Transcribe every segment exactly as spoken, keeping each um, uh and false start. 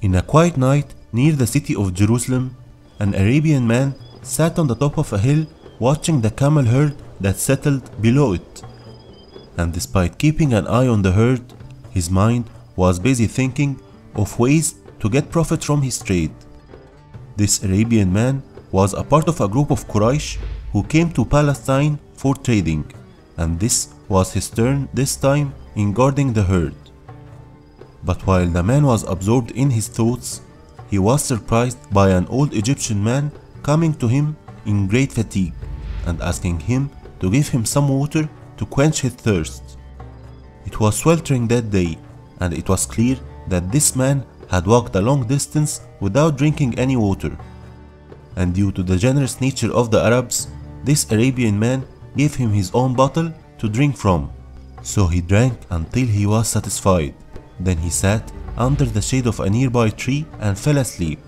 In a quiet night near the city of Jerusalem, an Arabian man sat on the top of a hill watching the camel herd that settled below it. And despite keeping an eye on the herd, his mind was busy thinking of ways to get profit from his trade. This Arabian man was a part of a group of Quraysh who came to Palestine for trading, and this was his turn this time in guarding the herd. But while the man was absorbed in his thoughts, he was surprised by an old Egyptian man coming to him in great fatigue and asking him to give him some water to quench his thirst. It was sweltering that day, and it was clear that this man had walked a long distance without drinking any water. And due to the generous nature of the Arabs, this Arabian man gave him his own bottle to drink from. So he drank until he was satisfied. Then he sat under the shade of a nearby tree and fell asleep.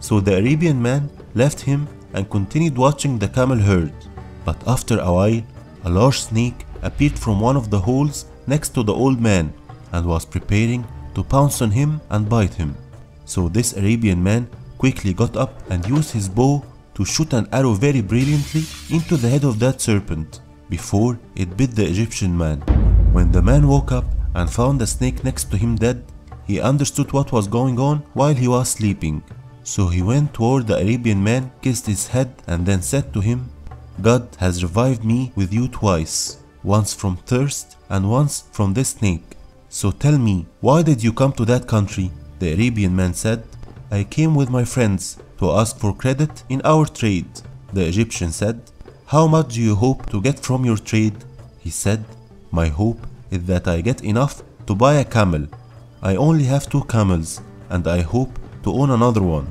So the Arabian man left him and continued watching the camel herd. But after a while, a large snake appeared from one of the holes next to the old man and was preparing to pounce on him and bite him. So this Arabian man quickly got up and used his bow to shoot an arrow very brilliantly into the head of that serpent before it bit the Egyptian man. When the man woke up and found the snake next to him dead, he understood what was going on while he was sleeping. So he went toward the Arabian man, kissed his head, and then said to him, "God has revived me with you twice, once from thirst and once from this snake. So tell me, why did you come to that country?" The Arabian man said, "I came with my friends to ask for credit in our trade." The Egyptian said, "How much do you hope to get from your trade?" He said, "My hope is that I get enough to buy a camel. I only have two camels, and I hope to own another one."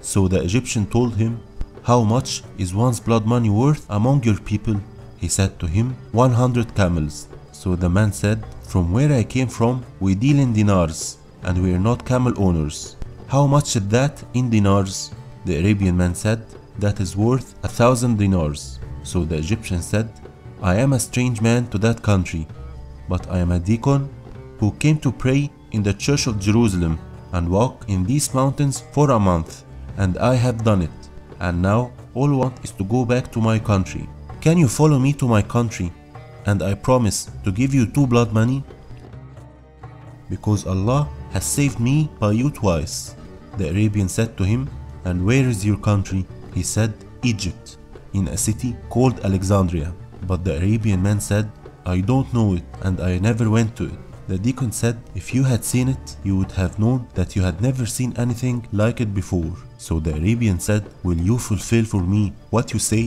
So the Egyptian told him, "How much is one's blood money worth among your people?" He said to him, one hundred camels." So the man said, "From where I came from, we deal in dinars, and we are not camel owners. How much is that in dinars?" The Arabian man said, "That is worth a thousand dinars." So the Egyptian said, "I am a strange man to that country, but I am a deacon who came to pray in the church of Jerusalem and walk in these mountains for a month, and I have done it, and now all I want is to go back to my country. Can you follow me to my country, and I promise to give you two blood money? Because Allah has saved me by you twice." The Arabian said to him, "And where is your country?" He said, "Egypt, in a city called Alexandria." But the Arabian man said, "I don't know it, and I never went to it." The deacon said, "If you had seen it, you would have known that you had never seen anything like it before." So the Arabian said, "Will you fulfill for me what you say?"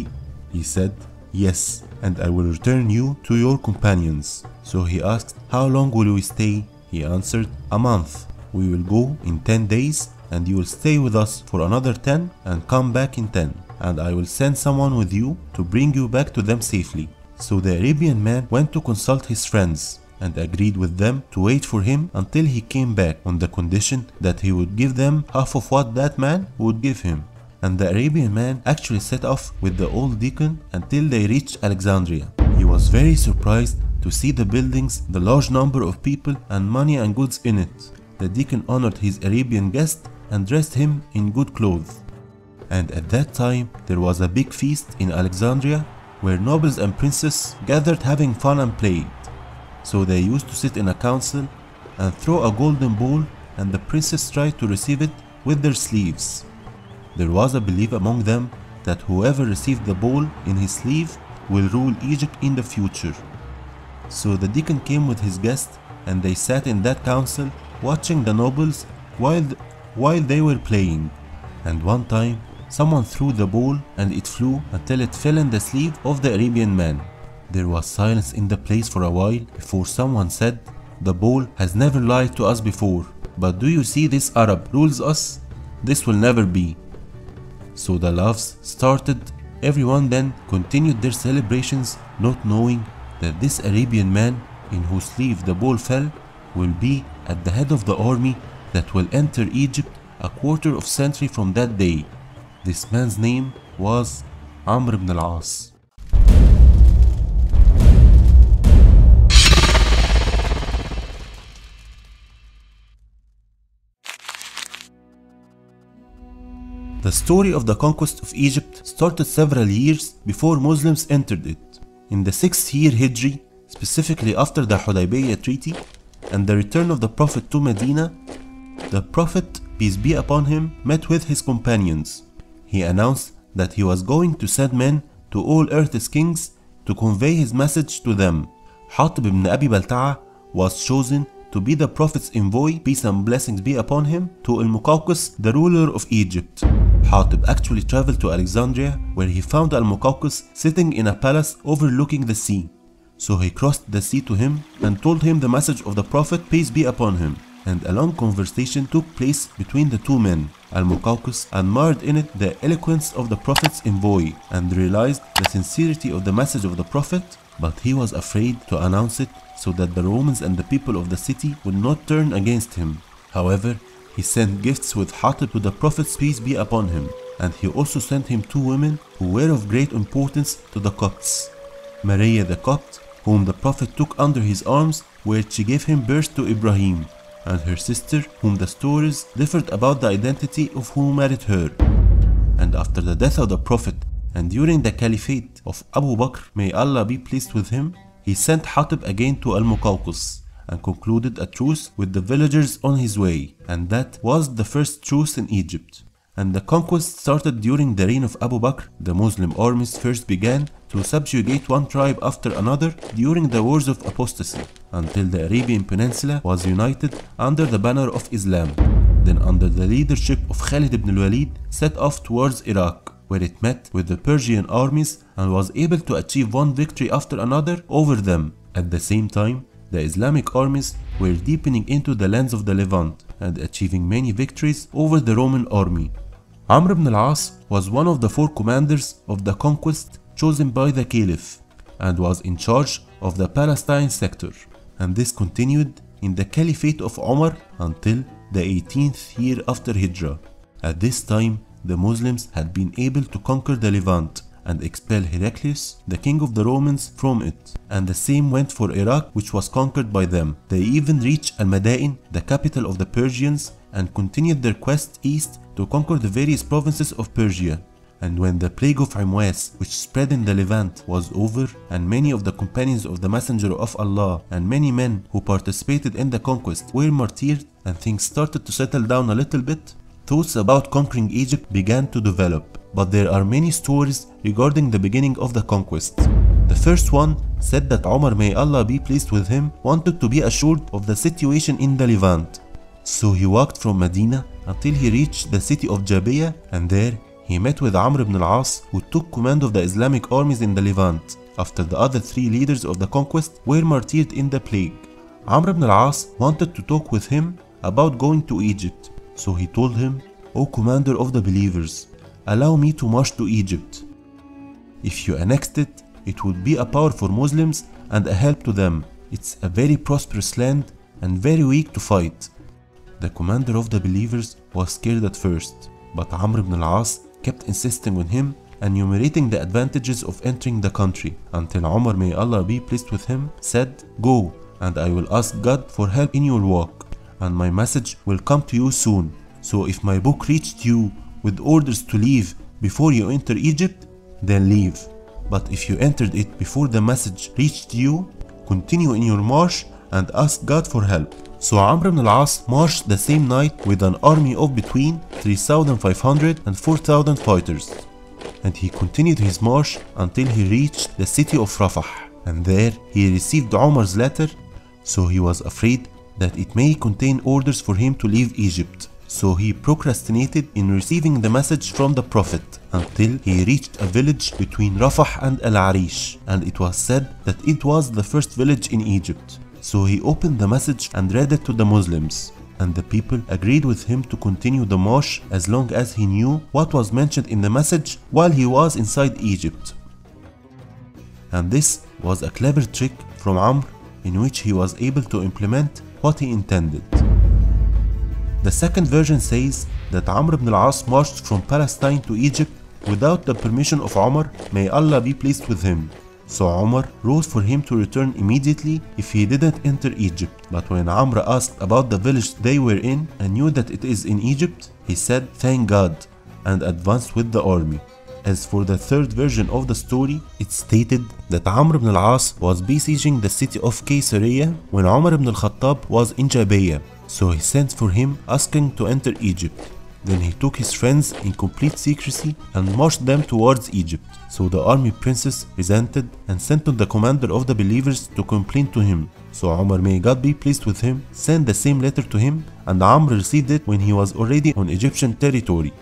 He said, "Yes, and I will return you to your companions." So he asked, "How long will we stay?" He answered, "A month. We will go in ten days, and you will stay with us for another ten and come back in ten, and I will send someone with you to bring you back to them safely." So the Arabian man went to consult his friends and agreed with them to wait for him until he came back, on the condition that he would give them half of what that man would give him. And the Arabian man actually set off with the old deacon until they reached Alexandria. He was very surprised to see the buildings, the large number of people, and money and goods in it. The deacon honored his Arabian guest and dressed him in good clothes. And at that time there was a big feast in Alexandria where nobles and princes gathered having fun and played. So they used to sit in a council and throw a golden ball, and the princes tried to receive it with their sleeves. There was a belief among them that whoever received the ball in his sleeve will rule Egypt in the future. So the deacon came with his guest, and they sat in that council watching the nobles while, th while they were playing. And one time someone threw the ball, and it flew until it fell in the sleeve of the Arabian man. There was silence in the place for a while before someone said, "The ball has never lied to us before, but do you see this Arab rules us? This will never be." So the laughs started. Everyone then continued their celebrations, not knowing that this Arabian man, in whose sleeve the ball fell, will be at the head of the army that will enter Egypt a quarter of a century from that day. This man's name was Amr ibn al-As. The story of the conquest of Egypt started several years before Muslims entered it. In the sixth year Hijri, specifically after the Hudaybiyah Treaty and the return of the Prophet to Medina, the Prophet, peace be upon him, met with his companions. He announced that he was going to send men to all earth's kings to convey his message to them. Hatib ibn Abi Balta'a was chosen to be the Prophet's envoy, peace and blessings be upon him, to Al-Muqawqis, the ruler of Egypt. Hatib actually traveled to Alexandria, where he found Al-Muqawqis sitting in a palace overlooking the sea. So he crossed the sea to him and told him the message of the Prophet, peace be upon him, and a long conversation took place between the two men. Al-Muqawqis admired in it the eloquence of the Prophet's envoy and realized the sincerity of the message of the Prophet, but he was afraid to announce it so that the Romans and the people of the city would not turn against him. However, he sent gifts with Hatib to the Prophet's peace be upon him, and he also sent him two women who were of great importance to the Copts. Maria the Copt, whom the Prophet took under his arms, where she gave him birth to Ibrahim, and her sister, whom the stories differed about the identity of who married her. And after the death of the Prophet and during the caliphate of Abu Bakr, may Allah be pleased with him, he sent Hatib again to Al-Muqawqis and concluded a truce with the villagers on his way, and that was the first truce in Egypt. And the conquest started during the reign of Abu Bakr. The Muslim armies first began to subjugate one tribe after another during the wars of apostasy, until the Arabian Peninsula was united under the banner of Islam. Then, under the leadership of Khalid ibn al-Walid, set off towards Iraq, where it met with the Persian armies and was able to achieve one victory after another over them. At the same time, the Islamic armies were deepening into the lands of the Levant and achieving many victories over the Roman army. Amr ibn al-As was one of the four commanders of the conquest chosen by the Caliph, and was in charge of the Palestine sector, and this continued in the Caliphate of Umar until the eighteenth year after Hijrah. At this time, the Muslims had been able to conquer the Levant and expel Heraclius, the king of the Romans, from it, and the same went for Iraq, which was conquered by them. They even reached Al-Madain, the capital of the Persians, and continued their quest east to conquer the various provinces of Persia. And when the plague of Imwas, which spread in the Levant, was over, and many of the companions of the Messenger of Allah and many men who participated in the conquest were martyred, and things started to settle down a little bit, thoughts about conquering Egypt began to develop. But there are many stories regarding the beginning of the conquest. The first one said that Umar, may Allah be pleased with him, wanted to be assured of the situation in the Levant. So he walked from Medina until he reached the city of Jabiyah, and there he met with Amr ibn al-As, who took command of the Islamic armies in the Levant, after the other three leaders of the conquest were martyred in the plague. Amr ibn al-As wanted to talk with him about going to Egypt, so he told him, "O commander of the believers, allow me to march to Egypt. If you annexed it, it would be a power for Muslims and a help to them. It's a very prosperous land and very weak to fight." The commander of the believers was scared at first, but Amr ibn al-As kept insisting on him, enumerating the advantages of entering the country, until Umar, may Allah be pleased with him, said, "Go, and I will ask God for help in your walk, and my message will come to you soon. So if my book reached you with orders to leave before you enter Egypt, then leave. But if you entered it before the message reached you, continue in your march and ask God for help." So Amr ibn al-As marched the same night with an army of between three thousand five hundred and four thousand fighters, and he continued his march until he reached the city of Rafah, and there he received Umar's letter, so he was afraid that it may contain orders for him to leave Egypt. So he procrastinated in receiving the message from the Prophet until he reached a village between Rafah and Al-Arish, and it was said that it was the first village in Egypt. So he opened the message and read it to the Muslims, and the people agreed with him to continue the march as long as he knew what was mentioned in the message while he was inside Egypt. And this was a clever trick from Amr, in which he was able to implement what he intended. The second version says that Amr ibn al-As marched from Palestine to Egypt without the permission of Umar, may Allah be pleased with him. So Umar wrote for him to return immediately if he didn't enter Egypt. But when Amr asked about the village they were in and knew that it is in Egypt, he said, "Thank God, and advanced with the army. As for the third version of the story, it stated that Amr ibn al-As was besieging the city of Caesarea when Umar ibn al-Khattab was in Jabiyah, so he sent for him asking to enter Egypt. Then he took his friends in complete secrecy and marched them towards Egypt. So the army princes resented and sent to the commander of the believers to complain to him. So Umar, may God be pleased with him, sent the same letter to him, and Amr received it when he was already on Egyptian territory.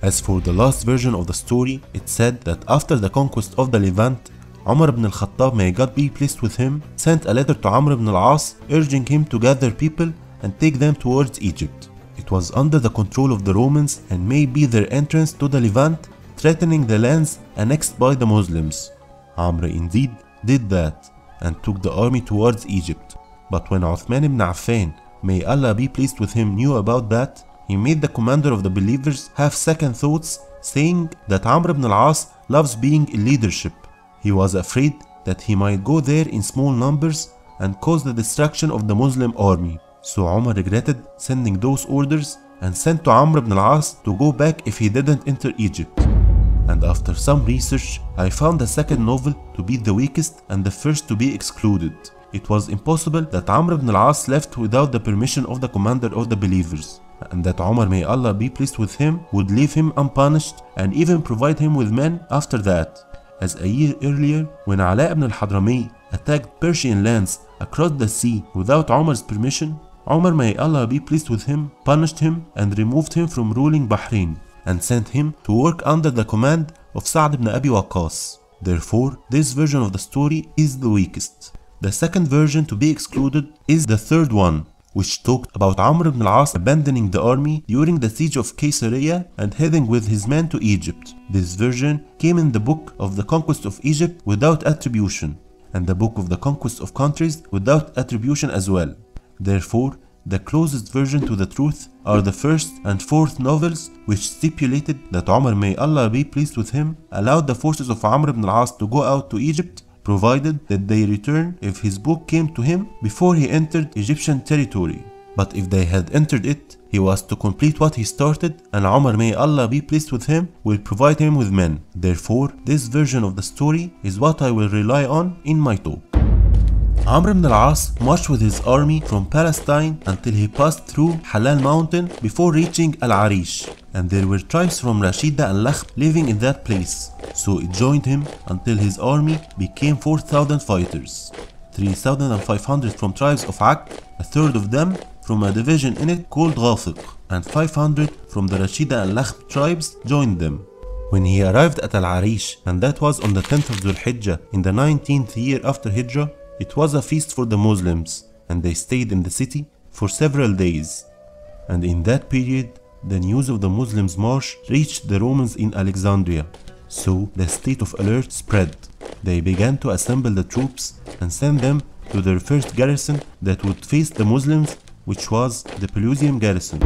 As for the last version of the story, it said that after the conquest of the Levant, Umar ibn al-Khattab, may God be pleased with him, sent a letter to Amr ibn al-As urging him to gather people and take them towards Egypt. It was under the control of the Romans and may be their entrance to the Levant, threatening the lands annexed by the Muslims. Amr indeed did that and took the army towards Egypt. But when Uthman ibn Affan, may Allah be pleased with him, knew about that, he made the commander of the believers have second thoughts, saying that Amr ibn al-As loves being in leadership. He was afraid that he might go there in small numbers and cause the destruction of the Muslim army. So Umar regretted sending those orders and sent to Amr ibn al-As to go back if he didn't enter Egypt. And after some research, I found the second novel to be the weakest and the first to be excluded. It was impossible that Amr ibn al-As left without the permission of the commander of the believers, and that Umar, may Allah be pleased with him, would leave him unpunished and even provide him with men after that. As a year earlier, when Ala ibn al-Hadrami attacked Persian lands across the sea without Umar's permission, Umar, may Allah be pleased with him, punished him and removed him from ruling Bahrain and sent him to work under the command of Sa'd ibn Abi Waqqas. Therefore, this version of the story is the weakest. The second version to be excluded is the third one, which talked about Amr ibn al-As abandoning the army during the siege of Caesarea and heading with his men to Egypt. This version came in the book of the conquest of Egypt without attribution, and the book of the conquest of countries without attribution as well. Therefore, the closest version to the truth are the first and fourth novels, which stipulated that Umar, may Allah be pleased with him, allowed the forces of Amr ibn al-As to go out to Egypt, provided that they return if his book came to him before he entered Egyptian territory. But if they had entered it, he was to complete what he started, and Umar, may Allah be pleased with him, will provide him with men. Therefore, this version of the story is what I will rely on in my talk. Amr ibn al-As marched with his army from Palestine until he passed through Halal mountain before reaching Al-Arish, and there were tribes from Rashida and Lakh living in that place, so it joined him until his army became four thousand fighters, three thousand five hundred from tribes of Ak, a third of them from a division in it called Ghafiq, and five hundred from the Rashida and Lakh tribes joined them. When he arrived at Al-Arish, and that was on the tenth of Dhul Hijjah in the nineteenth year after Hijrah, it was a feast for the Muslims, and they stayed in the city for several days. And in that period, the news of the Muslims' march reached the Romans in Alexandria, so the state of alert spread. They began to assemble the troops and send them to their first garrison that would face the Muslims, which was the Pelusium garrison.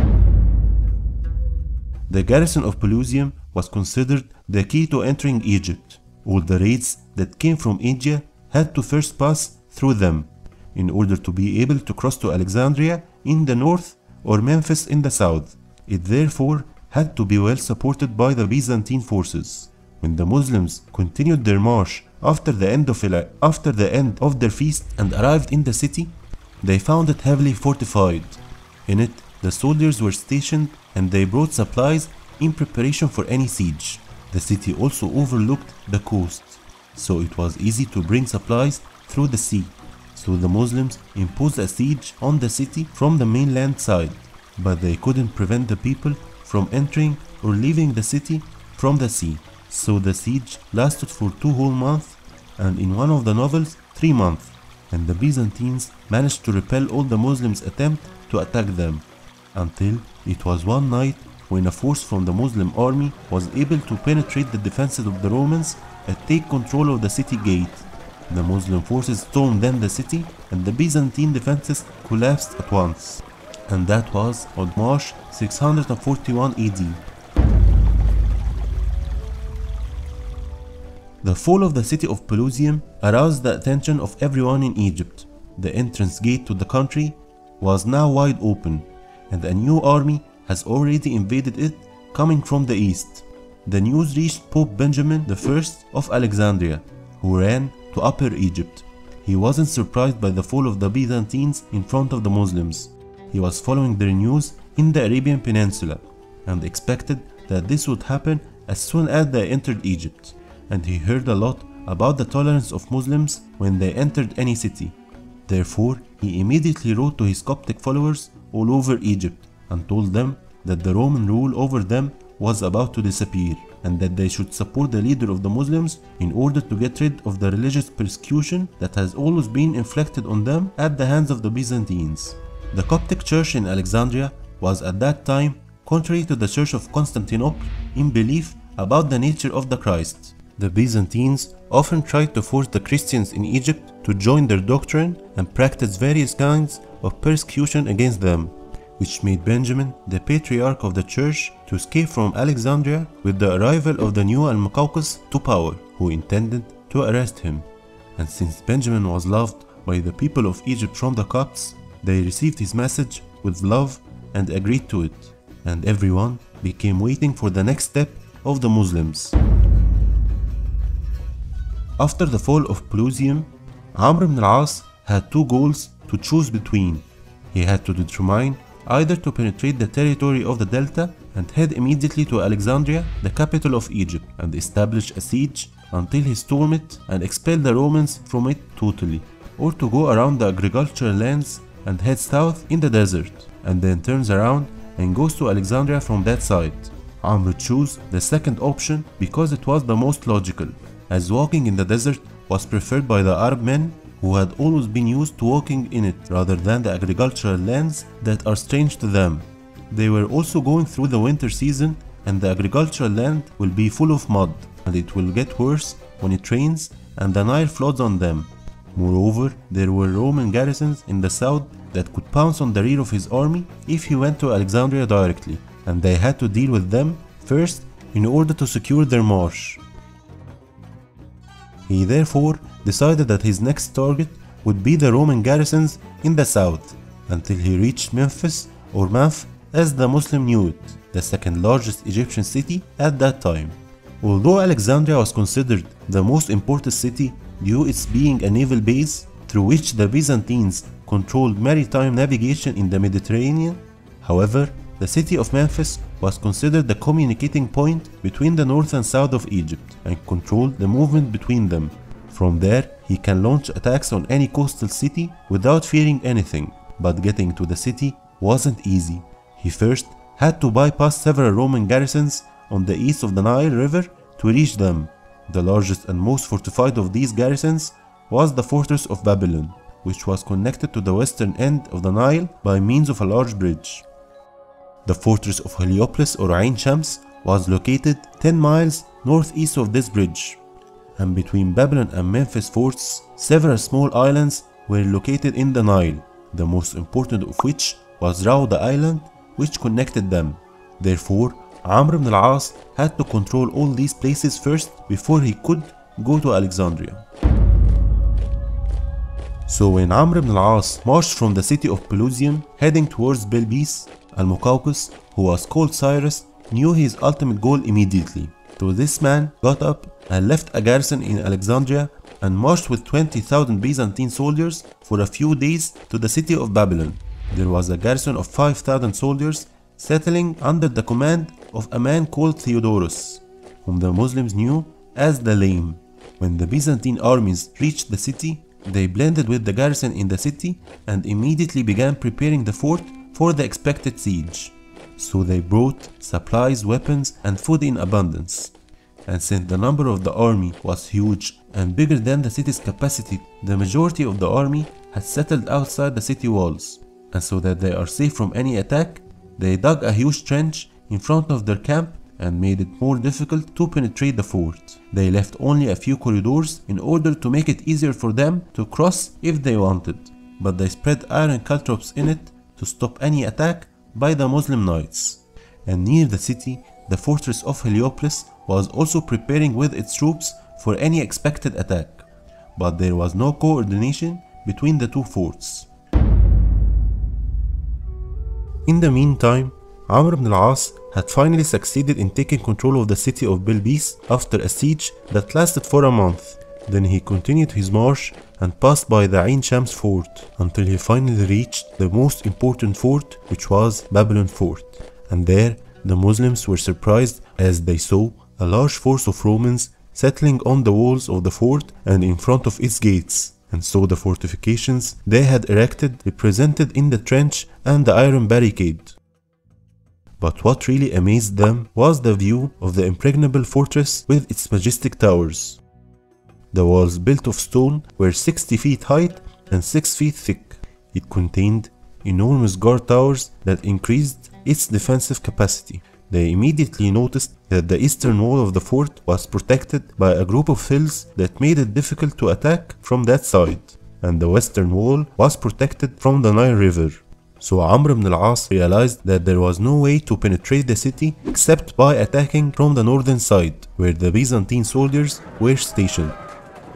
The garrison of Pelusium was considered the key to entering Egypt. All the raids that came from India had to first pass through them in order to be able to cross to Alexandria in the north or Memphis in the south. It therefore had to be well supported by the Byzantine forces. When the Muslims continued their march after the end of, after the end of their feast and arrived in the city, they found it heavily fortified. In it, the soldiers were stationed and they brought supplies in preparation for any siege. The city also overlooked the coast, so it was easy to bring supplies through the sea. So the Muslims imposed a siege on the city from the mainland side, but they couldn't prevent the people from entering or leaving the city from the sea. So the siege lasted for two whole months, and in one of the novels, three months, and the Byzantines managed to repel all the Muslims' attempt to attack them, until it was one night when a force from the Muslim army was able to penetrate the defenses of the Romans and take control of the city gate. The Muslim forces stormed then the city, and the Byzantine defenses collapsed at once. And that was on March six hundred forty-one A D. The fall of the city of Pelusium aroused the attention of everyone in Egypt. The entrance gate to the country was now wide open, and a new army has already invaded it coming from the east. The news reached Pope Benjamin the First of Alexandria, who ran to Upper Egypt. He wasn't surprised by the fall of the Byzantines in front of the Muslims. He was following their news in the Arabian Peninsula and expected that this would happen as soon as they entered Egypt. And he heard a lot about the tolerance of Muslims when they entered any city. Therefore, he immediately wrote to his Coptic followers all over Egypt and told them that the Roman rule over them was about to disappear and that they should support the leader of the Muslims in order to get rid of the religious persecution that has always been inflicted on them at the hands of the Byzantines. The Coptic Church in Alexandria was at that time contrary to the Church of Constantinople in belief about the nature of the Christ. The Byzantines often tried to force the Christians in Egypt to join their doctrine and practice various kinds of persecution against them, which made Benjamin, the patriarch of the church, to escape from Alexandria with the arrival of the new Al-Muqawqis to power, who intended to arrest him. And since Benjamin was loved by the people of Egypt from the Copts, they received his message with love and agreed to it, and everyone became waiting for the next step of the Muslims. After the fall of Pelusium, Amr ibn al-As had two goals to choose between. He had to determine either to penetrate the territory of the delta and head immediately to Alexandria, the capital of Egypt, and establish a siege until he stormed it and expelled the Romans from it totally, or to go around the agricultural lands and head south in the desert, and then turns around and goes to Alexandria from that side. Amr chose the second option because it was the most logical, as walking in the desert was preferred by the Arab men who had always been used to walking in it rather than the agricultural lands that are strange to them. They were also going through the winter season, and the agricultural land will be full of mud, and it will get worse when it rains and the Nile floods on them. Moreover, there were Roman garrisons in the south that could pounce on the rear of his army if he went to Alexandria directly, and they had to deal with them first in order to secure their marsh. He therefore decided that his next target would be the Roman garrisons in the south until he reached Memphis, or Manf as the Muslim knew it, the second largest Egyptian city at that time. Although Alexandria was considered the most important city due to its being a naval base through which the Byzantines controlled maritime navigation in the Mediterranean, however, the city of Memphis was considered the communicating point between the north and south of Egypt and controlled the movement between them. From there, he can launch attacks on any coastal city without fearing anything, but getting to the city wasn't easy. He first had to bypass several Roman garrisons on the east of the Nile River to reach them. The largest and most fortified of these garrisons was the fortress of Babylon, which was connected to the western end of the Nile by means of a large bridge. The fortress of Heliopolis, or Ain Shams, was located ten miles northeast of this bridge, and between Babylon and Memphis forts, several small islands were located in the Nile, the most important of which was Rawda Island, which connected them. Therefore, Amr ibn al-As had to control all these places first before he could go to Alexandria. So when Amr ibn al-As marched from the city of Pelusium heading towards Bilbis, Al-Muqawqis, who was called Cyrus, knew his ultimate goal immediately. So this man got up and left a garrison in Alexandria and marched with twenty thousand Byzantine soldiers for a few days to the city of Babylon. There was a garrison of five thousand soldiers settling under the command of a man called Theodorus, whom the Muslims knew as the Lame. When the Byzantine armies reached the city, they blended with the garrison in the city and immediately began preparing the fort for the expected siege. So they brought supplies, weapons, and food in abundance. And since the number of the army was huge and bigger than the city's capacity, the majority of the army had settled outside the city walls, and so that they are safe from any attack, they dug a huge trench in front of their camp and made it more difficult to penetrate the fort. They left only a few corridors in order to make it easier for them to cross if they wanted, but they spread iron caltrops in it to stop any attack by the Muslim knights. And near the city, the fortress of Heliopolis was also preparing with its troops for any expected attack, but there was no coordination between the two forts. In the meantime, Amr ibn al-As had finally succeeded in taking control of the city of Bilbis after a siege that lasted for a month. Then he continued his march and passed by the Ain Shams fort until he finally reached the most important fort, which was Babylon fort. And there the Muslims were surprised as they saw a large force of Romans settling on the walls of the fort and in front of its gates. And so the fortifications they had erected represented in the trench and the iron barricade. But what really amazed them was the view of the impregnable fortress with its majestic towers. The walls, built of stone, were sixty feet high and six feet thick. It contained enormous guard towers that increased its defensive capacity. They immediately noticed that the eastern wall of the fort was protected by a group of hills that made it difficult to attack from that side, and the western wall was protected from the Nile River. So Amr ibn al-As realized that there was no way to penetrate the city except by attacking from the northern side, where the Byzantine soldiers were stationed.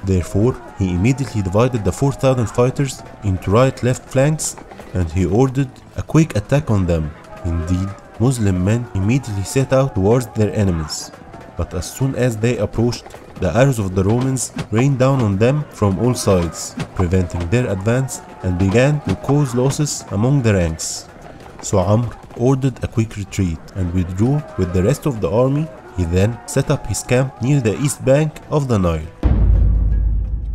Therefore, he immediately divided the four thousand fighters into right-left flanks, and he ordered a quick attack on them. Indeed, Muslim men immediately set out towards their enemies. But as soon as they approached, the arrows of the Romans rained down on them from all sides, preventing their advance, and began to cause losses among the ranks. So Amr ordered a quick retreat and withdrew with the rest of the army. He then set up his camp near the east bank of the Nile.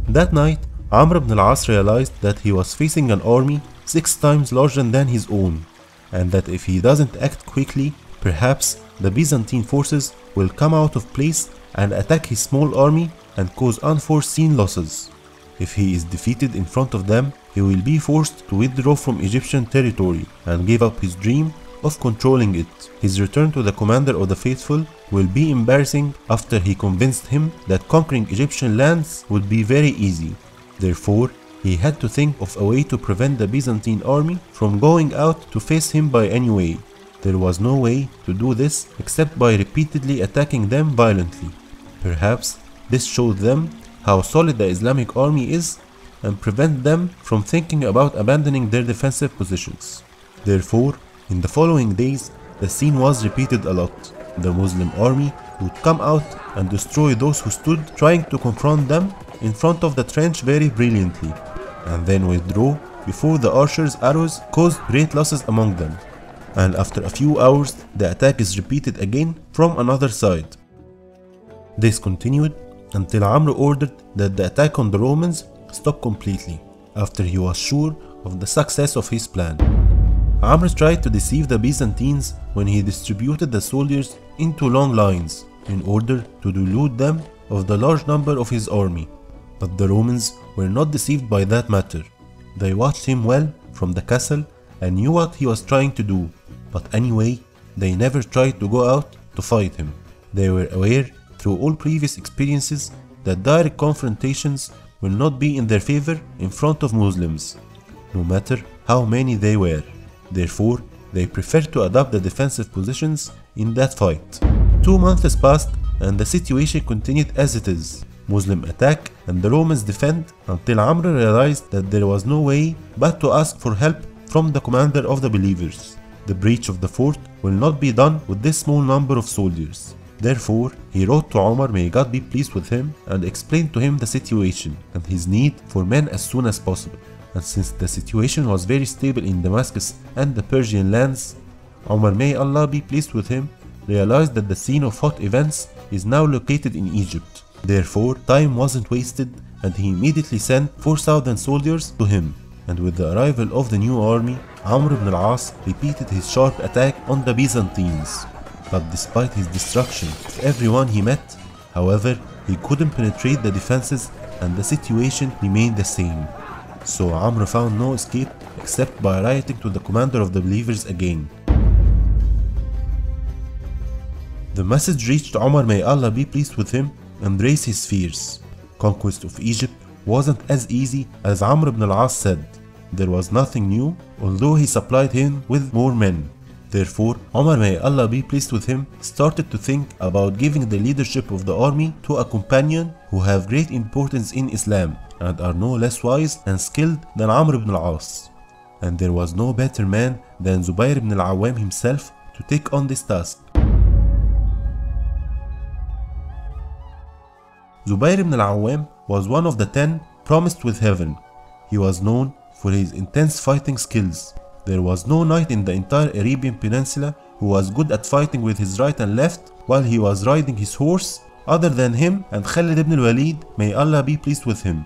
That night, Amr ibn al-As realized that he was facing an army six times larger than his own, and that if he doesn't act quickly, perhaps the Byzantine forces will come out of place and attack his small army and cause unforeseen losses. If he is defeated in front of them, he will be forced to withdraw from Egyptian territory and give up his dream of controlling it. His return to the commander of the faithful will be embarrassing after he convinced him that conquering Egyptian lands would be very easy. Therefore, he had to think of a way to prevent the Byzantine army from going out to face him by any way. There was no way to do this except by repeatedly attacking them violently. Perhaps this showed them how solid the Islamic army is and prevent them from thinking about abandoning their defensive positions. Therefore, in the following days, the scene was repeated a lot. The Muslim army would come out and destroy those who stood trying to confront them in front of the trench very brilliantly, and then withdraw before the archers' arrows caused great losses among them. And after a few hours, the attack is repeated again from another side. This continued until Amr ordered that the attack on the Romans stop completely, after he was sure of the success of his plan. Amr tried to deceive the Byzantines when he distributed the soldiers into long lines in order to delude them of the large number of his army. But the Romans were not deceived by that matter. They watched him well from the castle and knew what he was trying to do, but anyway, they never tried to go out to fight him. They were aware through all previous experiences that direct confrontations will not be in their favor in front of Muslims, no matter how many they were. Therefore, they preferred to adopt the defensive positions in that fight. Two months passed and the situation continued as it is. Muslim attack and the Romans defend until Amr realized that there was no way but to ask for help from the commander of the believers. The breach of the fort will not be done with this small number of soldiers. Therefore, he wrote to Omar, may God be pleased with him, and explained to him the situation and his need for men as soon as possible. And since the situation was very stable in Damascus and the Persian lands, Omar, may Allah be pleased with him, realized that the scene of hot events is now located in Egypt. Therefore, time wasn't wasted, and he immediately sent four thousand soldiers to him. And with the arrival of the new army, Amr ibn al-As repeated his sharp attack on the Byzantines. But despite his destruction of everyone he met, however, he couldn't penetrate the defenses and the situation remained the same. So Amr found no escape except by rioting to the commander of the believers again. The message reached Omar, may Allah be pleased with him, and raise his fears. Conquest of Egypt wasn't as easy as Amr ibn al-As said. There was nothing new, although he supplied him with more men. Therefore, Omar, may Allah be pleased with him, started to think about giving the leadership of the army to a companion who have great importance in Islam and are no less wise and skilled than Amr ibn al-As. And there was no better man than Zubair ibn al-Awwam himself to take on this task. Zubair ibn al-Awwam was one of the ten promised with heaven. He was known for his intense fighting skills. There was no knight in the entire Arabian Peninsula who was good at fighting with his right and left while he was riding his horse other than him and Khalid ibn al-Walid, may Allah be pleased with him.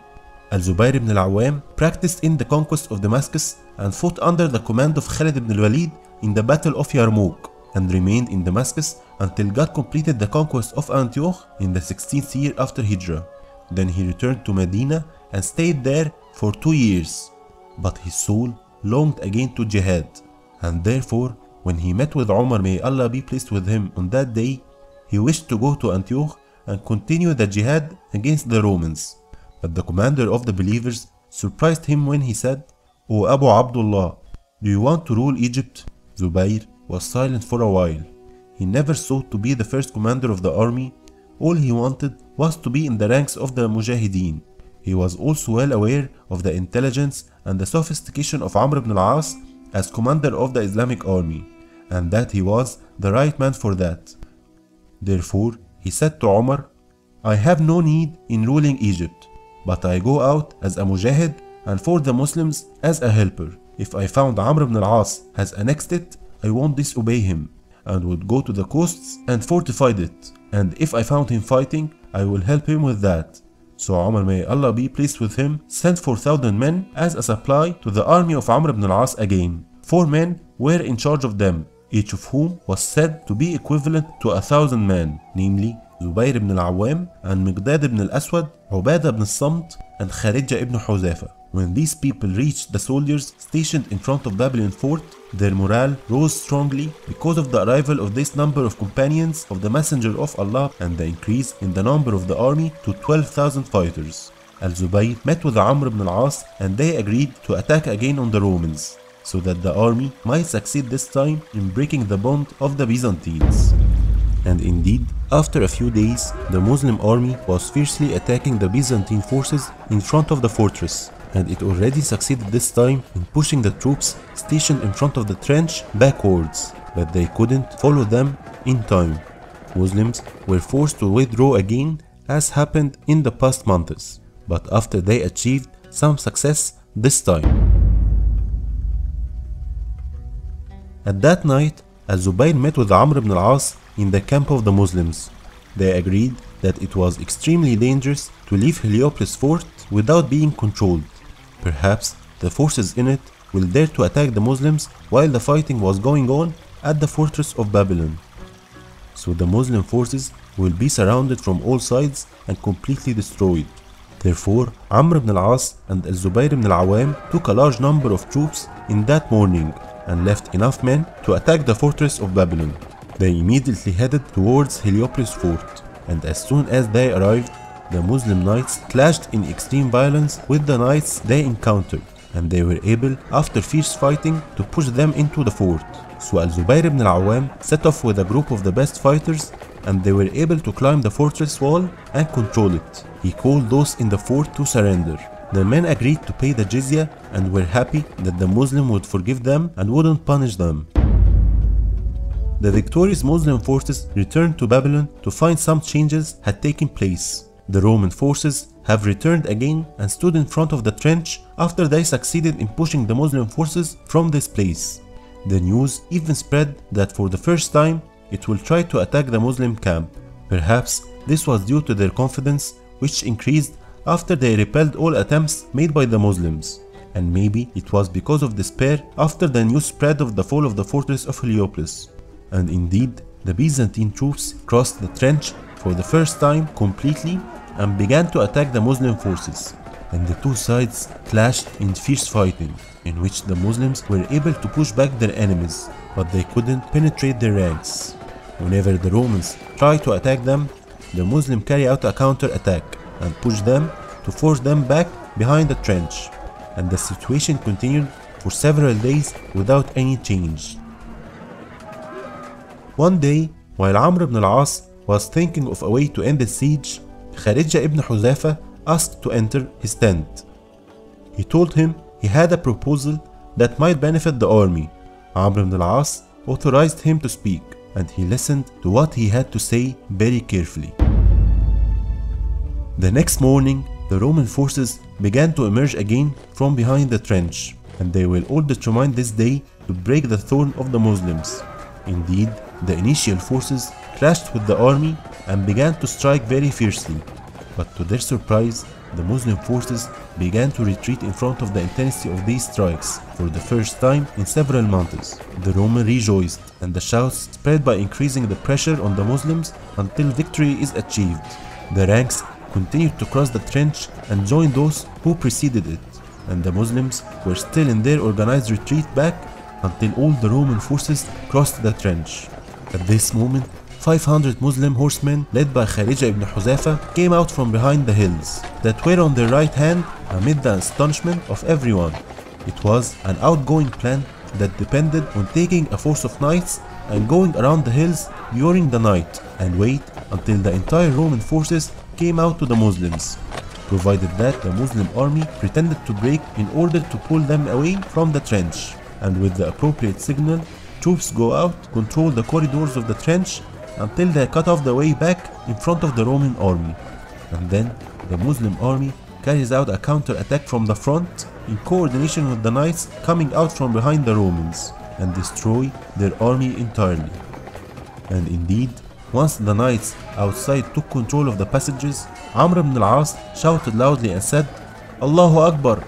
Al-Zubayr ibn al-Awwam practiced in the conquest of Damascus and fought under the command of Khalid ibn al-Walid in the Battle of Yarmouk, and remained in Damascus until God completed the conquest of Antioch in the sixteenth year after Hijrah. Then he returned to Medina and stayed there for two years. But his soul longed again to jihad, and therefore when he met with Umar, may Allah be pleased with him, on that day, he wished to go to Antioch and continue the jihad against the Romans. But the commander of the believers surprised him when he said, "O Abu Abdullah, do you want to rule Egypt?" Zubair was silent for a while. He never sought to be the first commander of the army. All he wanted was to be in the ranks of the Mujahideen. He was also well aware of the intelligence and the sophistication of Amr ibn al-As as commander of the Islamic army, and that he was the right man for that. Therefore, he said to Umar, "I have no need in ruling Egypt, but I go out as a mujahid and for the Muslims as a helper. If I found Amr ibn al-As has annexed it, I won't disobey him, and would go to the coasts and fortified it, and if I found him fighting, I will help him with that." So Umar, may Allah be pleased with him, sent four thousand men as a supply to the army of Amr ibn al-As again. Four men were in charge of them, each of whom was said to be equivalent to a thousand men, namely Zubair ibn al-Awwam and Miqdad ibn al-Aswad, Ubada ibn al-Samit, and Kharija ibn Hudhafa. When these people reached the soldiers stationed in front of Babylon fort, their morale rose strongly because of the arrival of this number of companions of the Messenger of Allah and the increase in the number of the army to twelve thousand fighters. Al-Zubayr met with Amr ibn al-As and they agreed to attack again on the Romans, so that the army might succeed this time in breaking the bond of the Byzantines. And indeed, after a few days, the Muslim army was fiercely attacking the Byzantine forces in front of the fortress, and it already succeeded this time in pushing the troops stationed in front of the trench backwards, but they couldn't follow them in time. Muslims were forced to withdraw again, as happened in the past months, but after they achieved some success this time. At that night, Al-Zubayr met with Amr ibn al-As in the camp of the Muslims. They agreed that it was extremely dangerous to leave Heliopolis fort without being controlled. Perhaps the forces in it will dare to attack the Muslims while the fighting was going on at the fortress of Babylon. So the Muslim forces will be surrounded from all sides and completely destroyed. Therefore, Amr ibn al-As and Al-Zubayr ibn al-Awwam took a large number of troops in that morning and left enough men to attack the fortress of Babylon. They immediately headed towards Heliopolis fort, and as soon as they arrived, the Muslim knights clashed in extreme violence with the knights they encountered, and they were able, after fierce fighting, to push them into the fort. So Al-Zubayr ibn al-Awwam set off with a group of the best fighters, and they were able to climb the fortress wall and control it. He called those in the fort to surrender. The men agreed to pay the jizya and were happy that the Muslim would forgive them and wouldn't punish them. The victorious Muslim forces returned to Babylon to find some changes had taken place. The Roman forces have returned again and stood in front of the trench after they succeeded in pushing the Muslim forces from this place. The news even spread that for the first time it will try to attack the Muslim camp. Perhaps this was due to their confidence, which increased after they repelled all attempts made by the Muslims, and maybe it was because of despair after the news spread of the fall of the fortress of Heliopolis. And indeed, the Byzantine troops crossed the trench for the first time completely and began to attack the Muslim forces, and the two sides clashed in fierce fighting, in which the Muslims were able to push back their enemies, but they couldn't penetrate their ranks. Whenever the Romans tried to attack them, the Muslims carried out a counter-attack and pushed them to force them back behind the trench, and the situation continued for several days without any change. One day, while Amr ibn al-As was thinking of a way to end the siege, Kharija ibn Hudhafa asked to enter his tent. He told him he had a proposal that might benefit the army. Amr ibn al-As authorized him to speak, and he listened to what he had to say very carefully. The next morning, the Roman forces began to emerge again from behind the trench, and they were all determined this day to break the thorn of the Muslims. Indeed, the initial forces clashed with the army and began to strike very fiercely, but to their surprise, the Muslim forces began to retreat in front of the intensity of these strikes for the first time in several months. The Romans rejoiced, and the shouts spread by increasing the pressure on the Muslims until victory is achieved. The ranks continued to cross the trench and join those who preceded it, and the Muslims were still in their organized retreat back until all the Roman forces crossed the trench. At this moment, five hundred Muslim horsemen led by Kharija ibn Hudhafa came out from behind the hills that were on their right hand amid the astonishment of everyone. It was an outgoing plan that depended on taking a force of knights and going around the hills during the night and wait until the entire Roman forces came out to the Muslims, provided that the Muslim army pretended to break in order to pull them away from the trench, and with the appropriate signal, troops go out, control the corridors of the trench until they cut off the way back in front of the Roman army, and then the Muslim army carries out a counter-attack from the front in coordination with the knights coming out from behind the Romans, and destroy their army entirely. And indeed, once the knights outside took control of the passages, Amr ibn al-As shouted loudly and said, "Allahu Akbar!"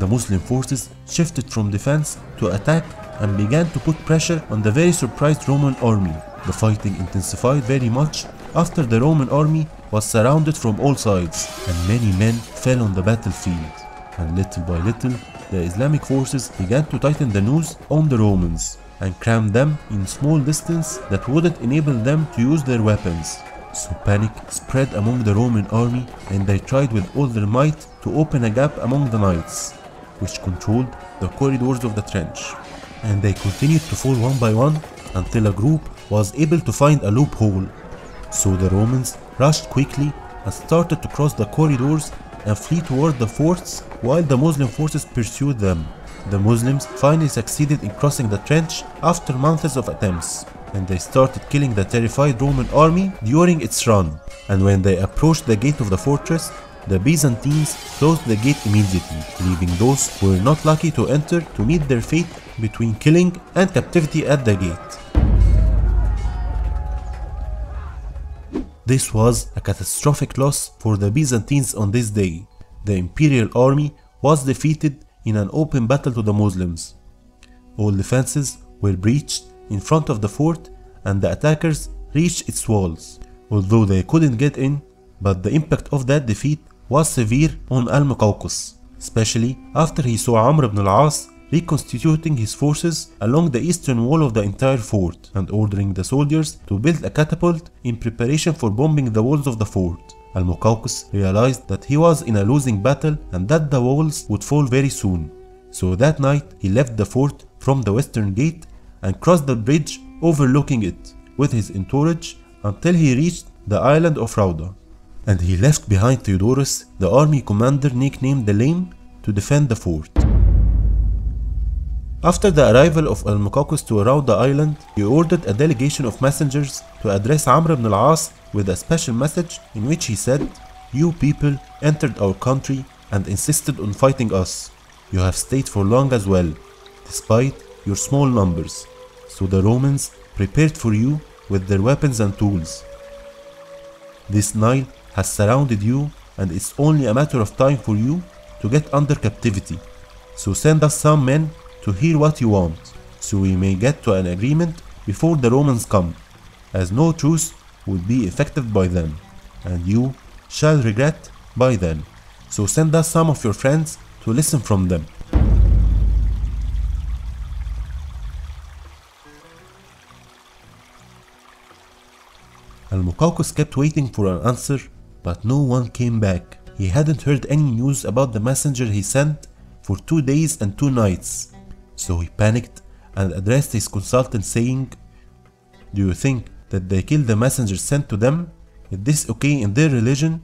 The Muslim forces shifted from defense to attack and began to put pressure on the very surprised Roman army. The fighting intensified very much after the Roman army was surrounded from all sides, and many men fell on the battlefield. And little by little, the Islamic forces began to tighten the noose on the Romans and cram them in small distance that wouldn't enable them to use their weapons. So panic spread among the Roman army, and they tried with all their might to open a gap among the knights, which controlled the corridors of the trench. And they continued to fall one by one until a group was able to find a loophole. So the Romans rushed quickly and started to cross the corridors and flee toward the forts while the Muslim forces pursued them. The Muslims finally succeeded in crossing the trench after months of attempts, and they started killing the terrified Roman army during its run. And when they approached the gate of the fortress, the Byzantines closed the gate immediately, leaving those who were not lucky to enter to meet their fate between killing and captivity at the gate. This was a catastrophic loss for the Byzantines on this day. The imperial army was defeated in an open battle to the Muslims. All defenses were breached in front of the fort, and the attackers reached its walls, although they couldn't get in. But the impact of that defeat was severe on Al-Muqawqis, especially after he saw Amr ibn al-As reconstituting his forces along the eastern wall of the entire fort and ordering the soldiers to build a catapult in preparation for bombing the walls of the fort. Al-Muqawqis realized that he was in a losing battle and that the walls would fall very soon. So that night he left the fort from the western gate and crossed the bridge overlooking it with his entourage until he reached the island of Rawda. And he left behind Theodorus, the army commander nicknamed the Lame, to defend the fort. After the arrival of Al-Muqawqis to Rawda Island, he ordered a delegation of messengers to address Amr ibn al-As with a special message in which he said, "You people entered our country and insisted on fighting us. You have stayed for long as well, despite your small numbers. So the Romans prepared for you with their weapons and tools. This Nile has surrounded you, and it's only a matter of time for you to get under captivity. So send us some men to hear what you want, so we may get to an agreement before the Romans come, as no truce would be effected by them, and you shall regret by then. So send us some of your friends to listen from them." Al-Muqawqis kept waiting for an answer, but no one came back. He hadn't heard any news about the messenger he sent for two days and two nights. So he panicked and addressed his consultant saying, "Do you think that they killed the messenger sent to them? Is this okay in their religion?"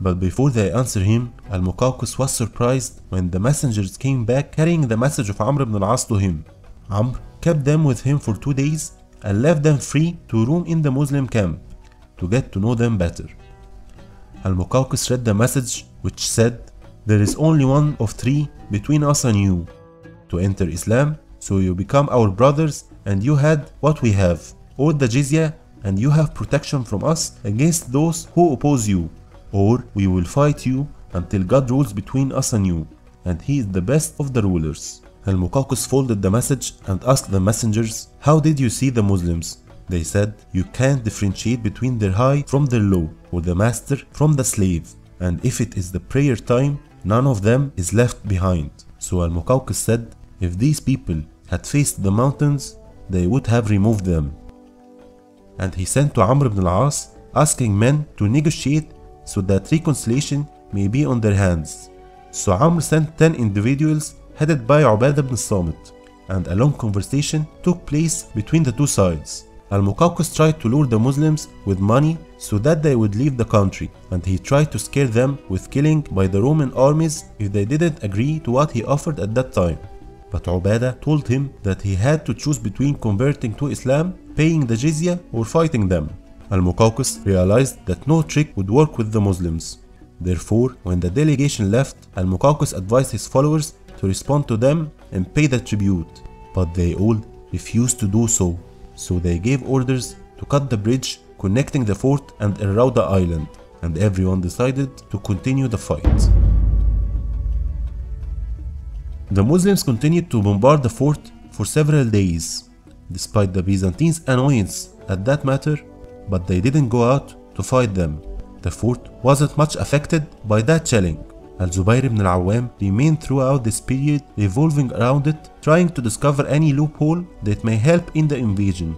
But before they answered him, Al-Muqawqis was surprised when the messengers came back carrying the message of Amr ibn al-As to him. Amr kept them with him for two days and left them free to roam in the Muslim camp to get to know them better. Al-Muqawqis read the message which said, "There is only one of three between us and you, to enter Islam, so you become our brothers and you had what we have, or the jizya and you have protection from us against those who oppose you, or we will fight you until God rules between us and you, and he is the best of the rulers." Al-Muqawqis folded the message and asked the messengers, "How did you see the Muslims?" They said, "You can't differentiate between their high from their low, or the master from the slave, and if it is the prayer time, none of them is left behind." So Al-Muqawqis said, "If these people had faced the mountains, they would have removed them." And he sent to Amr ibn al-As, asking men to negotiate so that reconciliation may be on their hands. So Amr sent ten individuals headed by Ubada ibn al-Samit, and a long conversation took place between the two sides. Al-Muqawqis tried to lure the Muslims with money so that they would leave the country, and he tried to scare them with killing by the Roman armies if they didn't agree to what he offered at that time. But Ubada told him that he had to choose between converting to Islam, paying the jizya, or fighting them. Al-Muqawqis realized that no trick would work with the Muslims. Therefore, when the delegation left, Al-Muqawqis advised his followers to respond to them and pay the tribute, but they all refused to do so. So they gave orders to cut the bridge connecting the fort and Rawda island, and everyone decided to continue the fight. The Muslims continued to bombard the fort for several days, despite the Byzantines' annoyance at that matter, but they didn't go out to fight them. The fort wasn't much affected by that challenge. Al-Zubair ibn al-Awwam remained throughout this period revolving around it, trying to discover any loophole that may help in the invasion.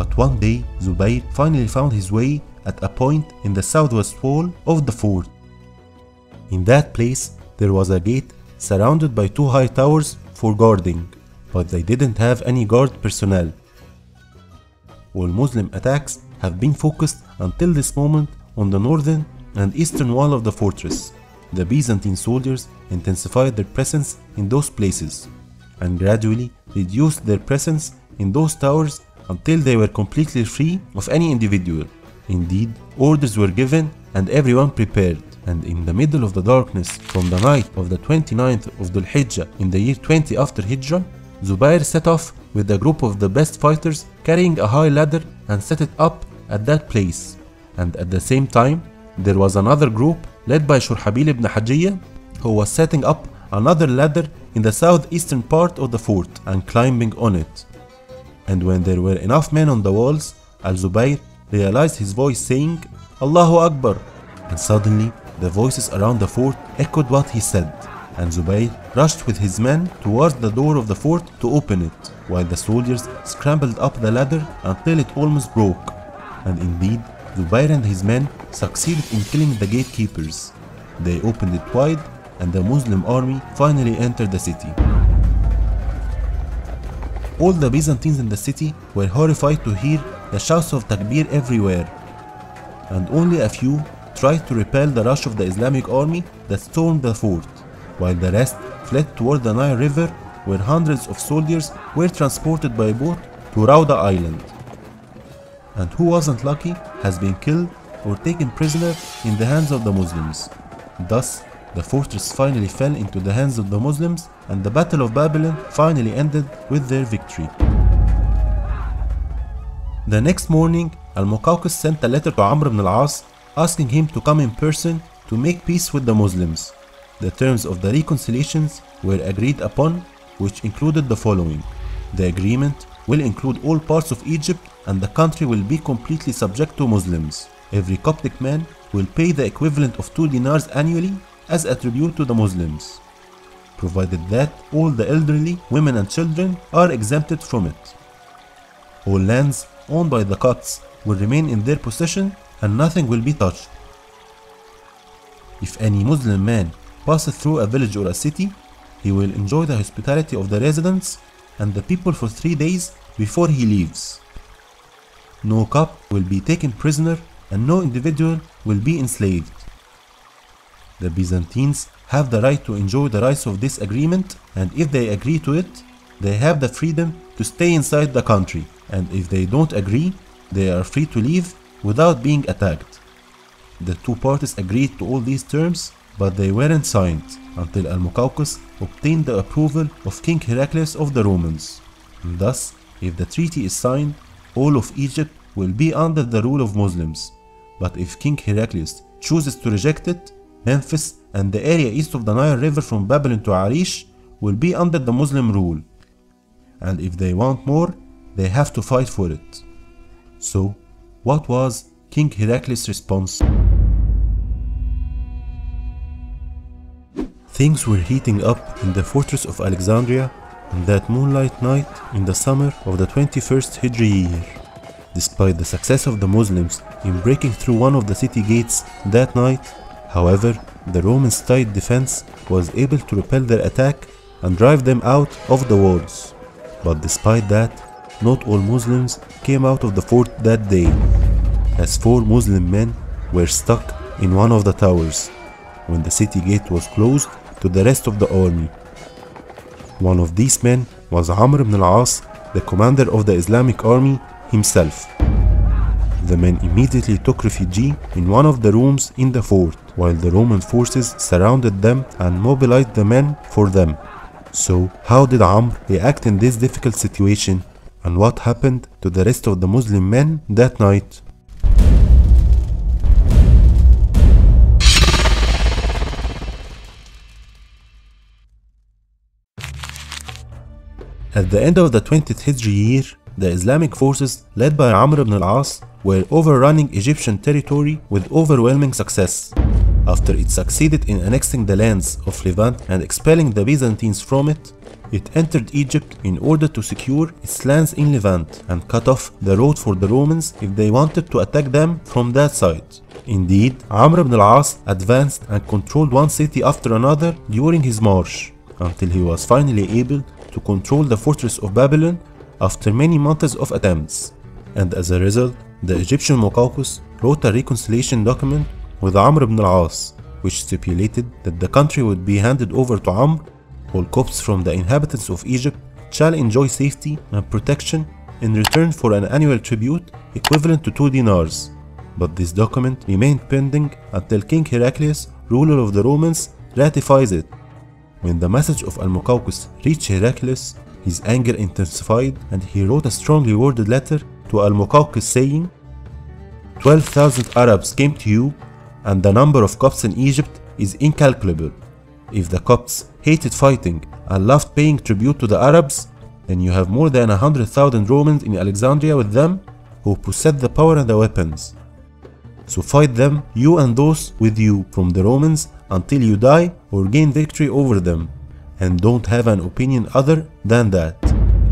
But one day, Zubair finally found his way at a point in the southwest wall of the fort. In that place, there was a gate surrounded by two high towers for guarding, but they didn't have any guard personnel. All Muslim attacks have been focused until this moment on the northern and eastern wall of the fortress. The Byzantine soldiers intensified their presence in those places, and gradually reduced their presence in those towers until they were completely free of any individual. Indeed, orders were given and everyone prepared, and in the middle of the darkness from the night of the twenty-ninth of Dhul Hijjah in the year twenty after Hijrah, Zubair set off with a group of the best fighters, carrying a high ladder, and set it up at that place. And at the same time, there was another group led by Shurhabil ibn Hajiyah, who was setting up another ladder in the southeastern part of the fort and climbing on it. And when there were enough men on the walls, Al-Zubair realized his voice saying, "Allahu Akbar," and suddenly the voices around the fort echoed what he said, and Zubair rushed with his men towards the door of the fort to open it, while the soldiers scrambled up the ladder until it almost broke. And indeed, Zubair and his men succeeded in killing the gatekeepers. They opened it wide, and the Muslim army finally entered the city. All the Byzantines in the city were horrified to hear the shouts of takbir everywhere, and only a few tried to repel the rush of the Islamic army that stormed the fort, while the rest fled toward the Nile River, where hundreds of soldiers were transported by boat to Rawda Island. And who wasn't lucky has been killed or taken prisoner in the hands of the Muslims. Thus, the fortress finally fell into the hands of the Muslims, and the Battle of Babylon finally ended with their victory. The next morning, Al-Muqawqis sent a letter to Amr ibn al-As asking him to come in person to make peace with the Muslims. The terms of the reconciliations were agreed upon, which included the following. The agreement will include all parts of Egypt, and the country will be completely subject to Muslims. Every Coptic man will pay the equivalent of two dinars annually as a tribute to the Muslims, provided that all the elderly, women and children are exempted from it. All lands owned by the Copts will remain in their possession, and nothing will be touched. If any Muslim man passes through a village or a city, he will enjoy the hospitality of the residents and the people for three days before he leaves. No Copt will be taken prisoner, and no individual will be enslaved. The Byzantines have the right to enjoy the rights of this agreement, and if they agree to it, they have the freedom to stay inside the country, and if they don't agree, they are free to leave without being attacked. The two parties agreed to all these terms, but they weren't signed until Al-Muqawqis obtained the approval of King Heraclius of the Romans. And thus, if the treaty is signed, all of Egypt will be under the rule of Muslims. But if King Heraclius chooses to reject it, Memphis and the area east of the Nile River from Babylon to Arish will be under the Muslim rule. And if they want more, they have to fight for it. So, what was King Heraclius' response? Things were heating up in the fortress of Alexandria on that moonlight night in the summer of the twenty-first Hijri year. Despite the success of the Muslims in breaking through one of the city gates that night, however, the Romans' tight defense was able to repel their attack and drive them out of the walls. But despite that, not all Muslims came out of the fort that day, as four Muslim men were stuck in one of the towers when the city gate was closed to the rest of the army. One of these men was Amr ibn al-As, the commander of the Islamic army himself. The men immediately took refuge in one of the rooms in the fort, while the Roman forces surrounded them and mobilized the men for them. So, how did Amr react in this difficult situation, and what happened to the rest of the Muslim men that night? At the end of the twentieth Hijri year, the Islamic forces led by Amr ibn al-As were overrunning Egyptian territory with overwhelming success. After it succeeded in annexing the lands of Levant and expelling the Byzantines from it, it entered Egypt in order to secure its lands in Levant and cut off the road for the Romans if they wanted to attack them from that side. Indeed, Amr ibn al-As advanced and controlled one city after another during his march, until he was finally able to control the fortress of Babylon after many months of attempts. And as a result, the Egyptian Muqawqis wrote a reconciliation document with Amr ibn al-As, which stipulated that the country would be handed over to Amr, all Copts from the inhabitants of Egypt shall enjoy safety and protection in return for an annual tribute equivalent to two dinars. But this document remained pending until King Heraclius, ruler of the Romans, ratifies it. When the message of Al-Muqawqis reached Heraclius, his anger intensified and he wrote a strongly worded letter to Al-Muqawqis saying, twelve thousand Arabs came to you, and the number of Copts in Egypt is incalculable. If the Copts hated fighting and loved paying tribute to the Arabs, then you have more than one hundred thousand Romans in Alexandria with them who possess the power and the weapons. So fight them, you and those with you from the Romans, until you die or gain victory over them, and don't have an opinion other than that.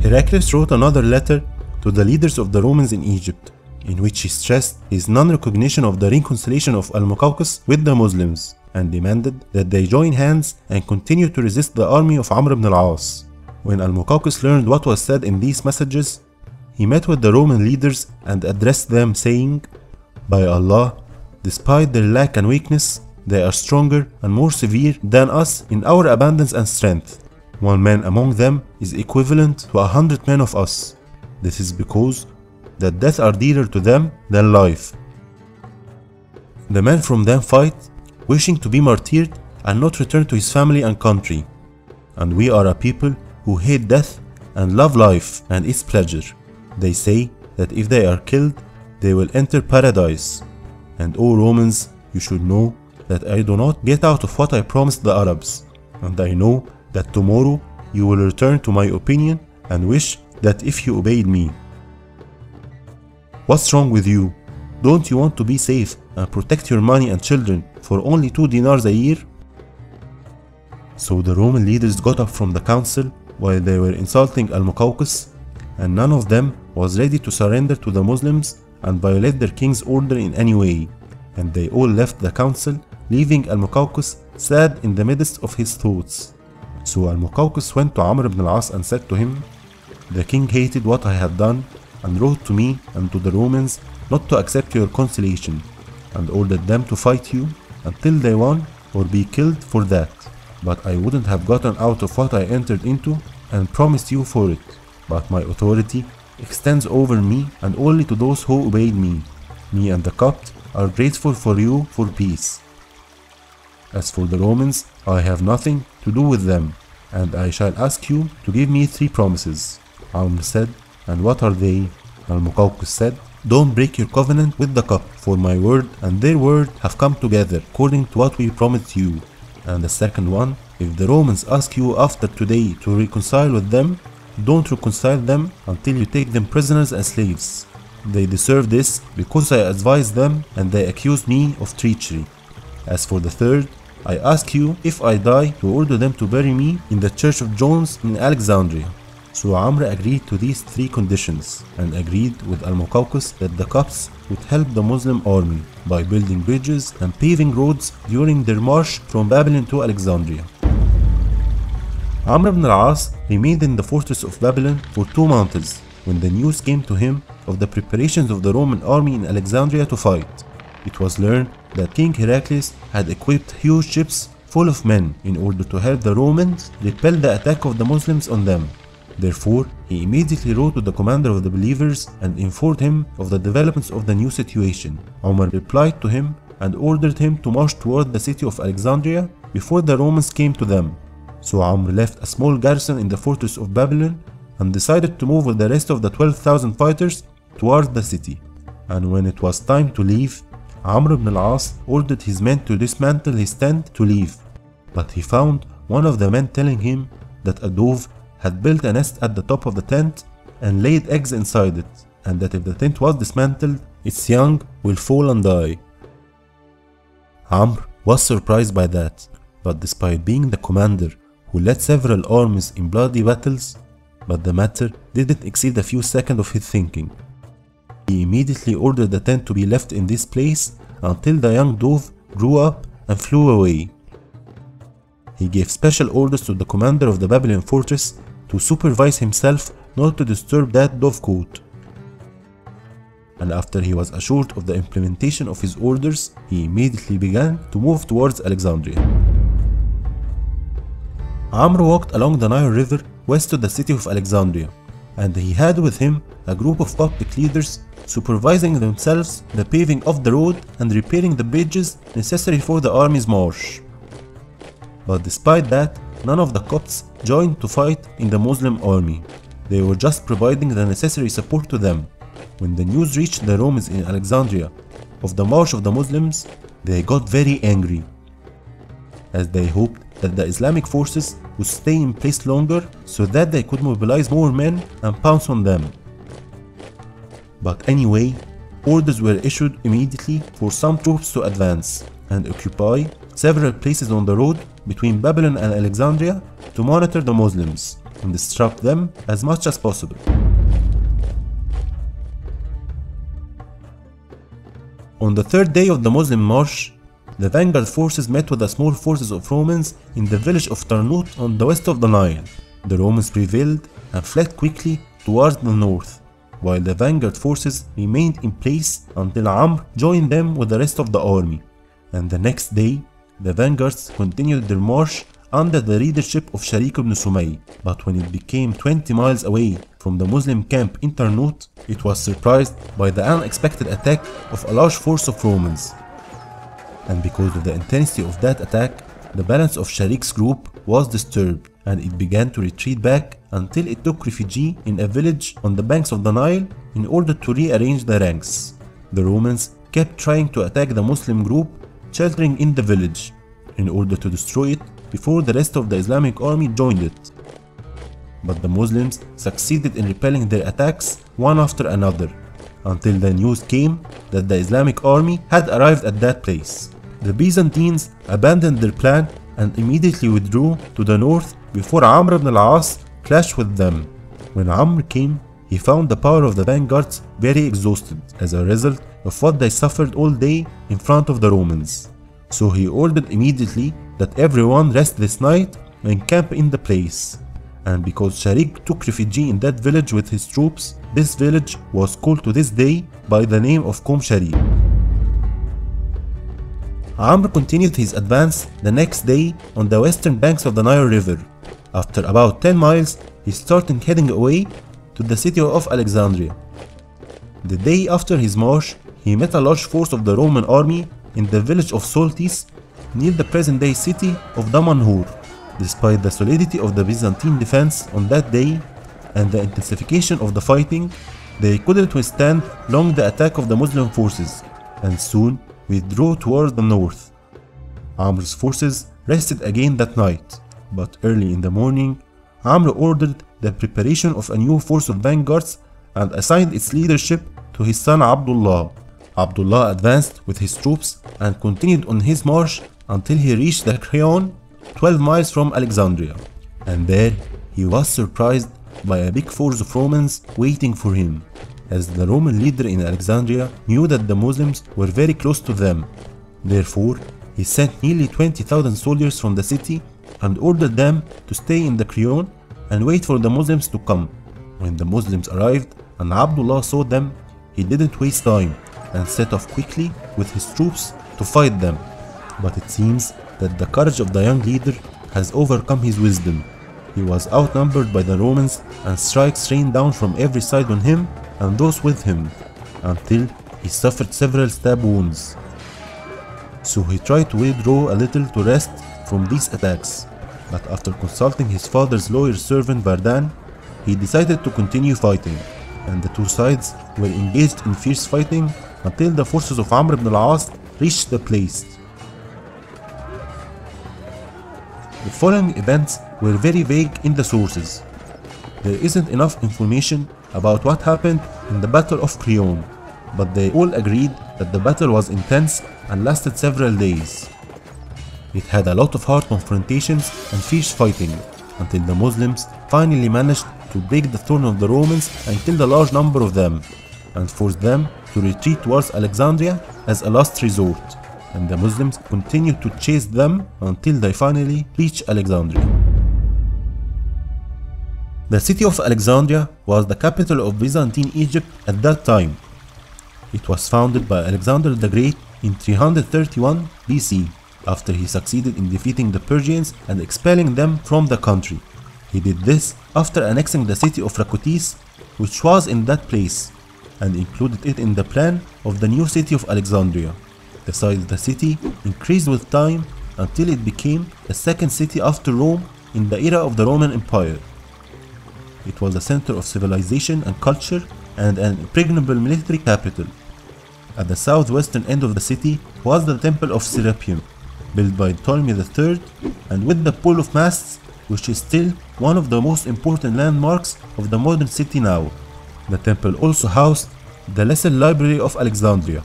Heraclius wrote another letter to the leaders of the Romans in Egypt, in which he stressed his non-recognition of the reconciliation of Al-Muqawqis with the Muslims, and demanded that they join hands and continue to resist the army of Amr ibn al-As. When Al-Muqawqis learned what was said in these messages, he met with the Roman leaders and addressed them saying, by Allah, despite their lack and weakness, they are stronger and more severe than us in our abundance and strength. One man among them is equivalent to a hundred men of us. This is because that death are dearer to them than life. The men from them fight, wishing to be martyred and not return to his family and country. And we are a people who hate death and love life and its pleasure. They say that if they are killed, they will enter paradise. And O Romans, you should know that I do not get out of what I promised the Arabs, and I know that tomorrow you will return to my opinion and wish that if you obeyed me. What's wrong with you? Don't you want to be safe and protect your money and children for only two dinars a year? So the Roman leaders got up from the council while they were insulting Al-Muqawqis, and none of them was ready to surrender to the Muslims and violate their king's order in any way, and they all left the council, leaving Al-Muqawqis sad in the midst of his thoughts. So Al-Muqawqis went to Amr ibn al-As and said to him, the king hated what I had done and wrote to me and to the Romans not to accept your conciliation, and ordered them to fight you until they won or be killed for that. But I wouldn't have gotten out of what I entered into and promised you for it. But my authority extends over me and only to those who obeyed me. Me and the Copt are grateful for you for peace. As for the Romans, I have nothing to do with them, and I shall ask you to give me three promises." Amr said, "And what are they?" Al-Muqawqis said, "Don't break your covenant with the cup, for my word and their word have come together according to what we promised you." And the second one, "If the Romans ask you after today to reconcile with them, don't reconcile them until you take them prisoners and slaves. They deserve this because I advised them and they accused me of treachery. As for the third, I ask you if I die to order them to bury me in the church of Jones in Alexandria." So Amr agreed to these three conditions and agreed with Al-Muqawqis that the Copts would help the Muslim army by building bridges and paving roads during their march from Babylon to Alexandria. Amr ibn al-As remained in the fortress of Babylon for two months when the news came to him of the preparations of the Roman army in Alexandria to fight. It was learned that King Heraclius had equipped huge ships full of men in order to help the Romans repel the attack of the Muslims on them. Therefore, he immediately wrote to the commander of the believers and informed him of the developments of the new situation. Omar replied to him and ordered him to march toward the city of Alexandria before the Romans came to them. So Amr left a small garrison in the fortress of Babylon and decided to move with the rest of the twelve thousand fighters towards the city. And when it was time to leave, Amr ibn al-As ordered his men to dismantle his tent to leave, but he found one of the men telling him that a dove had built a nest at the top of the tent and laid eggs inside it, and that if the tent was dismantled, its young will fall and die. Amr was surprised by that, but despite being the commander who led several armies in bloody battles, but the matter didn't exceed a few seconds of his thinking. He immediately ordered the tent to be left in this place until the young dove grew up and flew away. He gave special orders to the commander of the Babylon fortress to supervise himself not to disturb that dovecote. And after he was assured of the implementation of his orders, he immediately began to move towards Alexandria. Amr walked along the Nile River west to the city of Alexandria, and he had with him a group of Coptic leaders supervising themselves the paving of the road and repairing the bridges necessary for the army's march. But despite that, none of the Copts joined to fight in the Muslim army. They were just providing the necessary support to them. When the news reached the Romans in Alexandria of the march of the Muslims, they got very angry, as they hoped that the Islamic forces would stay in place longer so that they could mobilize more men and pounce on them. But anyway, orders were issued immediately for some troops to advance and occupy several places on the road between Babylon and Alexandria to monitor the Muslims and disrupt them as much as possible. On the third day of the Muslim march, the vanguard forces met with the small forces of Romans in the village of Tarnut on the west of the Nile. The Romans prevailed and fled quickly towards the north, while the vanguard forces remained in place until Amr joined them with the rest of the army. And the next day, the vanguards continued their march under the leadership of Sharik ibn Sumayy. But when it became twenty miles away from the Muslim camp in Tarnut, it was surprised by the unexpected attack of a large force of Romans. And because of the intensity of that attack, the balance of Sharik's group was disturbed, and it began to retreat back until it took refuge in a village on the banks of the Nile in order to rearrange the ranks. The Romans kept trying to attack the Muslim group sheltering in the village in order to destroy it before the rest of the Islamic army joined it. But the Muslims succeeded in repelling their attacks one after another, until the news came that the Islamic army had arrived at that place. The Byzantines abandoned their plan and immediately withdrew to the north before Amr ibn al-As clashed with them. When Amr came, he found the power of the vanguards very exhausted as a result of what they suffered all day in front of the Romans. So he ordered immediately that everyone rest this night and camp in the place. And because Sharik took refuge in that village with his troops, this village was called to this day by the name of Qom Sharik. Amr continued his advance the next day on the western banks of the Nile River. After about ten miles, he started heading away to the city of Alexandria. The day after his march, he met a large force of the Roman army in the village of Soltis near the present-day city of Damanhur. Despite the solidity of the Byzantine defense on that day and the intensification of the fighting, they couldn't withstand long the attack of the Muslim forces and soon withdrew towards the north. Amr's forces rested again that night, but early in the morning, Amr ordered the preparation of a new force of vanguards and assigned its leadership to his son Abdullah. Abdullah advanced with his troops and continued on his march until he reached the Creon, twelve miles from Alexandria, and there he was surprised by a big force of Romans waiting for him, as the Roman leader in Alexandria knew that the Muslims were very close to them. Therefore, he sent nearly twenty thousand soldiers from the city and ordered them to stay in the Creon and wait for the Muslims to come. When the Muslims arrived and Abdullah saw them, he didn't waste time and set off quickly with his troops to fight them. But it seems that the courage of the young leader has overcome his wisdom. He was outnumbered by the Romans and strikes rained down from every side on him and those with him, until he suffered several stab wounds. So he tried to withdraw a little to rest from these attacks, but after consulting his father's lawyer servant Vardan, he decided to continue fighting, and the two sides were engaged in fierce fighting until the forces of Amr ibn al-As reached the place. The following events were very vague in the sources. There isn't enough information about what happened in the Battle of Creon, but they all agreed that the battle was intense and lasted several days. It had a lot of hard confrontations and fierce fighting, until the Muslims finally managed to break the throne of the Romans and killed a large number of them, and forced them to retreat towards Alexandria as a last resort, and the Muslims continued to chase them until they finally reached Alexandria. The city of Alexandria was the capital of Byzantine Egypt at that time. It was founded by Alexander the Great in three hundred thirty-one B C, after he succeeded in defeating the Persians and expelling them from the country. He did this after annexing the city of Rakotis, which was in that place, and included it in the plan of the new city of Alexandria. The size of the city increased with time until it became the second city after Rome in the era of the Roman Empire. It was a center of civilization and culture and an impregnable military capital. At the southwestern end of the city was the Temple of Serapion, built by Ptolemy the Third, and with the Pole of Masts, which is still one of the most important landmarks of the modern city now. The temple also housed the Lesser Library of Alexandria,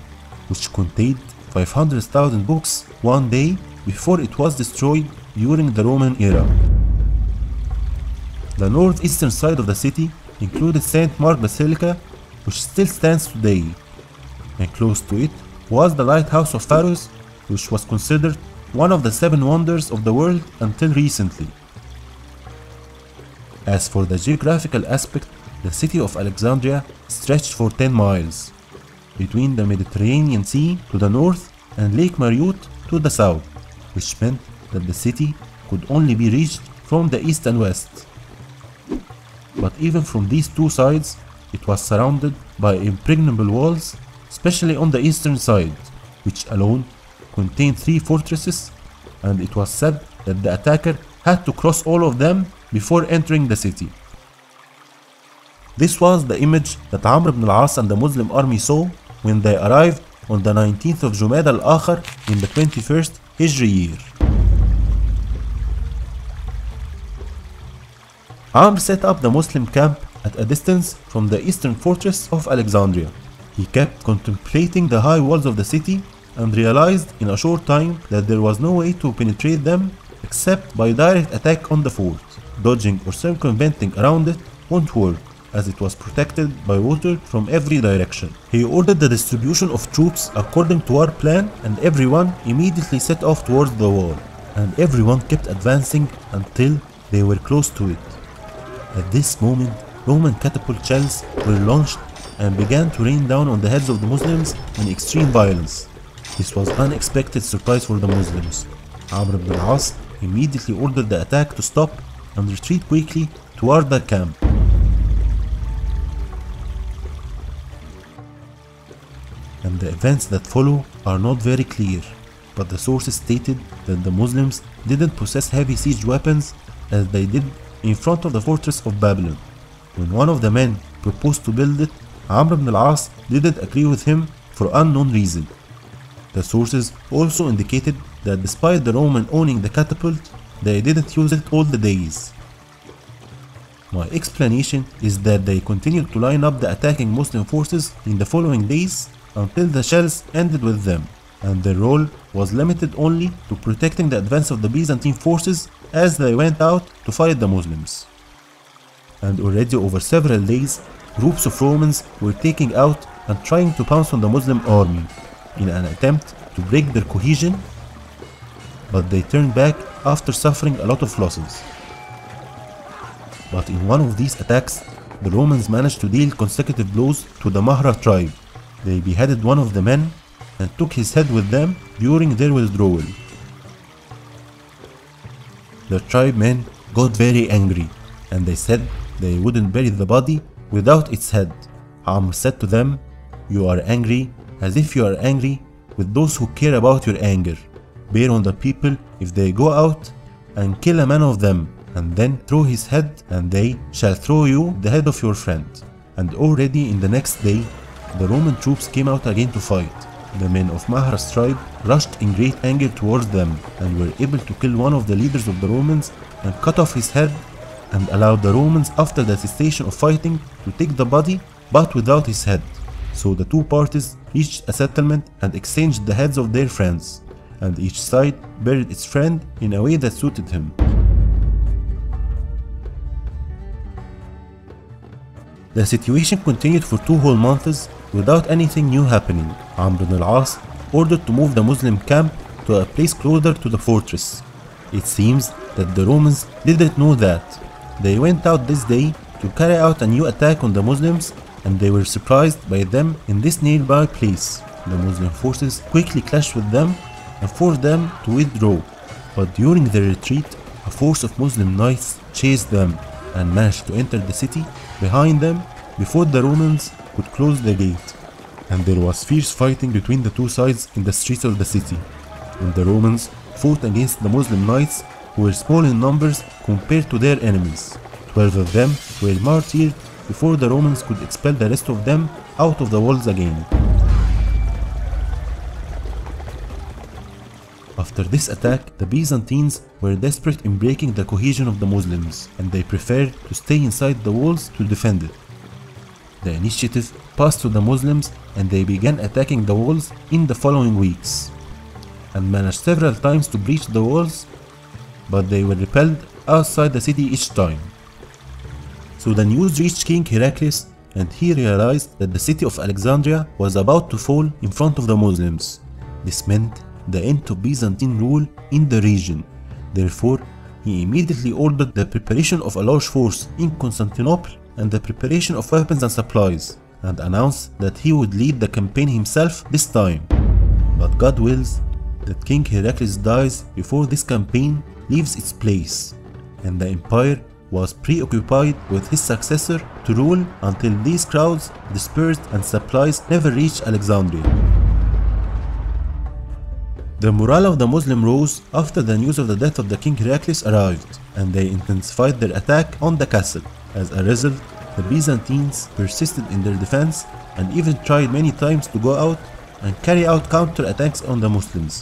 which contained five hundred thousand books one day before it was destroyed during the Roman era. The northeastern side of the city included Saint Mark Basilica, which still stands today, and close to it was the Lighthouse of Pharos, which was considered one of the seven wonders of the world until recently. As for the geographical aspect, the city of Alexandria stretched for ten miles, between the Mediterranean Sea to the north and Lake Mariot to the south, which meant that the city could only be reached from the east and west. But even from these two sides, it was surrounded by impregnable walls, especially on the eastern side, which alone contained three fortresses, and it was said that the attacker had to cross all of them before entering the city. This was the image that Amr ibn al-As and the Muslim army saw when they arrived on the nineteenth of Jumada al-Akhir in the twenty-first Hijri year. Amr set up the Muslim camp at a distance from the eastern fortress of Alexandria. He kept contemplating the high walls of the city and realized in a short time that there was no way to penetrate them except by direct attack on the fort. Dodging or circumventing around it won't work, as it was protected by water from every direction. He ordered the distribution of troops according to our plan, and everyone immediately set off towards the wall, and everyone kept advancing until they were close to it. At this moment, Roman catapult shells were launched and began to rain down on the heads of the Muslims in extreme violence. This was an unexpected surprise for the Muslims. Amr ibn al-As immediately ordered the attack to stop and retreat quickly toward the camp. And and the events that follow are not very clear, but the sources stated that the Muslims didn't possess heavy siege weapons as they did in front of the fortress of Babylon. When one of the men proposed to build it, Amr ibn al-As didn't agree with him for unknown reason. The sources also indicated that despite the Roman owning the catapult, they didn't use it all the days. My explanation is that they continued to line up the attacking Muslim forces in the following days until the shells ended with them, and their role was limited only to protecting the advance of the Byzantine forces as they went out to fight the Muslims. And already over several days, groups of Romans were taking out and trying to pounce on the Muslim army in an attempt to break their cohesion, but they turned back after suffering a lot of losses. But in one of these attacks, the Romans managed to deal consecutive blows to the Mahra tribe. They beheaded one of the men and took his head with them during their withdrawal. The tribe men got very angry, and they said they wouldn't bury the body without its head. Amr said to them, "You are angry as if you are angry with those who care about your anger. Bear on the people if they go out and kill a man of them, and then throw his head, and they shall throw you the head of your friend." And already in the next day, the Roman troops came out again to fight. The men of Mahra's tribe rushed in great anger towards them and were able to kill one of the leaders of the Romans and cut off his head, and allowed the Romans after the cessation of fighting to take the body but without his head. So the two parties reached a settlement and exchanged the heads of their friends, and each side buried its friend in a way that suited him. The situation continued for two whole months without anything new happening. Amr ibn al-As ordered to move the Muslim camp to a place closer to the fortress. It seems that the Romans didn't know that. They went out this day to carry out a new attack on the Muslims, and they were surprised by them in this nearby place. The Muslim forces quickly clashed with them and forced them to withdraw, but during their retreat, a force of Muslim knights chased them and managed to enter the city behind them before the Romans could close the gate, and there was fierce fighting between the two sides in the streets of the city. And the Romans fought against the Muslim knights, who were small in numbers compared to their enemies. Twelve of them were martyred before the Romans could expel the rest of them out of the walls again. After this attack, the Byzantines were desperate in breaking the cohesion of the Muslims, and they preferred to stay inside the walls to defend it. The initiative passed to the Muslims, and they began attacking the walls in the following weeks, and managed several times to breach the walls, but they were repelled outside the city each time. So the news reached King Heraclius, and he realized that the city of Alexandria was about to fall in front of the Muslims. This meant the end of Byzantine rule in the region. Therefore, he immediately ordered the preparation of a large force in Constantinople and the preparation of weapons and supplies, and announced that he would lead the campaign himself this time. But God wills that King Heraclius dies before this campaign leaves its place, and the empire was preoccupied with his successor to rule until these crowds dispersed and supplies never reached Alexandria. The morale of the Muslim rose after the news of the death of the King Heraclius arrived, and they intensified their attack on the castle. As a result, the Byzantines persisted in their defense and even tried many times to go out and carry out counter-attacks on the Muslims.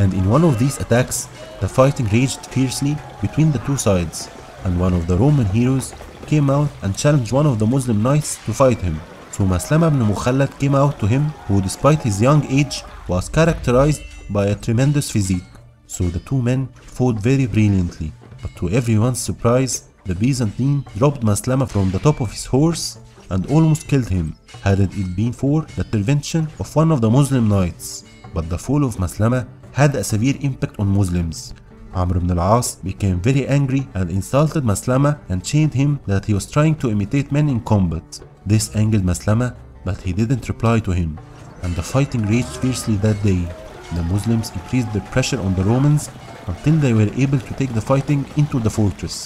And in one of these attacks, the fighting raged fiercely between the two sides, and one of the Roman heroes came out and challenged one of the Muslim knights to fight him. So Maslama ibn Mukhallad came out to him, who despite his young age was characterized by a tremendous physique. So the two men fought very brilliantly, but to everyone's surprise, the Byzantine dropped Maslama from the top of his horse and almost killed him, hadn't it been for the intervention of one of the Muslim knights. But the fall of Maslama had a severe impact on Muslims. Amr ibn al-As became very angry and insulted Maslama and chid him that he was trying to imitate men in combat. This angered Maslama, but he didn't reply to him, and the fighting raged fiercely that day. The Muslims increased their pressure on the Romans until they were able to take the fighting into the fortress.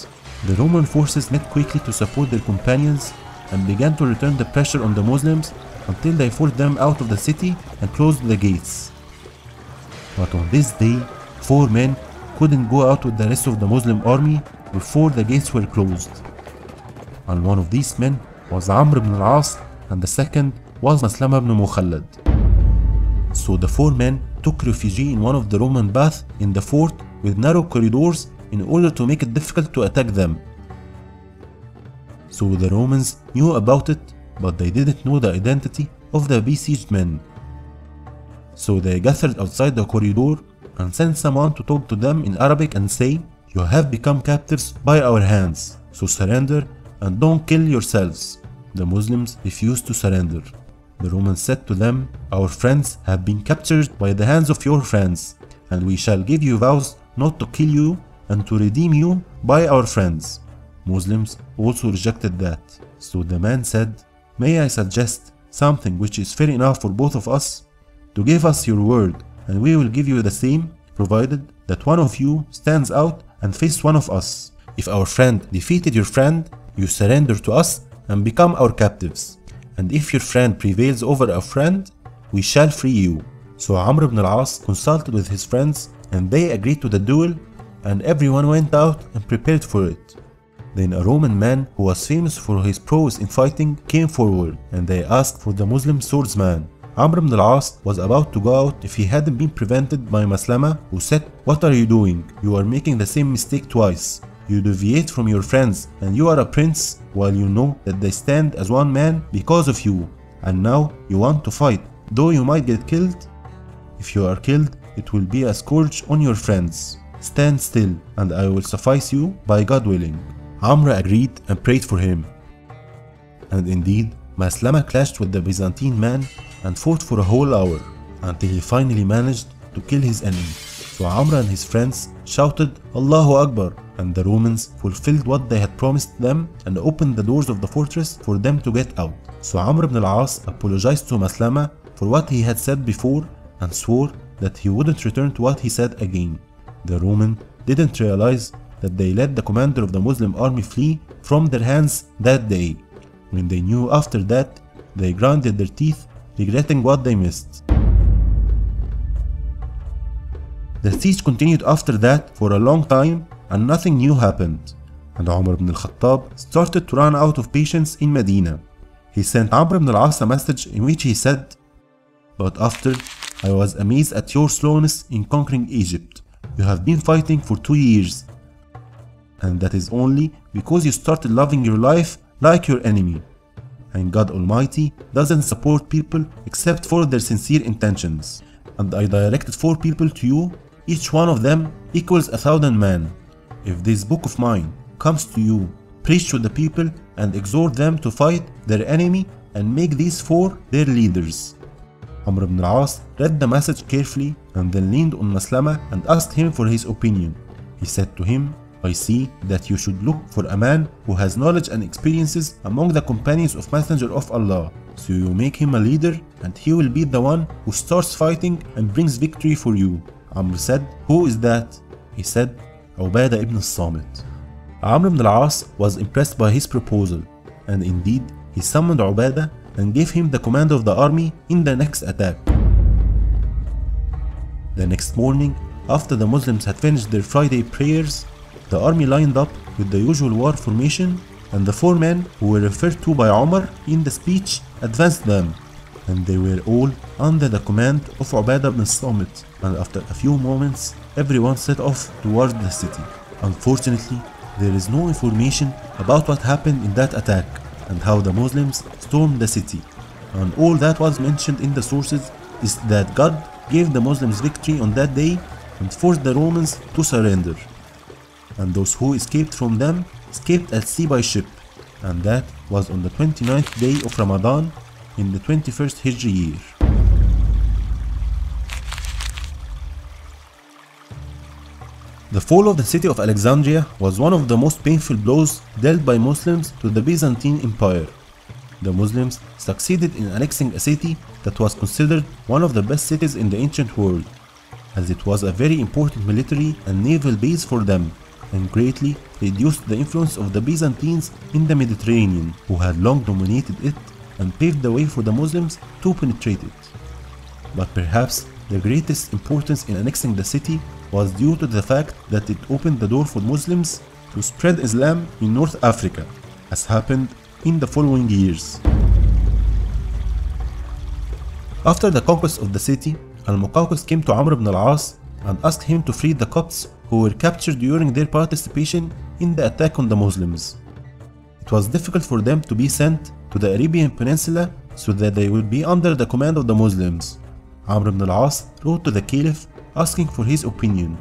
The Roman forces met quickly to support their companions and began to return the pressure on the Muslims until they forced them out of the city and closed the gates. But on this day, four men couldn't go out with the rest of the Muslim army before the gates were closed. And one of these men was Amr ibn al-As, and the second was Maslama ibn Mukhallad. So the four men took refuge in one of the Roman baths in the fort with narrow corridors in order to make it difficult to attack them. So the Romans knew about it, but they didn't know the identity of the besieged men. So they gathered outside the corridor and sent someone to talk to them in Arabic and say, "You have become captives by our hands, so surrender and don't kill yourselves." The Muslims refused to surrender. The Romans said to them, "Our friends have been captured by the hands of your friends, and we shall give you vows not to kill you and to redeem you by our friends." Muslims also rejected that. So the man said, "May I suggest something which is fair enough for both of us? To give us your word, and we will give you the same, provided that one of you stands out and faces one of us. If our friend defeated your friend, you surrender to us and become our captives. And if your friend prevails over a friend, we shall free you." So Amr ibn al-As consulted with his friends, and they agreed to the duel, and everyone went out and prepared for it. Then a Roman man who was famous for his prowess in fighting came forward, and they asked for the Muslim swordsman. Amr ibn al-As was about to go out if he hadn't been prevented by Maslama, who said, "What are you doing? You are making the same mistake twice. You deviate from your friends, and you are a prince, while you know that they stand as one man because of you. And now you want to fight, though you might get killed. If you are killed, it will be a scourge on your friends. Stand still, and I will suffice you, by God willing." Amr agreed and prayed for him. And indeed, Maslama clashed with the Byzantine man and fought for a whole hour, until he finally managed to kill his enemy. So Amr and his friends shouted, "Allahu Akbar," and the Romans fulfilled what they had promised them and opened the doors of the fortress for them to get out. So Amr ibn al-As apologized to Maslama for what he had said before and swore that he wouldn't return to what he said again. The Roman didn't realize that they let the commander of the Muslim army flee from their hands that day. When they knew after that, they grinded their teeth, regretting what they missed. The siege continued after that for a long time, and nothing new happened, and Umar ibn al-Khattab started to run out of patience in Medina. He sent Amr ibn al-As a message in which he said, "But after, I was amazed at your slowness in conquering Egypt. You have been fighting for two years, and that is only because you started loving your life like your enemy. And God Almighty doesn't support people except for their sincere intentions. And I directed four people to you, each one of them equals a thousand men. If this book of mine comes to you, preach to the people and exhort them to fight their enemy and make these four their leaders." Amr ibn al-As read the message carefully and then leaned on Maslama and asked him for his opinion. He said to him, "I see that you should look for a man who has knowledge and experiences among the companions of Messenger of Allah. So you make him a leader and he will be the one who starts fighting and brings victory for you." Amr said, "Who is that?" He said, "Ubada ibn al-Samit." Amr ibn al-As was impressed by his proposal, and indeed he summoned Ubada and gave him the command of the army in the next attack. The next morning, after the Muslims had finished their Friday prayers, the army lined up with the usual war formation, and the four men who were referred to by Umar in the speech advanced them, and they were all under the command of Ubada ibn al-Samit, and after a few moments everyone set off towards the city. Unfortunately, there is no information about what happened in that attack and how the Muslims stormed the city, and all that was mentioned in the sources is that God gave the Muslims victory on that day and forced the Romans to surrender, and those who escaped from them escaped at sea by ship, and that was on the twenty-ninth day of Ramadan in the twenty-first Hijri year. The fall of the city of Alexandria was one of the most painful blows dealt by Muslims to the Byzantine Empire. The Muslims succeeded in annexing a city that was considered one of the best cities in the ancient world, as it was a very important military and naval base for them, and greatly reduced the influence of the Byzantines in the Mediterranean, who had long dominated it and paved the way for the Muslims to penetrate it. But perhaps the greatest importance in annexing the city was due to the fact that it opened the door for Muslims to spread Islam in North Africa, as happened in the following years. After the conquest of the city, Al-Muqawqis came to Amr ibn al-As and asked him to free the Copts who were captured during their participation in the attack on the Muslims. It was difficult for them to be sent to the Arabian Peninsula so that they would be under the command of the Muslims. Amr ibn al-As wrote to the Caliph asking for his opinion.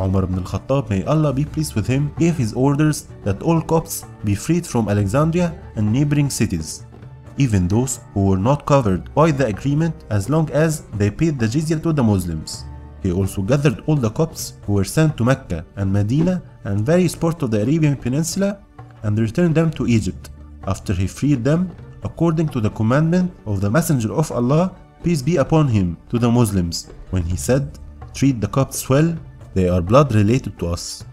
Umar ibn al-Khattab, may Allah be pleased with him, gave his orders that all Copts be freed from Alexandria and neighboring cities, even those who were not covered by the agreement as long as they paid the jizya to the Muslims. He also gathered all the Copts who were sent to Mecca and Medina and various parts of the Arabian Peninsula and returned them to Egypt, after he freed them according to the commandment of the Messenger of Allah, peace be upon him, to the Muslims, when he said, "Treat the Copts well, they are blood related to us."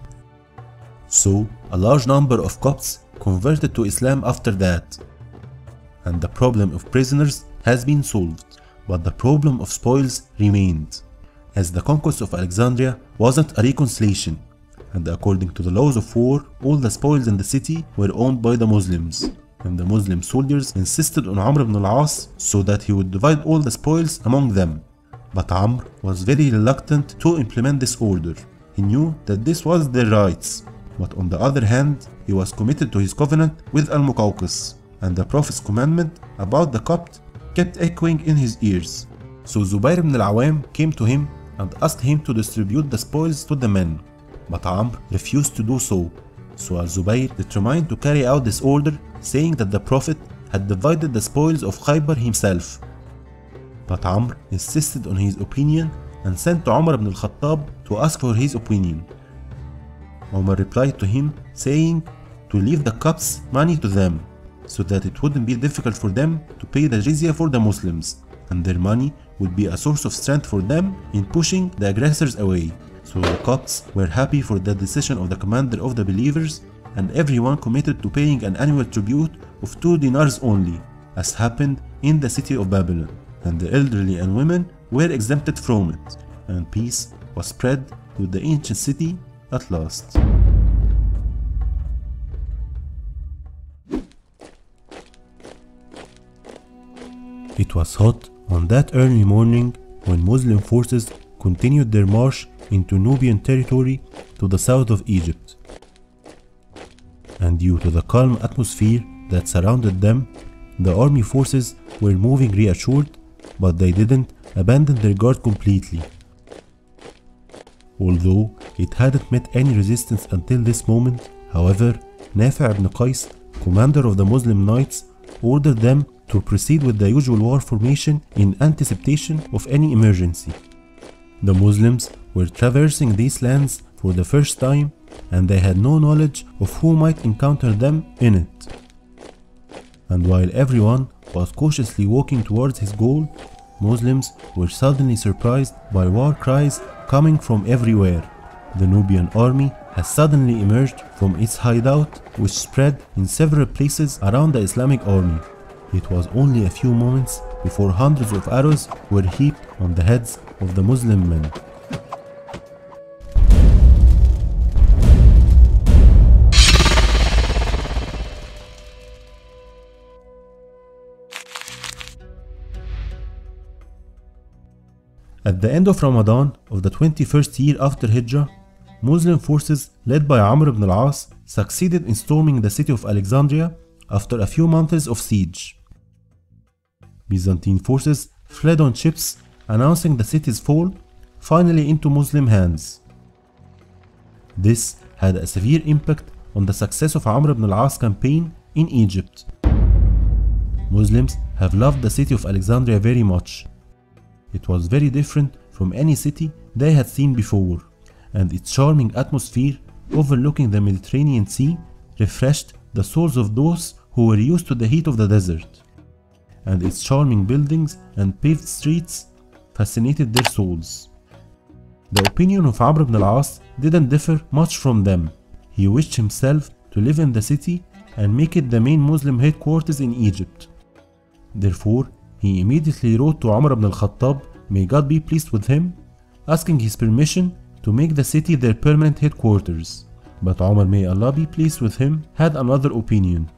So a large number of Copts converted to Islam after that, and the problem of prisoners has been solved, but the problem of spoils remained, as the conquest of Alexandria wasn't a reconciliation, and according to the laws of war, all the spoils in the city were owned by the Muslims, and the Muslim soldiers insisted on Amr ibn al-As so that he would divide all the spoils among them. But Amr was very reluctant to implement this order. He knew that this was their rights, but on the other hand, he was committed to his covenant with Al-Muqawqis, and the Prophet's commandment about the Copt kept echoing in his ears. So Zubair ibn al-Awwam came to him and asked him to distribute the spoils to the men, but Amr refused to do so. So Al-Zubayr determined to carry out this order, saying that the Prophet had divided the spoils of Khaybar himself. But Amr insisted on his opinion and sent to Umar ibn al-Khattab to ask for his opinion. Umar replied to him saying to leave the Copts money to them so that it wouldn't be difficult for them to pay the jizya for the Muslims, and their money would be a source of strength for them in pushing the aggressors away. So the Copts were happy for the decision of the commander of the believers, and everyone committed to paying an annual tribute of two dinars only, as happened in the city of Babylon, and the elderly and women were exempted from it, and peace was spread to the ancient city at last. It was hot on that early morning when Muslim forces continued their march into Nubian territory to the south of Egypt, and due to the calm atmosphere that surrounded them, the army forces were moving reassured, but they didn't abandon their guard completely. Although it hadn't met any resistance until this moment, however, Nafi' ibn Qays, commander of the Muslim Knights, ordered them to proceed with the usual war formation in anticipation of any emergency. The Muslims were traversing these lands for the first time, and they had no knowledge of who might encounter them in it. And while everyone was cautiously walking towards his goal, Muslims were suddenly surprised by war cries coming from everywhere. The Nubian army has suddenly emerged from its hideout, which spread in several places around the Islamic army. It was only a few moments before hundreds of arrows were heaped on the heads of the Muslim men. At the end of Ramadan of the twenty-first year after Hijrah, Muslim forces led by Amr ibn al-As succeeded in storming the city of Alexandria after a few months of siege. Byzantine forces fled on ships, announcing the city's fall, finally into Muslim hands. This had a severe impact on the success of Amr ibn al-As campaign in Egypt. Muslims have loved the city of Alexandria very much. It was very different from any city they had seen before, and its charming atmosphere overlooking the Mediterranean Sea refreshed the souls of those who were used to the heat of the desert, and its charming buildings and paved streets fascinated their souls. The opinion of Amr ibn al-As didn't differ much from them. He wished himself to live in the city and make it the main Muslim headquarters in Egypt. Therefore, he immediately wrote to Umar ibn al-Khattab, may God be pleased with him, asking his permission to make the city their permanent headquarters. But Umar, may Allah be pleased with him, had another opinion.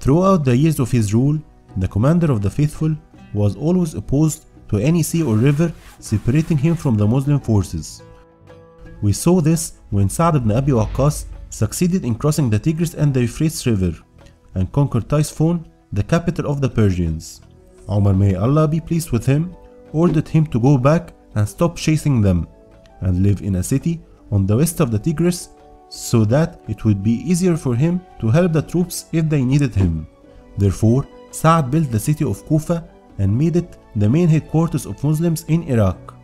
Throughout the years of his rule, the commander of the faithful was always opposed to any sea or river separating him from the Muslim forces. We saw this when Sa'd ibn Abi Waqqas succeeded in crossing the Tigris and the Euphrates river and conquered Typhon, the capital of the Persians. Umar, may Allah be pleased with him, ordered him to go back and stop chasing them and live in a city on the west of the Tigris, so that it would be easier for him to help the troops if they needed him. Therefore, Sa'd built the city of Kufa and made it the main headquarters of Muslims in Iraq.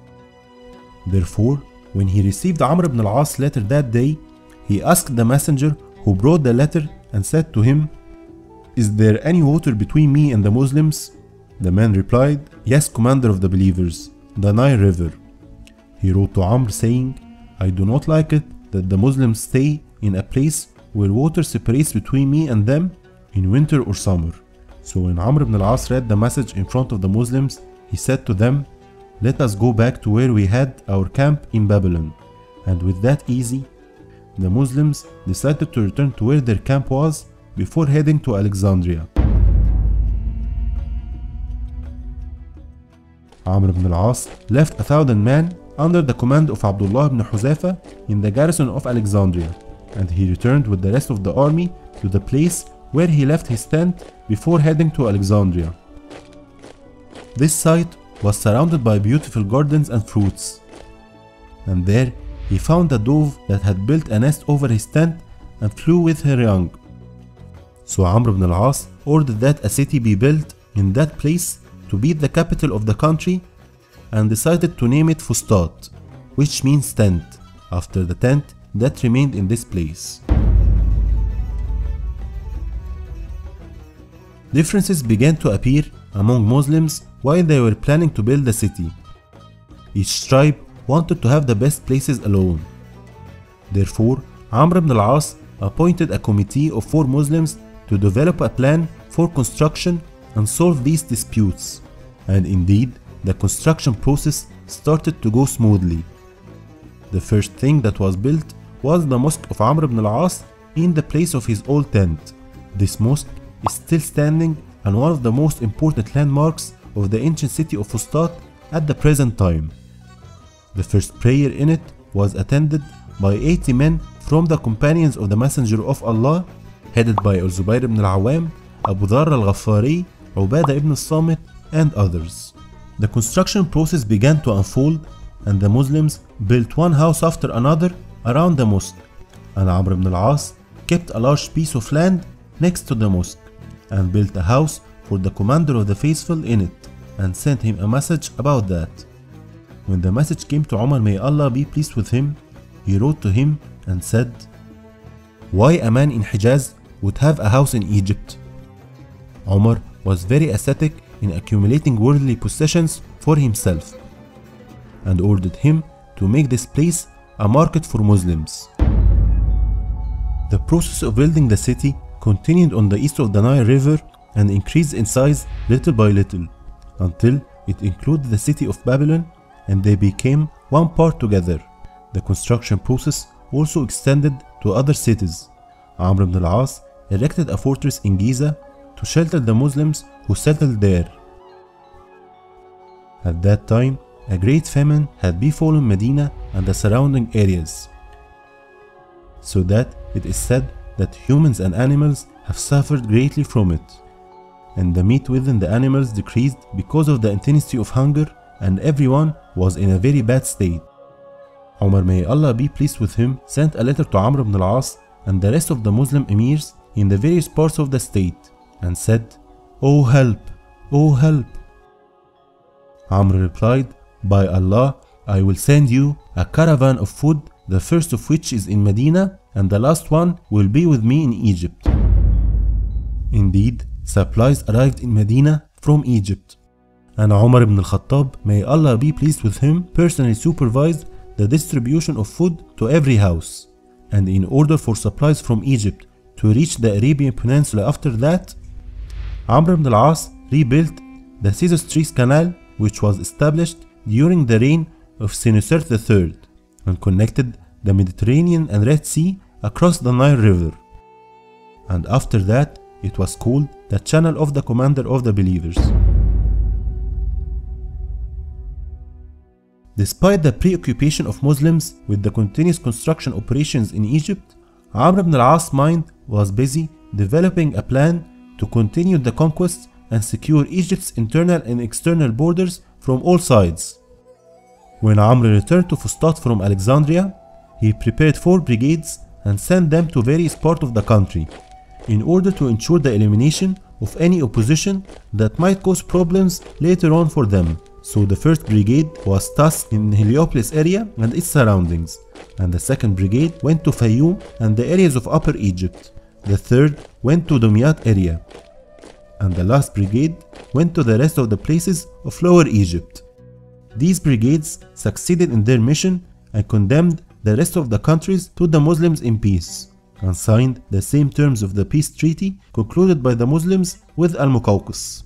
Therefore, when he received Amr ibn al-As letter that day, he asked the messenger who brought the letter and said to him, "Is there any water between me and the Muslims?" The man replied, "Yes, commander of the believers, the Nile River." He wrote to Amr saying, "I do not like it that the Muslims stay in a place where water separates between me and them in winter or summer." So when Amr ibn al-As read the message in front of the Muslims, he said to them, "Let us go back to where we had our camp in Babylon." And with that easy, the Muslims decided to return to where their camp was before heading to Alexandria. Amr ibn al-As left a thousand men under the command of Abdullah ibn Hudhafa in the garrison of Alexandria, and he returned with the rest of the army to the place where he left his tent before heading to Alexandria. This site was surrounded by beautiful gardens and fruits, and there he found a dove that had built a nest over his tent and flew with her young. So Amr ibn al-As ordered that a city be built in that place to be the capital of the country, and decided to name it Fustat, which means tent, after the tent that remained in this place. Differences began to appear among Muslims while they were planning to build the city. Each tribe wanted to have the best places alone. Therefore, Amr ibn al-As appointed a committee of four Muslims to develop a plan for construction and solve these disputes, and indeed, the construction process started to go smoothly. The first thing that was built was the mosque of Amr ibn al-As in the place of his old tent. This mosque is still standing and one of the most important landmarks of the ancient city of Fustat at the present time. The first prayer in it was attended by eighty men from the companions of the Messenger of Allah, headed by Zubair ibn al-Awwam, Abu Dharr al-Ghaffari, Ubada ibn al-Samit, and others. The construction process began to unfold, and the Muslims built one house after another around the mosque, and Amr ibn al-As kept a large piece of land next to the mosque, and built a house for the commander of the faithful in it, and sent him a message about that. When the message came to Umar, may Allah be pleased with him, he wrote to him and said, "Why a man in Hijaz would have a house in Egypt?" Umar was very ascetic in accumulating worldly possessions for himself, and ordered him to make this place a market for Muslims. The process of building the city continued on the east of the Nile River and increased in size little by little, until it included the city of Babylon and they became one part together. The construction process also extended to other cities. Amr ibn al-As erected a fortress in Giza to shelter the Muslims who settled there. At that time, a great famine had befallen Medina and the surrounding areas, so that it is said that humans and animals have suffered greatly from it, and the meat within the animals decreased because of the intensity of hunger, and everyone was in a very bad state. Umar, may Allah be pleased with him, sent a letter to Amr ibn al-As and the rest of the Muslim emirs in the various parts of the state, and said, "Oh help! Oh help!" Amr replied, "By Allah, I will send you a caravan of food, the first of which is in Medina, and the last one will be with me in Egypt." Indeed, supplies arrived in Medina from Egypt, and Umar ibn al-Khattab, may Allah be pleased with him, personally supervised the distribution of food to every house. And in order for supplies from Egypt to reach the Arabian Peninsula. After that, Amr ibn al-As rebuilt the Sesostris Canal, which was established during the reign of Senusert the third and connected the Mediterranean and Red Sea across the Nile River. And after that, it was called the Channel of the Commander of the Believers. Despite the preoccupation of Muslims with the continuous construction operations in Egypt, Amr ibn al-As' mind was busy developing a plan to continue the conquest and secure Egypt's internal and external borders from all sides. When Amr returned to Fustat from Alexandria, he prepared four brigades and sent them to various parts of the country in order to ensure the elimination of any opposition that might cause problems later on for them. So the first brigade was tasked in Heliopolis area and its surroundings, and the second brigade went to Fayoum and the areas of Upper Egypt. The third went to Dumyat area, and the last brigade went to the rest of the places of Lower Egypt. These brigades succeeded in their mission and condemned the rest of the countries to the Muslims in peace, and signed the same terms of the peace treaty concluded by the Muslims with Al-Muqawqis.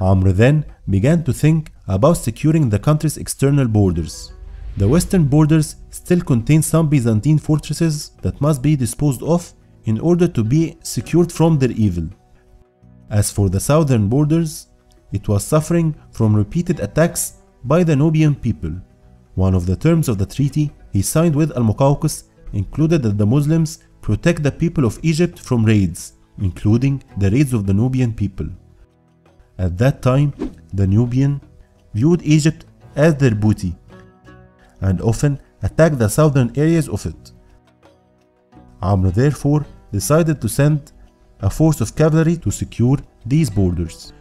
Amr then began to think about securing the country's external borders. The western borders still contain some Byzantine fortresses that must be disposed of in order to be secured from their evil. As for the southern borders, it was suffering from repeated attacks by the Nubian people. One of the terms of the treaty he signed with Al-Muqawqis included that the Muslims protect the people of Egypt from raids, including the raids of the Nubian people. At that time, the Nubian viewed Egypt as their booty and often attacked the southern areas of it. Amr therefore decided to send a force of cavalry to secure these borders.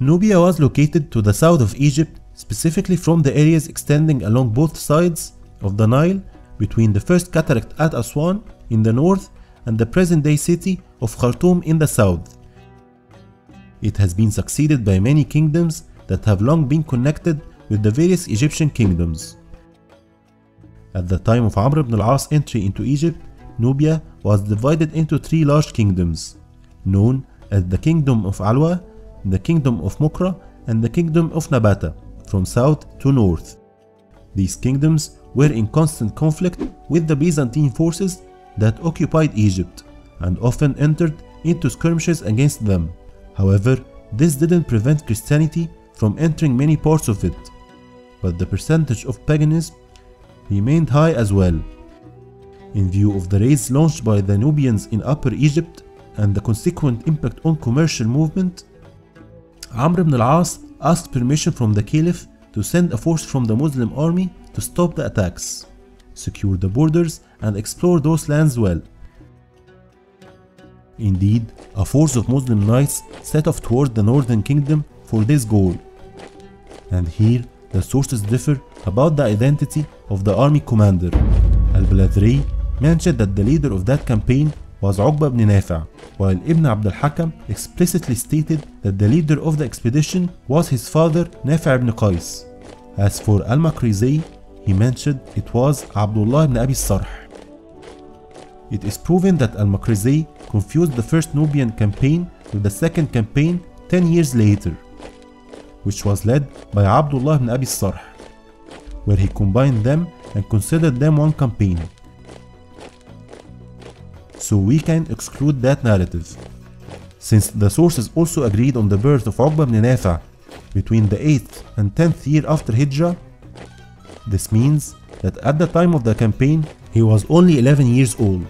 Nubia was located to the south of Egypt, specifically from the areas extending along both sides of the Nile between the first cataract at Aswan in the north and the present-day city of Khartoum in the south. It has been succeeded by many kingdoms that have long been connected with the various Egyptian kingdoms. At the time of Amr ibn al-As' entry into Egypt, Nubia was divided into three large kingdoms, known as the Kingdom of Alwa, the Kingdom of Mukra, and the Kingdom of Nabata, from south to north. These kingdoms were in constant conflict with the Byzantine forces that occupied Egypt and often entered into skirmishes against them. However, this didn't prevent Christianity from entering many parts of it, but the percentage of paganism remained high as well. In view of the raids launched by the Nubians in Upper Egypt and the consequent impact on commercial movement, Amr ibn al-As asked permission from the Caliph to send a force from the Muslim army to stop the attacks, secure the borders, and explore those lands well. Indeed, a force of Muslim knights set off toward the northern kingdom for this goal. And here the sources differ about the identity of the army commander. Al-Baladri mentioned that the leader of that campaign was Uqba ibn Nafi', while Ibn Abd al-Hakam explicitly stated that the leader of the expedition was his father Nafi' ibn Qays. As for Al-Makrizi, he mentioned it was Abdullah ibn Abi Sarh. It is proven that Al-Makrizi confused the first Nubian campaign with the second campaign ten years later, which was led by Abdullah ibn Abi Sarh, where he combined them and considered them one campaign. So we can exclude that narrative. Since the sources also agreed on the birth of Uqba ibn Nafi' between the eighth and tenth year after Hijrah, this means that at the time of the campaign he was only eleven years old,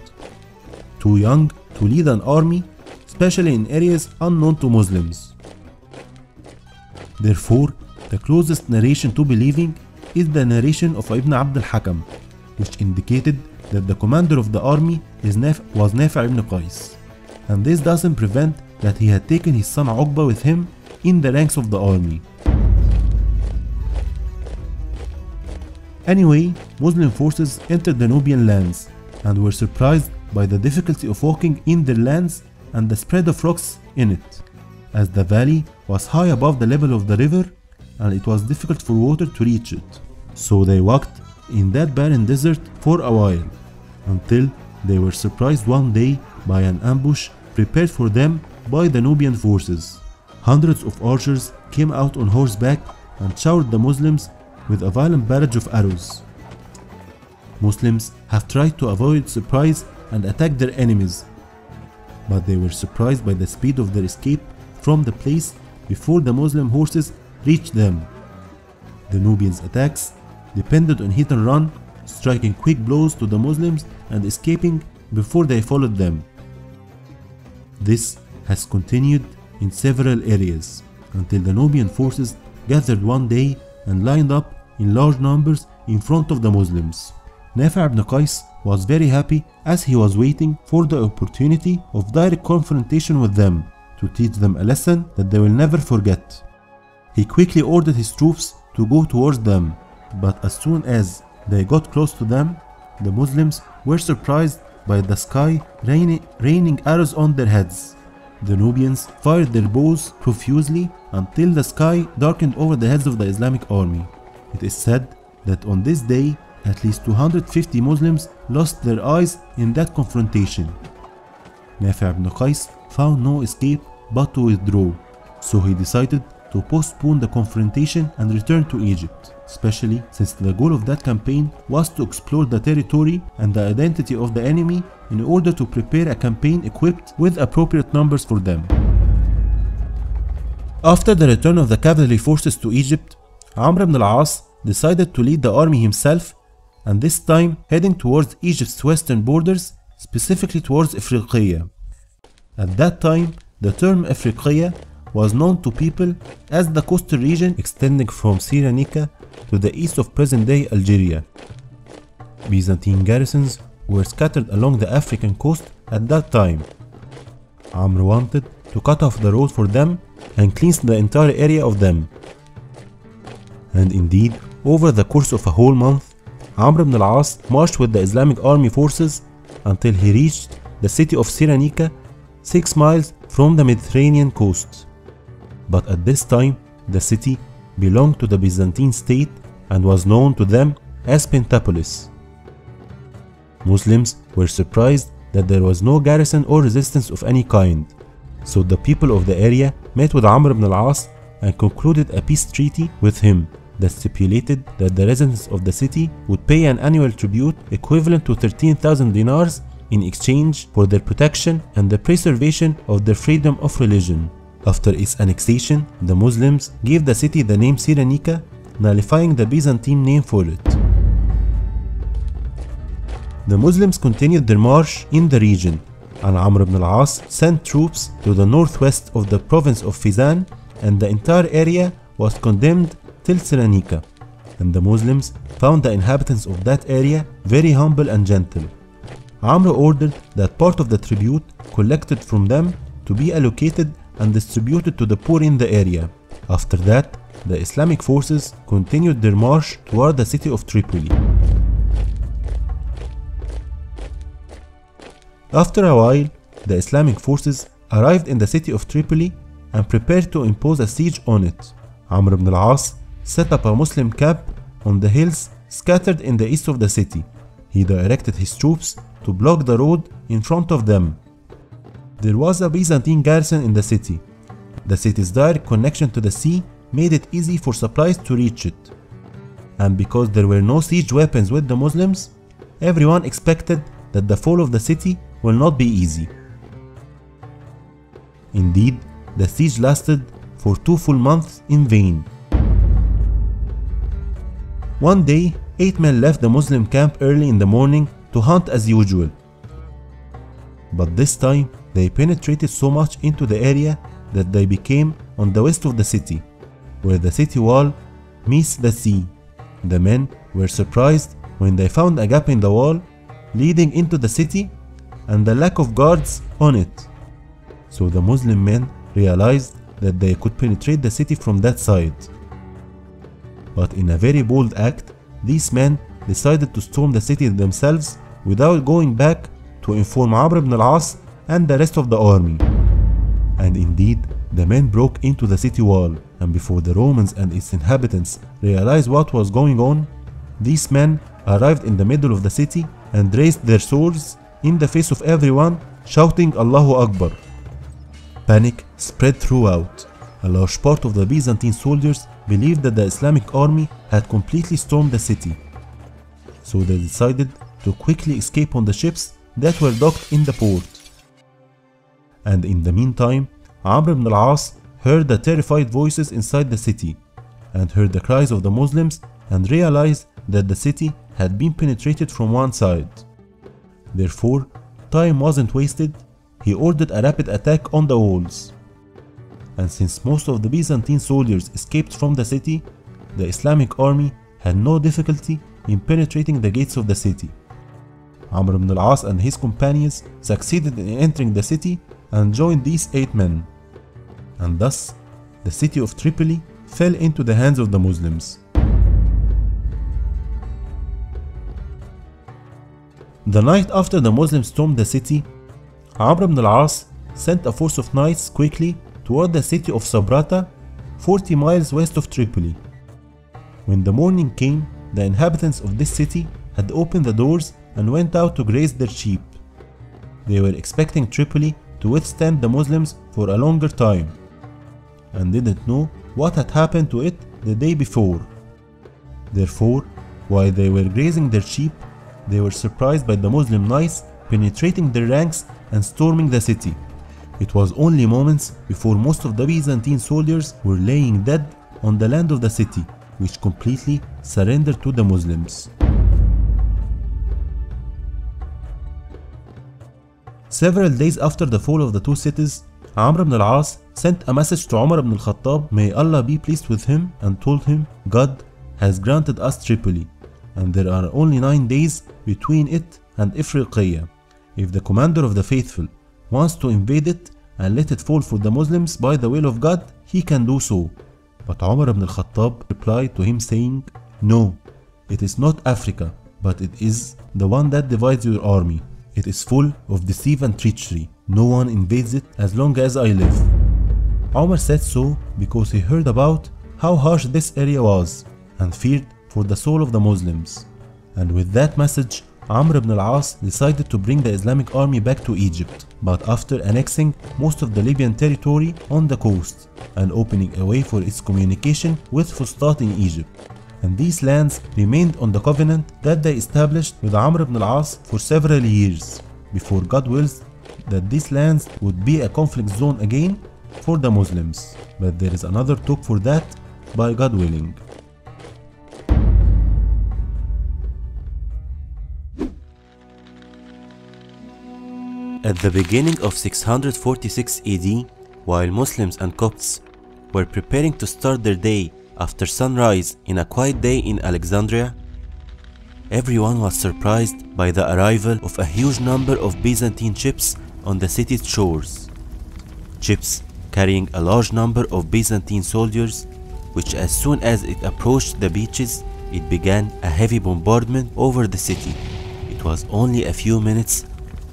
too young to lead an army, especially in areas unknown to Muslims. Therefore, the closest narration to believing is the narration of Ibn Abd al-Hakam, which indicated that the commander of the army is Naf was Nafi' ibn Qays, and this doesn't prevent that he had taken his son Uqba with him in the ranks of the army. Anyway, Muslim forces entered the Nubian lands and were surprised by the difficulty of walking in their lands and the spread of rocks in it, as the valley was high above the level of the river and it was difficult for water to reach it. So they walked in that barren desert for a while, until they were surprised one day by an ambush prepared for them by the Nubian forces. Hundreds of archers came out on horseback and showered the Muslims with a violent barrage of arrows. Muslims have tried to avoid surprise and attack their enemies, but they were surprised by the speed of their escape from the place before the Muslim horses reached them. The Nubians' attacks depended on hit and run, striking quick blows to the Muslims and escaping before they followed them. This has continued in several areas until the Nubian forces gathered one day and lined up in large numbers in front of the Muslims. Nafi' ibn Qays was very happy as he was waiting for the opportunity of direct confrontation with them to teach them a lesson that they will never forget. He quickly ordered his troops to go towards them, but as soon as they got close to them, the Muslims were surprised by the sky rain raining arrows on their heads. The Nubians fired their bows profusely until the sky darkened over the heads of the Islamic army. It is said that on this day, at least two hundred fifty Muslims lost their eyes in that confrontation. Nafi' ibn Qays found no escape but to withdraw, so he decided to postpone the confrontation and return to Egypt, especially since the goal of that campaign was to explore the territory and the identity of the enemy in order to prepare a campaign equipped with appropriate numbers for them. After the return of the cavalry forces to Egypt, Amr ibn al-As decided to lead the army himself, and this time heading towards Egypt's western borders, specifically towards Afriqiya. At that time, the term Afriqiya was known to people as the coastal region extending from Cyrenaica to the east of present-day Algeria. Byzantine garrisons were scattered along the African coast at that time. Amr wanted to cut off the road for them and cleanse the entire area of them. And indeed, over the course of a whole month, Amr ibn al-As marched with the Islamic army forces until he reached the city of Cyrenaica, six miles from the Mediterranean coast. But at this time, the city belonged to the Byzantine state and was known to them as Pentapolis. Muslims were surprised that there was no garrison or resistance of any kind, so the people of the area met with Amr ibn al-As and concluded a peace treaty with him that stipulated that the residents of the city would pay an annual tribute equivalent to thirteen thousand dinars in exchange for their protection and the preservation of their freedom of religion. After its annexation, the Muslims gave the city the name Cyrenaica, nullifying the Byzantine name for it. The Muslims continued their march in the region, and Amr ibn al-As sent troops to the northwest of the province of Fezzan, and the entire area was condemned till Cyrenaica, and the Muslims found the inhabitants of that area very humble and gentle. Amr ordered that part of the tribute collected from them to be allocated and distributed to the poor in the area. After that, the Islamic forces continued their march toward the city of Tripoli. After a while, the Islamic forces arrived in the city of Tripoli and prepared to impose a siege on it. Amr ibn al-As set up a Muslim camp on the hills scattered in the east of the city. He directed his troops to block the road in front of them. There was a Byzantine garrison in the city. The city's direct connection to the sea made it easy for supplies to reach it. And because there were no siege weapons with the Muslims, everyone expected that the fall of the city will not be easy. Indeed, the siege lasted for two full months in vain. One day, eight men left the Muslim camp early in the morning to hunt as usual. But this time, they penetrated so much into the area that they became on the west of the city, where the city wall meets the sea. The men were surprised when they found a gap in the wall leading into the city and the lack of guards on it. So the Muslim men realized that they could penetrate the city from that side. But in a very bold act, these men decided to storm the city themselves without going back to inform Amr ibn al-As and the rest of the army. And indeed, the men broke into the city wall, and before the Romans and its inhabitants realized what was going on, these men arrived in the middle of the city and raised their swords in the face of everyone, shouting Allahu Akbar. Panic spread throughout. A large part of the Byzantine soldiers believed that the Islamic army had completely stormed the city, so they decided to quickly escape on the ships that were docked in the port. And in the meantime, Amr ibn al-As heard the terrified voices inside the city, and heard the cries of the Muslims, and realized that the city had been penetrated from one side. Therefore, time wasn't wasted. He ordered a rapid attack on the walls. And since most of the Byzantine soldiers escaped from the city, the Islamic army had no difficulty in penetrating the gates of the city. Amr ibn al-As and his companions succeeded in entering the city and joined these eight men. And thus, the city of Tripoli fell into the hands of the Muslims. The night after the Muslims stormed the city, Amr ibn al-As sent a force of knights quickly toward the city of Sabrata, forty miles west of Tripoli. When the morning came, the inhabitants of this city had opened the doors and went out to graze their sheep. They were expecting Tripoli to withstand the Muslims for a longer time, and didn't know what had happened to it the day before. Therefore, while they were grazing their sheep, they were surprised by the Muslim knights penetrating their ranks and storming the city. It was only moments before most of the Byzantine soldiers were laying dead on the land of the city, which completely surrendered to the Muslims. Several days after the fall of the two cities, Amr ibn al-As sent a message to Umar ibn al-Khattab, may Allah be pleased with him, and told him, God has granted us Tripoli, and there are only nine days between it and Ifriqiya. If the commander of the faithful wants to invade it and let it fall for the Muslims by the will of God, he can do so. But Umar ibn al-Khattab replied to him saying, no, it is not Africa, but it is the one that divides your army. It is full of deceit and treachery. No one invades it as long as I live. Umar said so because he heard about how harsh this area was and feared for the soul of the Muslims. And with that message, Amr ibn al-As decided to bring the Islamic army back to Egypt, but after annexing most of the Libyan territory on the coast and opening a way for its communication with Fustat in Egypt. And these lands remained on the covenant that they established with Amr ibn al-As for several years, before God wills that these lands would be a conflict zone again for the Muslims. But there is another talk for that, by God willing. At the beginning of six hundred forty-six A D, while Muslims and Copts were preparing to start their day after sunrise in a quiet day in Alexandria, everyone was surprised by the arrival of a huge number of Byzantine ships on the city's shores. Ships carrying a large number of Byzantine soldiers, which as soon as it approached the beaches, it began a heavy bombardment over the city. It was only a few minutes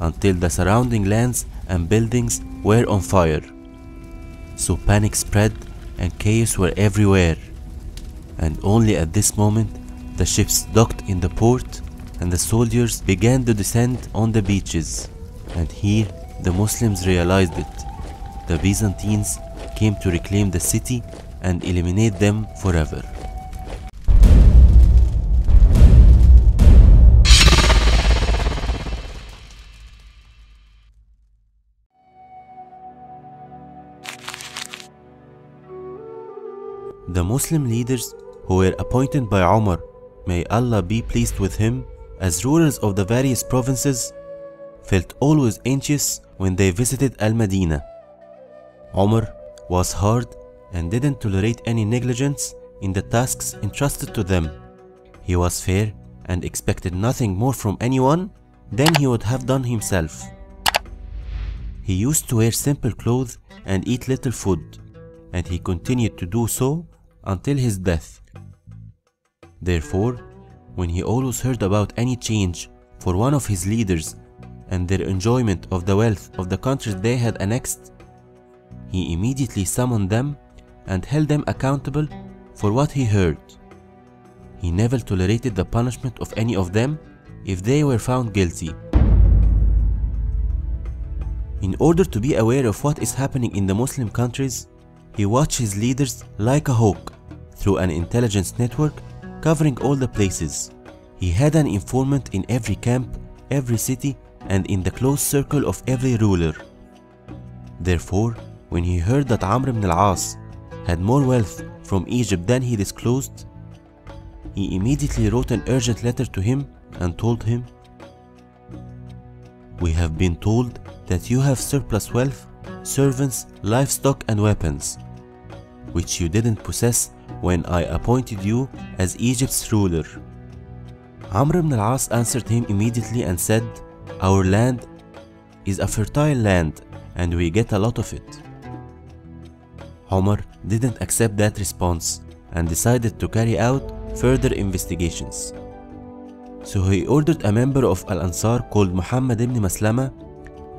until the surrounding lands and buildings were on fire. So panic spread and chaos were everywhere. And only at this moment, the ships docked in the port and the soldiers began to descend on the beaches. And here the Muslims realized it. The Byzantines came to reclaim the city and eliminate them forever. The Muslim leaders who were appointed by Umar, may Allah be pleased with him, as rulers of the various provinces, felt always anxious when they visited Al-Madinah. Umar was hard and didn't tolerate any negligence in the tasks entrusted to them. He was fair and expected nothing more from anyone than he would have done himself. He used to wear simple clothes and eat little food, and he continued to do so until his death. Therefore, when he always heard about any change for one of his leaders and their enjoyment of the wealth of the countries they had annexed, he immediately summoned them and held them accountable for what he heard. he never tolerated the punishment of any of them if they were found guilty. In order to be aware of what is happening in the Muslim countries, he watched his leaders like a hawk through an intelligence network covering all the places. He had an informant in every camp, every city, and in the close circle of every ruler. Therefore, when he heard that Amr ibn al-As had more wealth from Egypt than he disclosed, he immediately wrote an urgent letter to him and told him, "We have been told that you have surplus wealth, servants, livestock and weapons, which you didn't possess when I appointed you as Egypt's ruler." Amr ibn al-As answered him immediately and said, "Our land is a fertile land and we get a lot of it." Umar didn't accept that response and decided to carry out further investigations. So he ordered a member of Al-Ansar called Muhammad ibn Maslama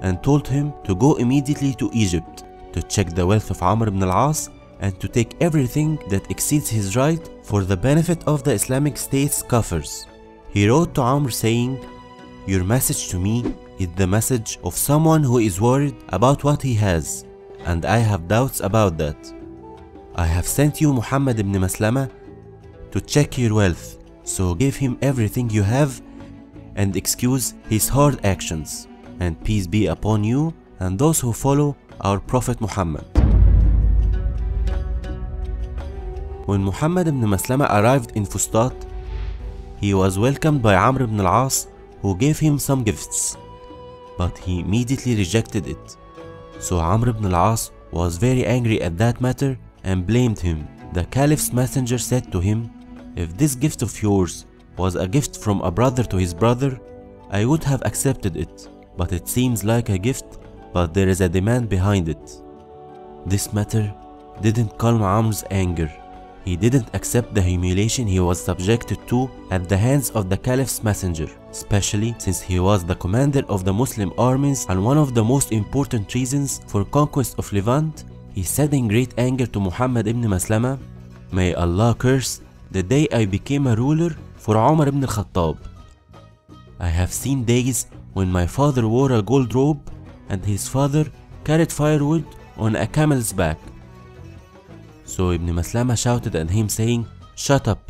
and told him to go immediately to Egypt to check the wealth of Amr ibn al-As and to take everything that exceeds his right for the benefit of the Islamic State's kafirs. He wrote to Amr saying, "Your message to me is the message of someone who is worried about what he has, and I have doubts about that. I have sent you Muhammad ibn Maslama to check your wealth, so give him everything you have and excuse his hard actions, and peace be upon you and those who follow our Prophet Muhammad." When Muhammad ibn Maslama arrived in Fustat, he was welcomed by Amr ibn al-As, who gave him some gifts, but he immediately rejected it. So Amr ibn al-As was very angry at that matter and blamed him. The Caliph's messenger said to him, "If this gift of yours was a gift from a brother to his brother, I would have accepted it, but it seems like a gift, but there is a demand behind it." This matter didn't calm Amr's anger. He didn't accept the humiliation he was subjected to at the hands of the Caliph's messenger, especially since he was the commander of the Muslim armies and one of the most important reasons for conquest of Levant. He said in great anger to Muhammad ibn Maslama, "May Allah curse the day I became a ruler for Umar ibn al-Khattab. I have seen days when my father wore a gold robe and his father carried firewood on a camel's back." So Ibn Maslama shouted at him saying, "Shut up,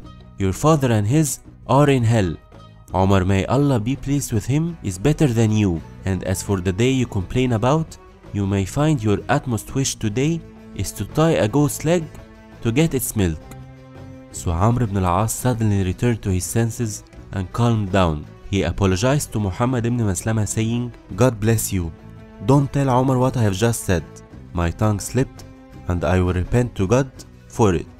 your father and his are in hell. Umar, may Allah be pleased with him, is better than you, and as for the day you complain about, you may find your utmost wish today is to tie a goat's leg to get its milk." So Amr ibn al-As suddenly returned to his senses and calmed down. He apologized to Muhammad ibn Maslama saying, "God bless you, don't tell Umar what I have just said, my tongue slipped and I will repent to God for it."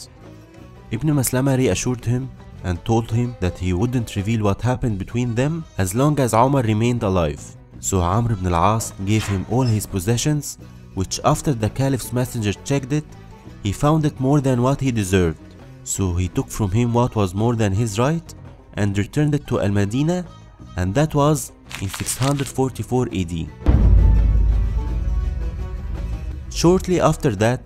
Ibn Maslama reassured him and told him that he wouldn't reveal what happened between them as long as Umar remained alive. So Amr ibn al-As gave him all his possessions, which after the Caliph's messenger checked it, he found it more than what he deserved. So he took from him what was more than his right and returned it to Al-Madinah, and that was in six hundred forty-four A D. Shortly after that,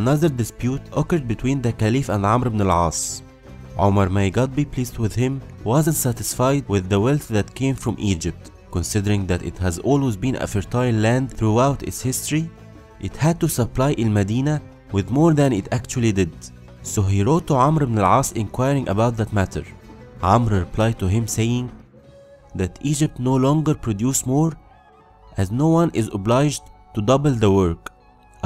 another dispute occurred between the Caliph and Amr ibn al-As. Umar, may God be pleased with him, wasn't satisfied with the wealth that came from Egypt. Considering that it has always been a fertile land throughout its history, it had to supply Al-Madinah with more than it actually did. So he wrote to Amr ibn al-As inquiring about that matter. Amr replied to him saying that Egypt no longer produced more, as no one is obliged to double the work,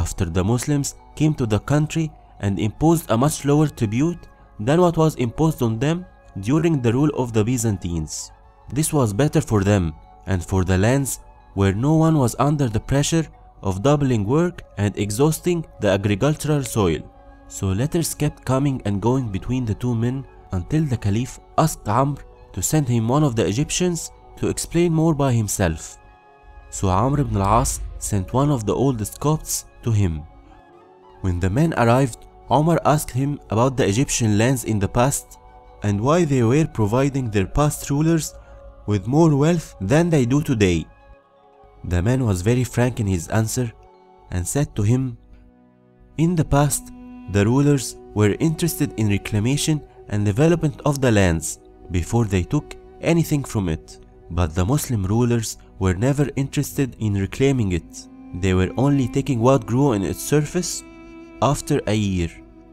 after the Muslims came to the country and imposed a much lower tribute than what was imposed on them during the rule of the Byzantines. This was better for them and for the lands where no one was under the pressure of doubling work and exhausting the agricultural soil. So letters kept coming and going between the two men until the Caliph asked Amr to send him one of the Egyptians to explain more by himself. So Amr ibn al-As sent one of the oldest Copts to him. When the men arrived, Umar asked him about the Egyptian lands in the past and why they were providing their past rulers with more wealth than they do today. The man was very frank in his answer and said to him, "In the past, the rulers were interested in reclamation and development of the lands before they took anything from it, but the Muslim rulers were never interested in reclaiming it. They were only taking what grew on its surface. After a year,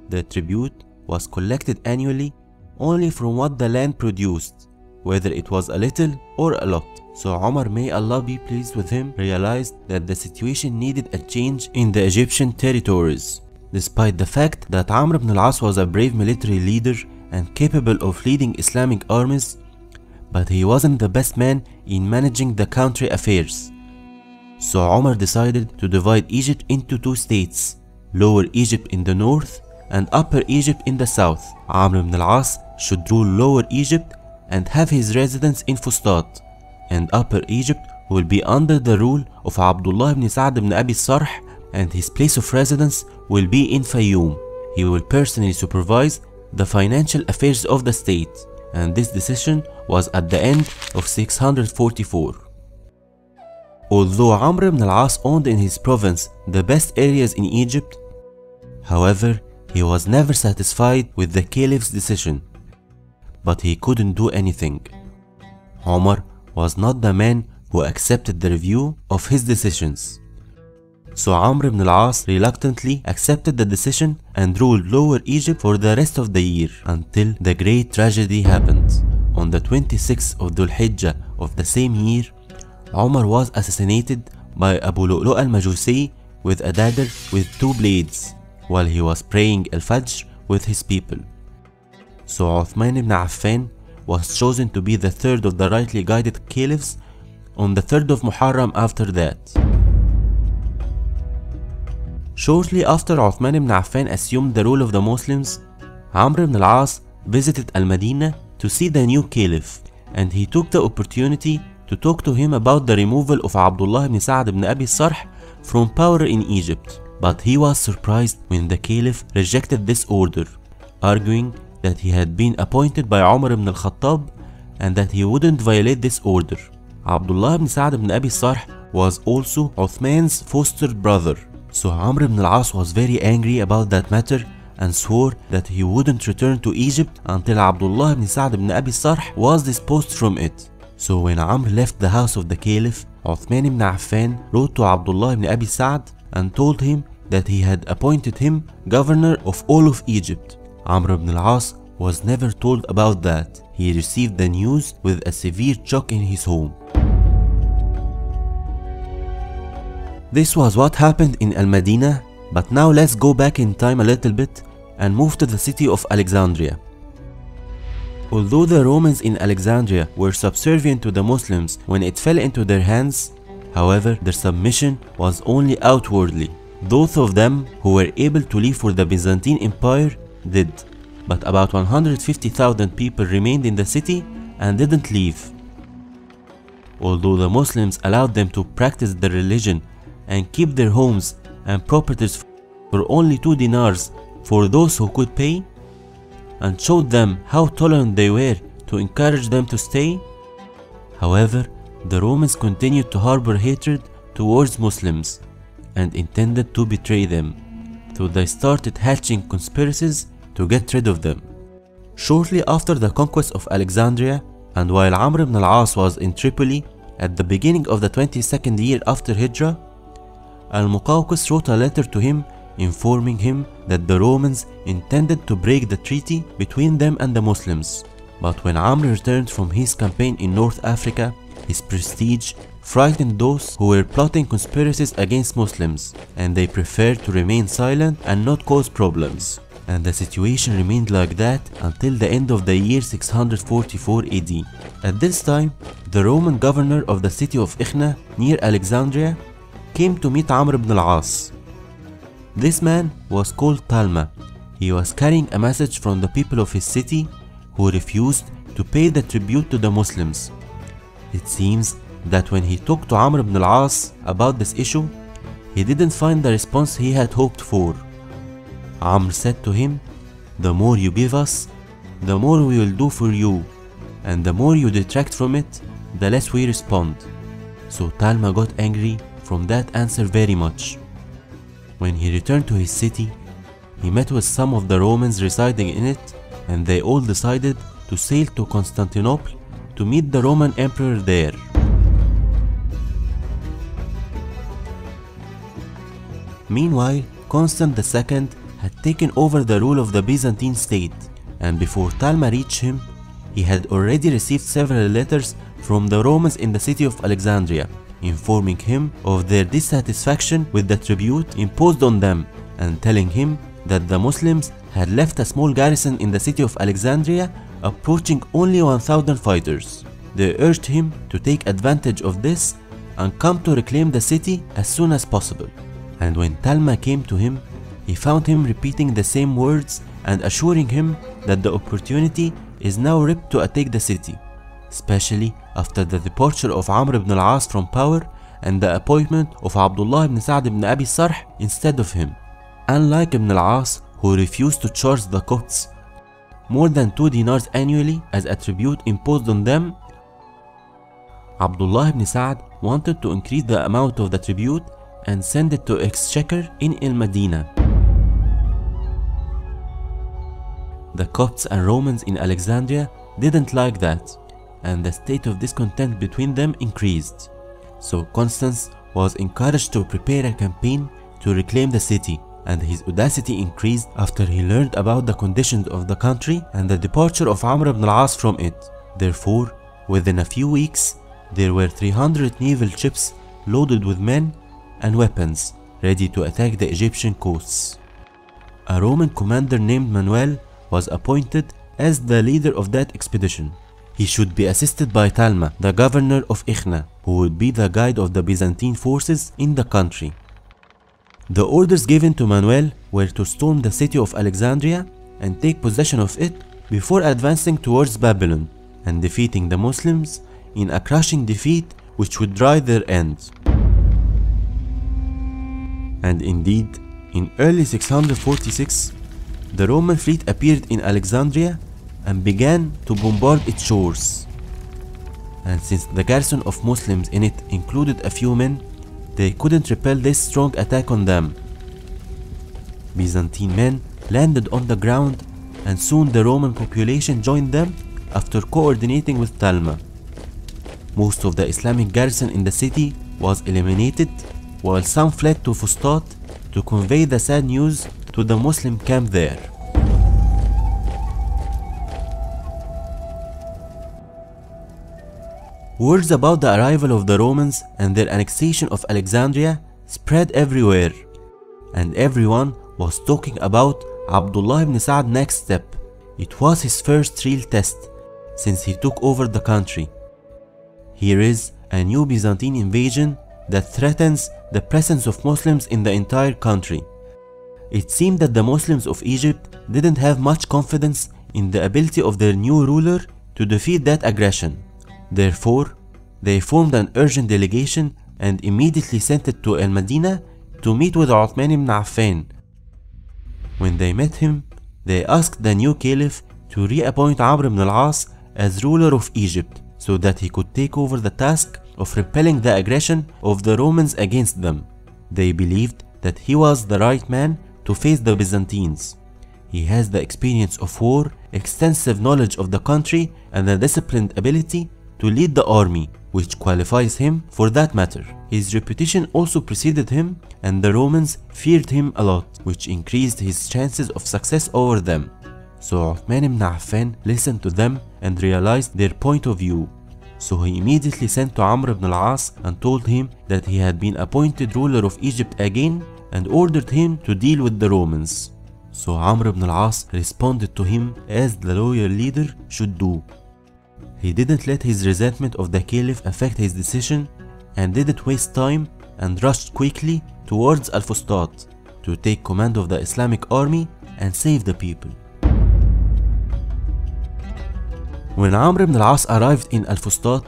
the tribute was collected annually only from what the land produced, whether it was a little or a lot. So Umar, may Allah be pleased with him, realized that the situation needed a change in the Egyptian territories. Despite the fact that Amr ibn al-As was a brave military leader and capable of leading Islamic armies, but he wasn't the best man in managing the country affairs. So Umar decided to divide Egypt into two states, Lower Egypt in the north and Upper Egypt in the south. Amr ibn al-As should rule Lower Egypt and have his residence in Fustat, and Upper Egypt will be under the rule of Abdullah ibn Sa'd ibn Abi Sarh, and his place of residence will be in Fayoum. He will personally supervise the financial affairs of the state, and this decision was at the end of six hundred forty-four. Although Amr ibn al-As owned in his province the best areas in Egypt, however, he was never satisfied with the caliph's decision, but he couldn't do anything. Umar was not the man who accepted the review of his decisions. So Amr ibn al-As reluctantly accepted the decision and ruled Lower Egypt for the rest of the year, until the great tragedy happened. On the twenty-sixth of Dhul Hijjah of the same year, Umar was assassinated by Abu Lu'lu' al-Majusi with a dagger with two blades, while he was praying al-Fajr with his people. So Uthman ibn Affan was chosen to be the third of the rightly guided caliphs on the third of Muharram after that. Shortly after Uthman ibn Affan assumed the rule of the Muslims, Amr ibn al-As visited Al-Madinah to see the new caliph, and he took the opportunity to talk to him about the removal of Abdullah ibn Sa'd ibn Abi Sarh from power in Egypt. But he was surprised when the caliph rejected this order, arguing that he had been appointed by Umar ibn al-Khattab and that he wouldn't violate this order. Abdullah ibn Sa'd ibn Abi Sarh was also Uthman's foster brother, so Amr ibn al-As was very angry about that matter and swore that he wouldn't return to Egypt until Abdullah ibn Sa'd ibn Abi Sarh was disposed from it. So when Amr left the house of the caliph, Uthman ibn Affan wrote to Abdullah ibn Abi Sa'd and told him that he had appointed him governor of all of Egypt. Amr ibn al-As was never told about that. He received the news with a severe shock in his home. This was what happened in Al-Madinah, but now let's go back in time a little bit and move to the city of Alexandria. Although the Romans in Alexandria were subservient to the Muslims when it fell into their hands, however, their submission was only outwardly. Those of them who were able to leave for the Byzantine Empire did, but about one hundred fifty thousand people remained in the city and didn't leave. Although the Muslims allowed them to practice their religion and keep their homes and properties for only two dinars for those who could pay, and showed them how tolerant they were to encourage them to stay, however, the Romans continued to harbor hatred towards Muslims and intended to betray them, so they started hatching conspiracies to get rid of them. Shortly after the conquest of Alexandria, and while Amr ibn al-As was in Tripoli, at the beginning of the twenty-second year after Hijrah, Al-Muqawqis wrote a letter to him informing him that the Romans intended to break the treaty between them and the Muslims. But when Amr returned from his campaign in North Africa, his prestige frightened those who were plotting conspiracies against Muslims, and they preferred to remain silent and not cause problems. And the situation remained like that until the end of the year six hundred forty-four A D. At this time, the Roman governor of the city of Ikhna near Alexandria came to meet Amr ibn al-As. This man was called Talma. He was carrying a message from the people of his city who refused to pay the tribute to the Muslims. It seems that when he talked to Amr ibn al-As about this issue, he didn't find the response he had hoped for. Amr said to him, "The more you give us, the more we will do for you, and the more you detract from it, the less we respond." So Talma got angry from that answer very much. When he returned to his city, he met with some of the Romans residing in it and they all decided to sail to Constantinople to meet the Roman Emperor there. Meanwhile, Constant the Second had taken over the rule of the Byzantine state, and before Talma reached him, he had already received several letters from the Romans in the city of Alexandria, informing him of their dissatisfaction with the tribute imposed on them, and telling him that the Muslims had left a small garrison in the city of Alexandria approaching only one thousand fighters. They urged him to take advantage of this and come to reclaim the city as soon as possible. And when Talma came to him, he found him repeating the same words and assuring him that the opportunity is now ripe to attack the city, especially after the departure of Amr ibn al-As from power and the appointment of Abdullah ibn Sa'd ibn Abi Sarh instead of him. Unlike Ibn al-As, who refused to charge the Copts more than two dinars annually as a tribute imposed on them, Abdullah ibn Sa'd wanted to increase the amount of the tribute and send it to Exchequer in Al-Madinah. The Copts and Romans in Alexandria didn't like that, and the state of discontent between them increased. So Constance was encouraged to prepare a campaign to reclaim the city, and his audacity increased after he learned about the conditions of the country and the departure of Amr ibn al-As from it. Therefore, within a few weeks, there were three hundred naval ships loaded with men and weapons, ready to attack the Egyptian coasts. A Roman commander named Manuel was appointed as the leader of that expedition. He should be assisted by Talma, the governor of Ikhna, who would be the guide of the Byzantine forces in the country. The orders given to Manuel were to storm the city of Alexandria and take possession of it before advancing towards Babylon and defeating the Muslims in a crushing defeat which would dry their ends. And indeed, in early six hundred forty-six, the Roman fleet appeared in Alexandria and began to bombard its shores. And since the garrison of Muslims in it included a few men, they couldn't repel this strong attack on them. Byzantine men landed on the ground, and soon the Roman population joined them after coordinating with Talma. Most of the Islamic garrison in the city was eliminated, while some fled to Fustat to convey the sad news to the Muslim camp there. Words about the arrival of the Romans and their annexation of Alexandria spread everywhere, and everyone was talking about Abdullah ibn Sa'd's next step. It was his first real test since he took over the country. Here is a new Byzantine invasion that threatens the presence of Muslims in the entire country. It seemed that the Muslims of Egypt didn't have much confidence in the ability of their new ruler to defeat that aggression. Therefore, they formed an urgent delegation and immediately sent it to Al-Madinah to meet with Uthman ibn Affan. When they met him, they asked the new caliph to reappoint Amr ibn al-As as ruler of Egypt so that he could take over the task of repelling the aggression of the Romans against them. They believed that he was the right man to face the Byzantines. He has the experience of war, extensive knowledge of the country, and the disciplined ability to lead the army, which qualifies him for that matter. His reputation also preceded him, and the Romans feared him a lot, which increased his chances of success over them. So Uthman ibn Affan listened to them and realized their point of view. So he immediately sent to Amr ibn al-As and told him that he had been appointed ruler of Egypt again and ordered him to deal with the Romans. So Amr ibn al-As responded to him as the loyal leader should do. He didn't let his resentment of the caliph affect his decision and didn't waste time and rushed quickly towards Al-Fustat to take command of the Islamic army and save the people. When Amr ibn al-As arrived in Al-Fustat,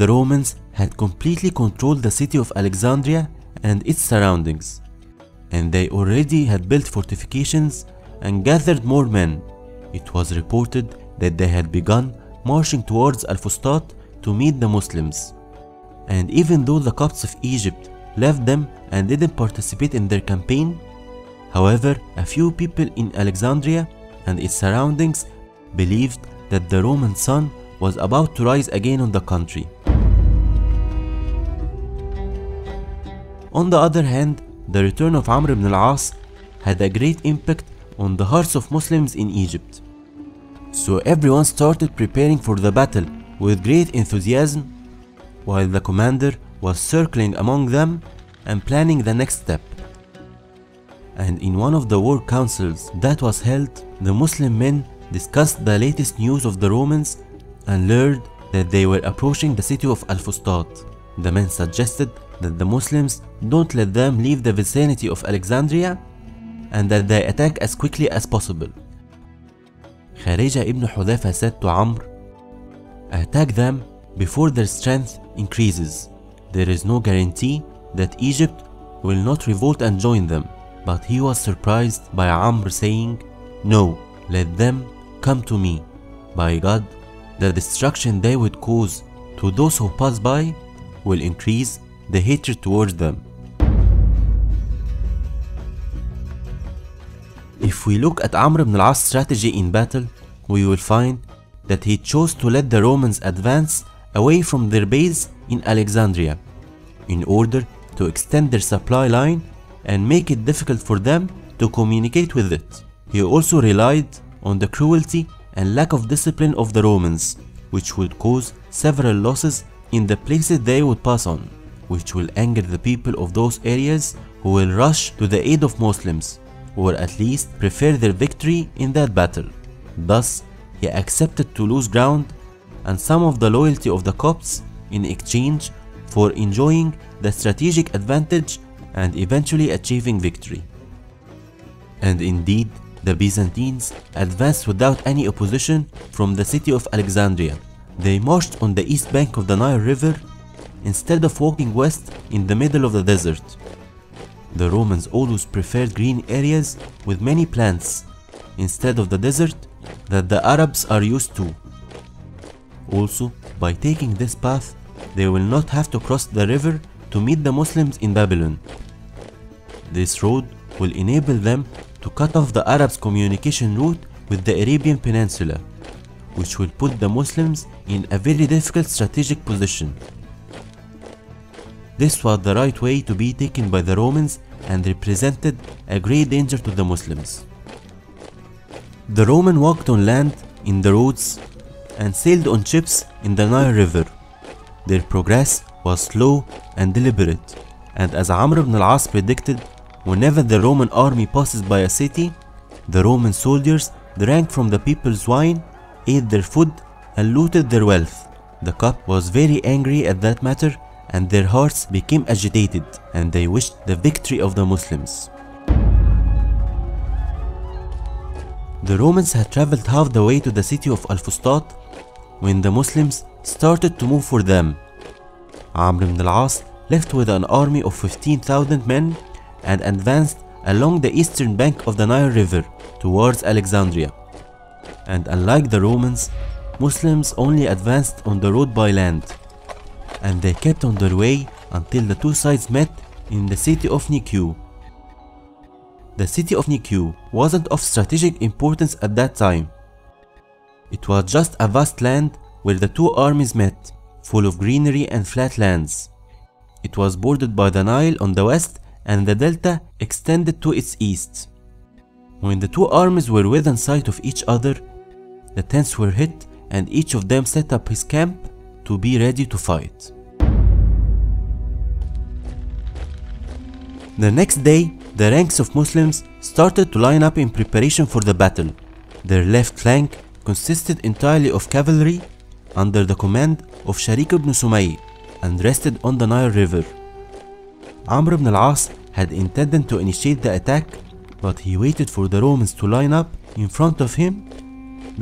the Romans had completely controlled the city of Alexandria and its surroundings, and they already had built fortifications and gathered more men. It was reported that they had begun marching towards Al-Fustat to meet the Muslims. And even though the Copts of Egypt left them and didn't participate in their campaign, however, a few people in Alexandria and its surroundings believed that the Roman sun was about to rise again on the country. On the other hand, the return of Amr ibn al-As had a great impact on the hearts of Muslims in Egypt. So everyone started preparing for the battle with great enthusiasm, while the commander was circling among them and planning the next step. And in one of the war councils that was held, the Muslim men discussed the latest news of the Romans and learned that they were approaching the city of Al-Fustat. The men suggested that the Muslims don't let them leave the vicinity of Alexandria and that they attack as quickly as possible. Kharija ibn Hudhafa said to Amr, "Attack them before their strength increases. There is no guarantee that Egypt will not revolt and join them." But he was surprised by Amr saying, "No, let them come to me. By God, the destruction they would cause to those who pass by will increase the hatred towards them." If we look at Amr ibn al-As' strategy in battle, we will find that he chose to let the Romans advance away from their base in Alexandria in order to extend their supply line and make it difficult for them to communicate with it. He also relied on the cruelty and lack of discipline of the Romans, which would cause several losses in the places they would pass on, which will anger the people of those areas, who will rush to the aid of Muslims, or at least prefer their victory in that battle. Thus, he accepted to lose ground and some of the loyalty of the Copts in exchange for enjoying the strategic advantage and eventually achieving victory. And indeed, the Byzantines advanced without any opposition from the city of Alexandria. They marched on the east bank of the Nile River instead of walking west in the middle of the desert. The Romans always preferred green areas with many plants instead of the desert that the Arabs are used to. Also, by taking this path, they will not have to cross the river to meet the Muslims in Babylon. This road will enable them to cut off the Arabs' communication route with the Arabian Peninsula, which will put the Muslims in a very difficult strategic position. This was the right way to be taken by the Romans and represented a great danger to the Muslims. The Romans walked on land in the roads and sailed on ships in the Nile River. Their progress was slow and deliberate, and as Amr ibn al-As predicted, whenever the Roman army passes by a city, the Roman soldiers drank from the people's wine, ate their food, and looted their wealth. The Copt was very angry at that matter, and their hearts became agitated, and they wished the victory of the Muslims. The Romans had traveled half the way to the city of Al-Fustat when the Muslims started to move for them. Amr ibn al-As left with an army of fifteen thousand men and advanced along the eastern bank of the Nile River towards Alexandria. And unlike the Romans, Muslims only advanced on the road by land, and they kept on their way until the two sides met in the city of Nicaea. The city of Nicaea wasn't of strategic importance at that time. It was just a vast land where the two armies met, full of greenery and flat lands. It was bordered by the Nile on the west and the delta extended to its east. When the two armies were within sight of each other, the tents were hit and each of them set up his camp to be ready to fight. The next day, the ranks of Muslims started to line up in preparation for the battle. Their left flank consisted entirely of cavalry under the command of Sharik ibn Sumayy and rested on the Nile River. Amr ibn al-As had intended to initiate the attack, but he waited for the Romans to line up in front of him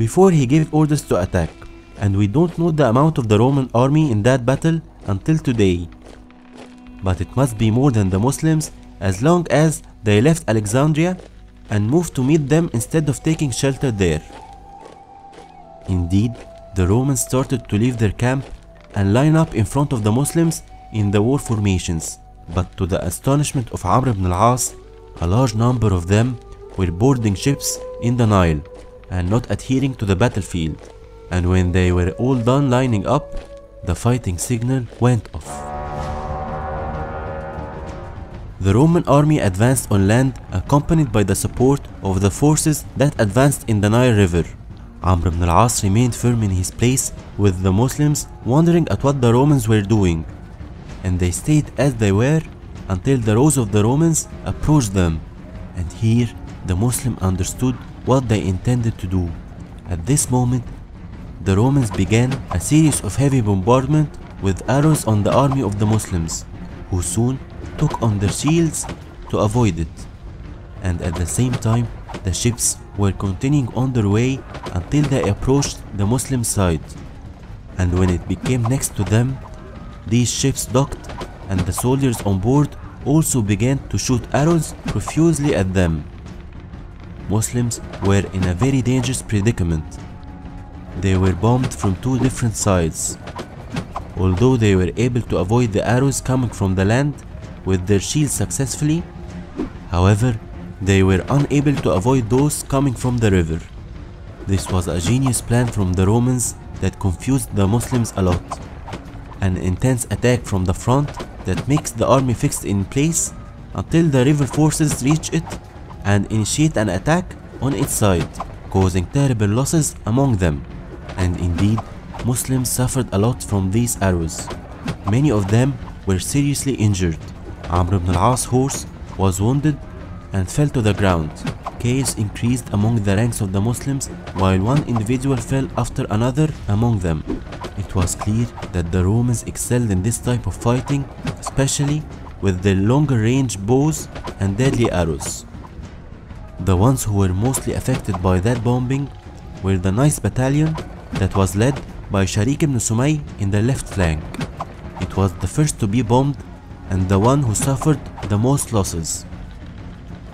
before he gave orders to attack, and we don't know the amount of the Roman army in that battle until today. But it must be more than the Muslims, as long as they left Alexandria and moved to meet them instead of taking shelter there. Indeed, the Romans started to leave their camp and line up in front of the Muslims in the war formations, but to the astonishment of Amr ibn al-As, a large number of them were boarding ships in the Nile and not adhering to the battlefield, and when they were all done lining up, the fighting signal went off. The Roman army advanced on land, accompanied by the support of the forces that advanced in the Nile River. Amr ibn al-As remained firm in his place, with the Muslims wondering at what the Romans were doing, and they stayed as they were until the rows of the Romans approached them, and here the Muslim understood what they intended to do. At this moment, the Romans began a series of heavy bombardment with arrows on the army of the Muslims, who soon took on their shields to avoid it, and at the same time the ships were continuing on their way until they approached the Muslim side, and when it became next to them, these ships docked, and the soldiers on board also began to shoot arrows profusely at them. Muslims were in a very dangerous predicament. They were bombed from two different sides. Although they were able to avoid the arrows coming from the land with their shields successfully, however, they were unable to avoid those coming from the river. This was a genius plan from the Romans that confused the Muslims a lot. An intense attack from the front that makes the army fixed in place until the river forces reach it and initiate an attack on its side, causing terrible losses among them. And indeed, Muslims suffered a lot from these arrows. Many of them were seriously injured. Amr ibn al-As' horse was wounded and fell to the ground. Chaos increased among the ranks of the Muslims, while one individual fell after another among them. It was clear that the Romans excelled in this type of fighting, especially with their longer range bows and deadly arrows. The ones who were mostly affected by that bombing were the ninth battalion that was led by Sharik ibn Sumayy in the left flank. It was the first to be bombed and the one who suffered the most losses.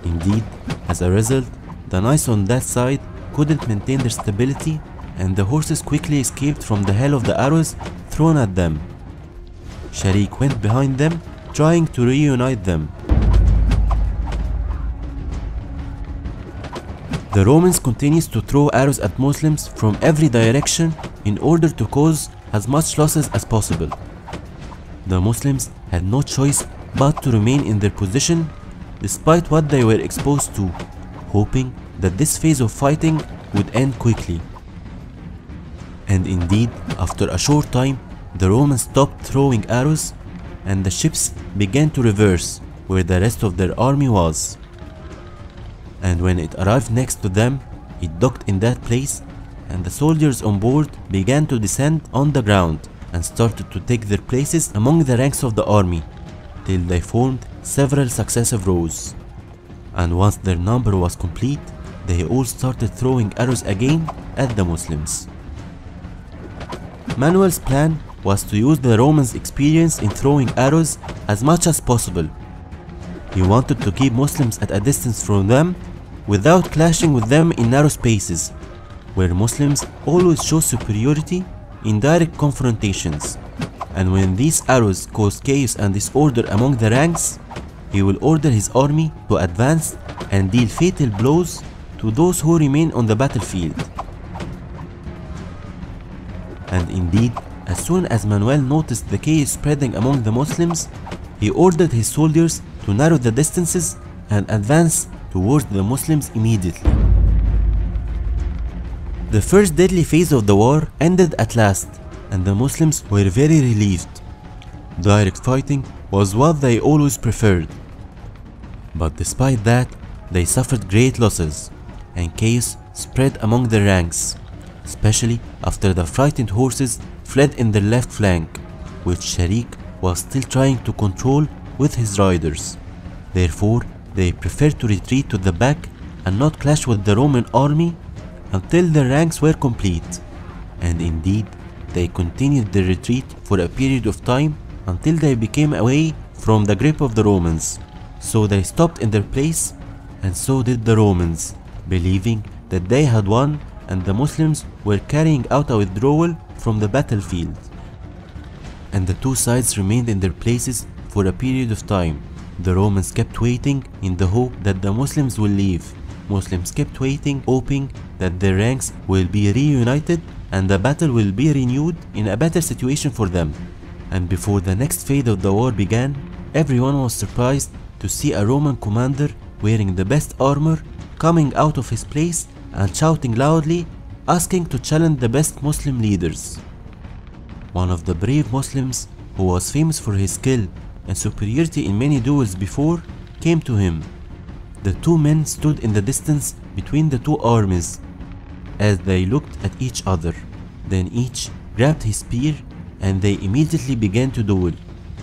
Indeed, as a result, the knights on that side couldn't maintain their stability, and the horses quickly escaped from the hail of the arrows thrown at them. Sharik went behind them, trying to reunite them. The Romans continues to throw arrows at Muslims from every direction in order to cause as much losses as possible. The Muslims had no choice but to remain in their position despite what they were exposed to, hoping that this phase of fighting would end quickly. And indeed, after a short time, the Romans stopped throwing arrows, and the ships began to reverse where the rest of their army was. And when it arrived next to them, it docked in that place, and the soldiers on board began to descend on the ground and started to take their places among the ranks of the army, till they formed several successive rows. And once their number was complete, they all started throwing arrows again at the Muslims. Manuel's plan was to use the Romans' experience in throwing arrows as much as possible. He wanted to keep Muslims at a distance from them without clashing with them in narrow spaces, where Muslims always show superiority in direct confrontations. And when these arrows cause chaos and disorder among the ranks, he will order his army to advance and deal fatal blows to those who remain on the battlefield. And indeed, as soon as Manuel noticed the chaos spreading among the Muslims, he ordered his soldiers to narrow the distances and advance towards the Muslims immediately. The first deadly phase of the war ended at last, and the Muslims were very relieved. Direct fighting was what they always preferred. But despite that, they suffered great losses, and chaos spread among their ranks, especially after the frightened horses fled in their left flank, which Sharik was still trying to control with his riders. Therefore, they preferred to retreat to the back and not clash with the Roman army until their ranks were complete. And indeed, they continued their retreat for a period of time until they became away from the grip of the Romans. So they stopped in their place, and so did the Romans, believing that they had won and the Muslims were carrying out a withdrawal from the battlefield. And the two sides remained in their places for a period of time. The Romans kept waiting in the hope that the Muslims will leave, Muslims kept waiting, hoping that their ranks will be reunited and the battle will be renewed in a better situation for them. And before the next phase of the war began, everyone was surprised to see a Roman commander wearing the best armor coming out of his place and shouting loudly, asking to challenge the best Muslim leaders. One of the brave Muslims, who was famous for his skill and superiority in many duels before, came to him. The two men stood in the distance between the two armies. As they looked at each other, then each grabbed his spear and they immediately began to duel.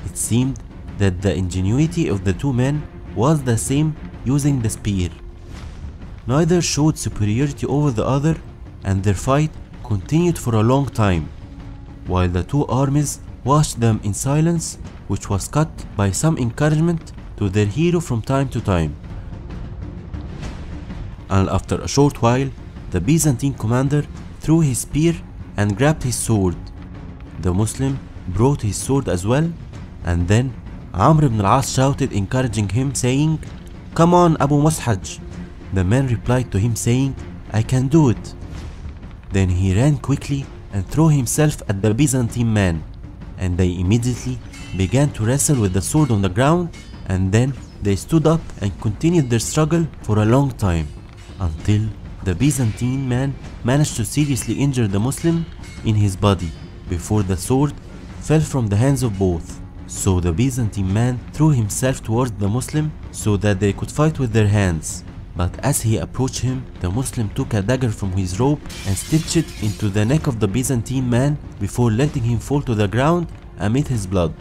It seemed that the ingenuity of the two men was the same using the spear. Neither showed superiority over the other, and their fight continued for a long time, while the two armies watched them in silence, which was cut by some encouragement to their hero from time to time. And after a short while, the Byzantine commander threw his spear and grabbed his sword. The Muslim brought his sword as well, and then Amr ibn al-As shouted, encouraging him, saying, "Come on, Abu Mushaj." The man replied to him, saying, "I can do it." Then he ran quickly and threw himself at the Byzantine man, and they immediately began to wrestle with the sword on the ground, and then they stood up and continued their struggle for a long time, until the Byzantine man managed to seriously injure the Muslim in his body before the sword fell from the hands of both. So the Byzantine man threw himself towards the Muslim so that they could fight with their hands. But as he approached him, the Muslim took a dagger from his robe and stitched it into the neck of the Byzantine man before letting him fall to the ground amid his blood.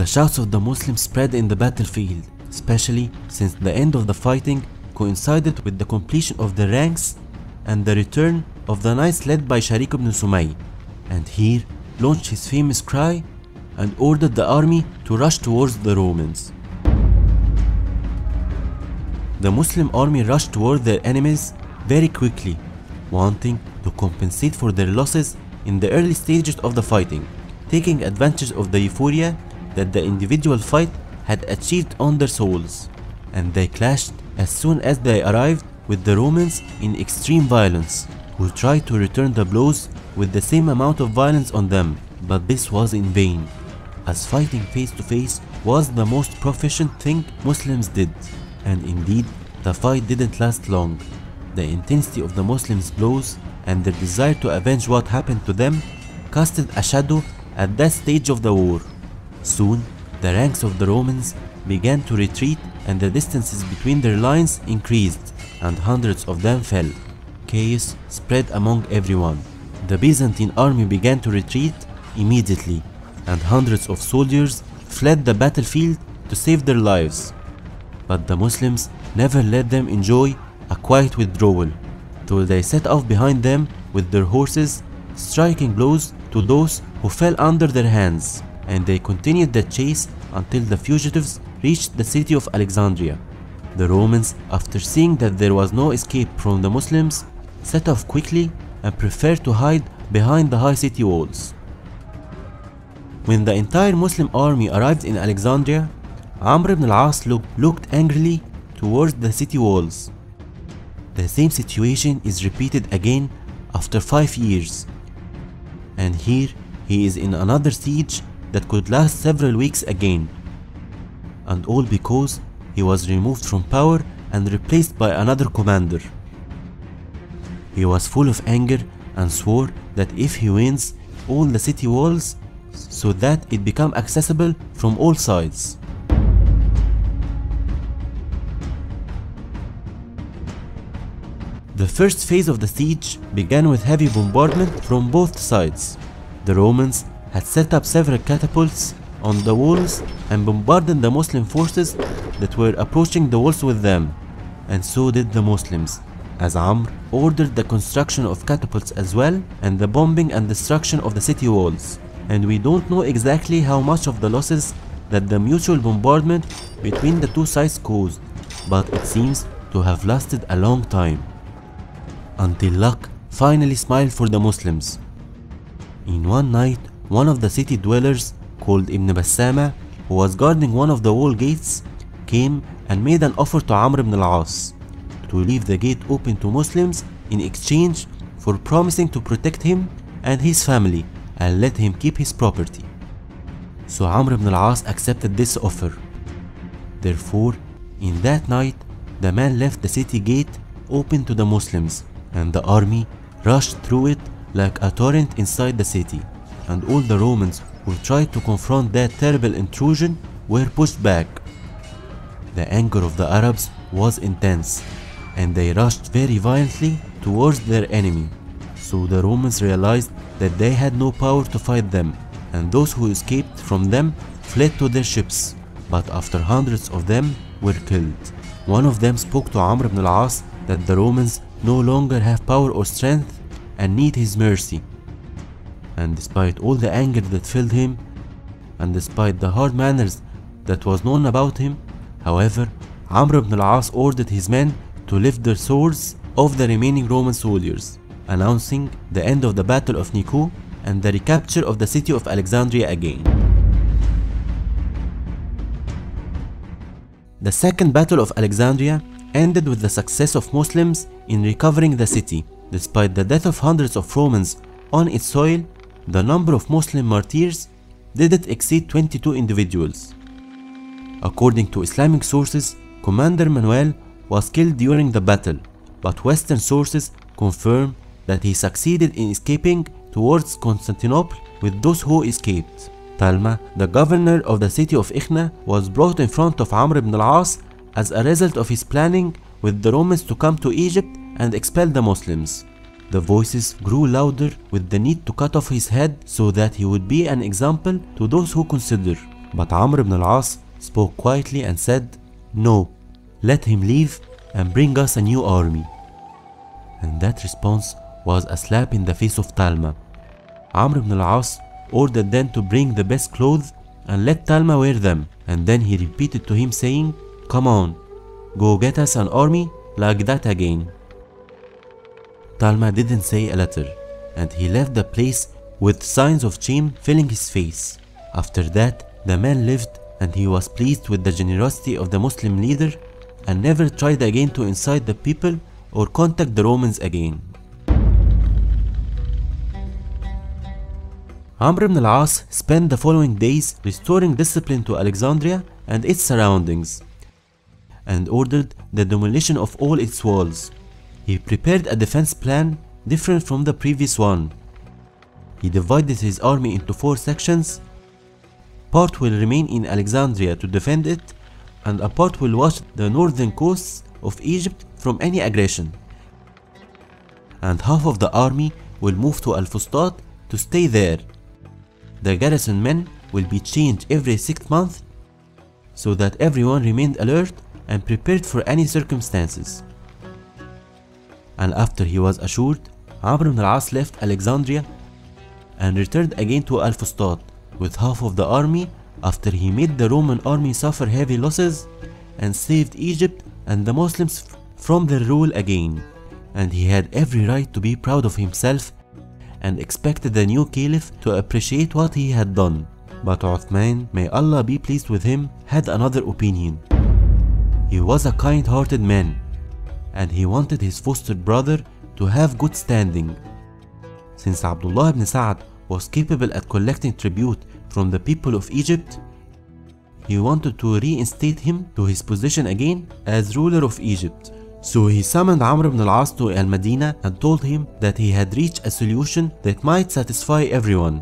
The shouts of the Muslims spread in the battlefield, especially since the end of the fighting coincided with the completion of the ranks and the return of the knights led by Sharik ibn Sumayy. And here launched his famous cry and ordered the army to rush towards the Romans. The Muslim army rushed toward their enemies very quickly, wanting to compensate for their losses in the early stages of the fighting, taking advantage of the euphoria that the individual fight had achieved on their souls, and they clashed as soon as they arrived with the Romans in extreme violence, who tried to return the blows with the same amount of violence on them, but this was in vain, as fighting face to face was the most proficient thing Muslims did. And indeed, the fight didn't last long. The intensity of the Muslims' blows and their desire to avenge what happened to them casted a shadow at that stage of the war. Soon, the ranks of the Romans began to retreat and the distances between their lines increased, and hundreds of them fell. Chaos spread among everyone. The Byzantine army began to retreat immediately, and hundreds of soldiers fled the battlefield to save their lives. But the Muslims never let them enjoy a quiet withdrawal, till they set off behind them with their horses, striking blows to those who fell under their hands, and they continued the chase until the fugitives reached the city of Alexandria. The Romans, after seeing that there was no escape from the Muslims, set off quickly and preferred to hide behind the high city walls. When the entire Muslim army arrived in Alexandria, Amr ibn al-As look, looked angrily towards the city walls. The same situation is repeated again after five years. And here he is in another siege that could last several weeks again. And all because he was removed from power and replaced by another commander. He was full of anger and swore that if he wins all the city walls, so that it become accessible from all sides. The first phase of the siege began with heavy bombardment from both sides. The Romans had set up several catapults on the walls and bombarded the Muslim forces that were approaching the walls with them, and so did the Muslims, as Amr ordered the construction of catapults as well and the bombing and destruction of the city walls. And we don't know exactly how much of the losses that the mutual bombardment between the two sides caused, but it seems to have lasted a long time, until luck finally smiled for the Muslims. In one night, one of the city dwellers, called Ibn Maslama, who was guarding one of the wall gates, came and made an offer to Amr ibn al-As to leave the gate open to Muslims in exchange for promising to protect him and his family and let him keep his property. So Amr ibn al-As accepted this offer. Therefore, in that night, the man left the city gate open to the Muslims, and the army rushed through it like a torrent inside the city, and all the Romans who tried to confront that terrible intrusion were pushed back. The anger of the Arabs was intense, and they rushed very violently towards their enemy. So the Romans realized that they had no power to fight them, and those who escaped from them fled to their ships, but after hundreds of them were killed. One of them spoke to Amr ibn al-As that the Romans no longer have power or strength and need his mercy. And despite all the anger that filled him, and despite the hard manners that was known about him, however, Amr ibn al-As ordered his men to lift their swords off the remaining Roman soldiers, announcing the end of the Battle of Nicaea and the recapture of the city of Alexandria again. The Second Battle of Alexandria ended with the success of Muslims in recovering the city. Despite the death of hundreds of Romans on its soil, the number of Muslim martyrs didn't exceed twenty-two individuals. According to Islamic sources, Commander Manuel was killed during the battle, but Western sources confirm that he succeeded in escaping towards Constantinople with those who escaped. Talma, the governor of the city of Ikhna, was brought in front of Amr ibn al-As as a result of his planning with the Romans to come to Egypt and expel the Muslims. The voices grew louder with the need to cut off his head so that he would be an example to those who consider. But Amr ibn al-As spoke quietly and said, "No, let him leave and bring us a new army." And that response was a slap in the face of Talma. Amr ibn al-As ordered them to bring the best clothes and let Talma wear them, and then he repeated to him, saying, "Come on, go get us an army like that again." Talma didn't say a letter, and he left the place with signs of shame filling his face. After that, the man lived, and he was pleased with the generosity of the Muslim leader and never tried again to incite the people or contact the Romans again. Amr ibn al-As spent the following days restoring discipline to Alexandria and its surroundings, and ordered the demolition of all its walls. He prepared a defense plan different from the previous one. He divided his army into four sections. Part will remain in Alexandria to defend it, and a part will watch the northern coasts of Egypt from any aggression. And half of the army will move to Al-Fustat to stay there. The garrison men will be changed every six months so that everyone remained alert and prepared for any circumstances. And after he was assured, Amr ibn al-As left Alexandria and returned again to Al-Fustat with half of the army after he made the Roman army suffer heavy losses and saved Egypt and the Muslims from their rule again. And he had every right to be proud of himself and expected the new caliph to appreciate what he had done. But Uthman, may Allah be pleased with him, had another opinion. He was a kind-hearted man, and he wanted his foster brother to have good standing. Since Abdullah ibn Sa'd was capable at collecting tribute from the people of Egypt, he wanted to reinstate him to his position again as ruler of Egypt. So he summoned Amr ibn al-As to Al-Madinah and told him that he had reached a solution that might satisfy everyone.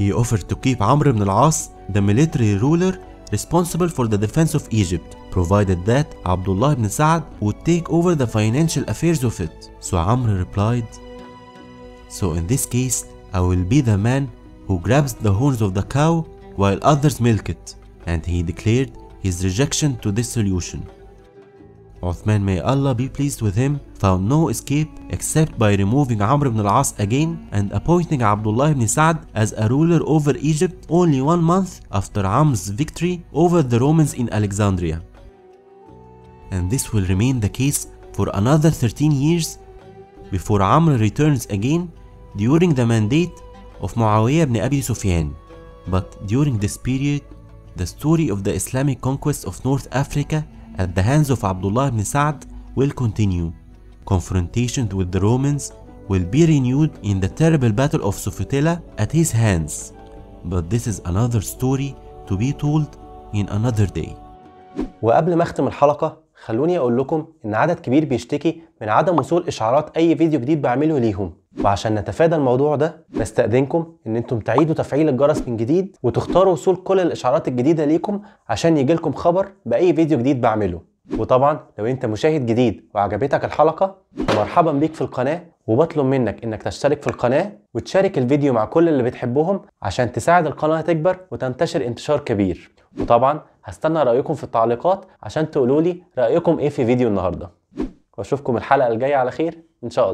He offered to keep Amr ibn al-As the military ruler responsible for the defense of Egypt, provided that Abdullah ibn Sa'd would take over the financial affairs of it. So Amr replied, "So in this case, I will be the man who grabs the horns of the cow while others milk it." And he declared his rejection to this solution. Uthman, may Allah be pleased with him, found no escape except by removing Amr ibn al-As again and appointing Abdullah ibn Sa'd as a ruler over Egypt only one month after Amr's victory over the Romans in Alexandria. And this will remain the case for another thirteen years before Amr returns again during the mandate of Muawiyah ibn Abi Sufyan. But during this period, the story of the Islamic conquest of North Africa at the hands of Abdullah ibn Sa'd will continue. Confrontations with the Romans will be renewed in the terrible battle of Sufetila at his hands. But this is another story to be told in another day. وقبل ما اختم الحلقة خلوني اقول لكم ان عدد كبير بيشتكي من عدم وصول اشعارات اي فيديو جديد بعمله ليهم، وعشان نتفادى الموضوع ده نستأذنكم ان انتم تعيدوا تفعيل الجرس من جديد وتختاروا وصول كل الاشعارات الجديدة ليكم عشان يجيلكم خبر باي فيديو جديد بعمله. وطبعا لو انت مشاهد جديد وعجبتك الحلقة فمرحبا بيك في القناة، وبطلب منك انك تشترك في القناة وتشارك الفيديو مع كل اللي بتحبهم عشان تساعد القناة تكبر وتنتشر انتشار كبير. وطبعا هستنى رأيكم في التعليقات عشان تقولولي رأيكم ايه في فيديو النهاردة، واشوفكم الحلقة الجاية على خير ان شاء الله.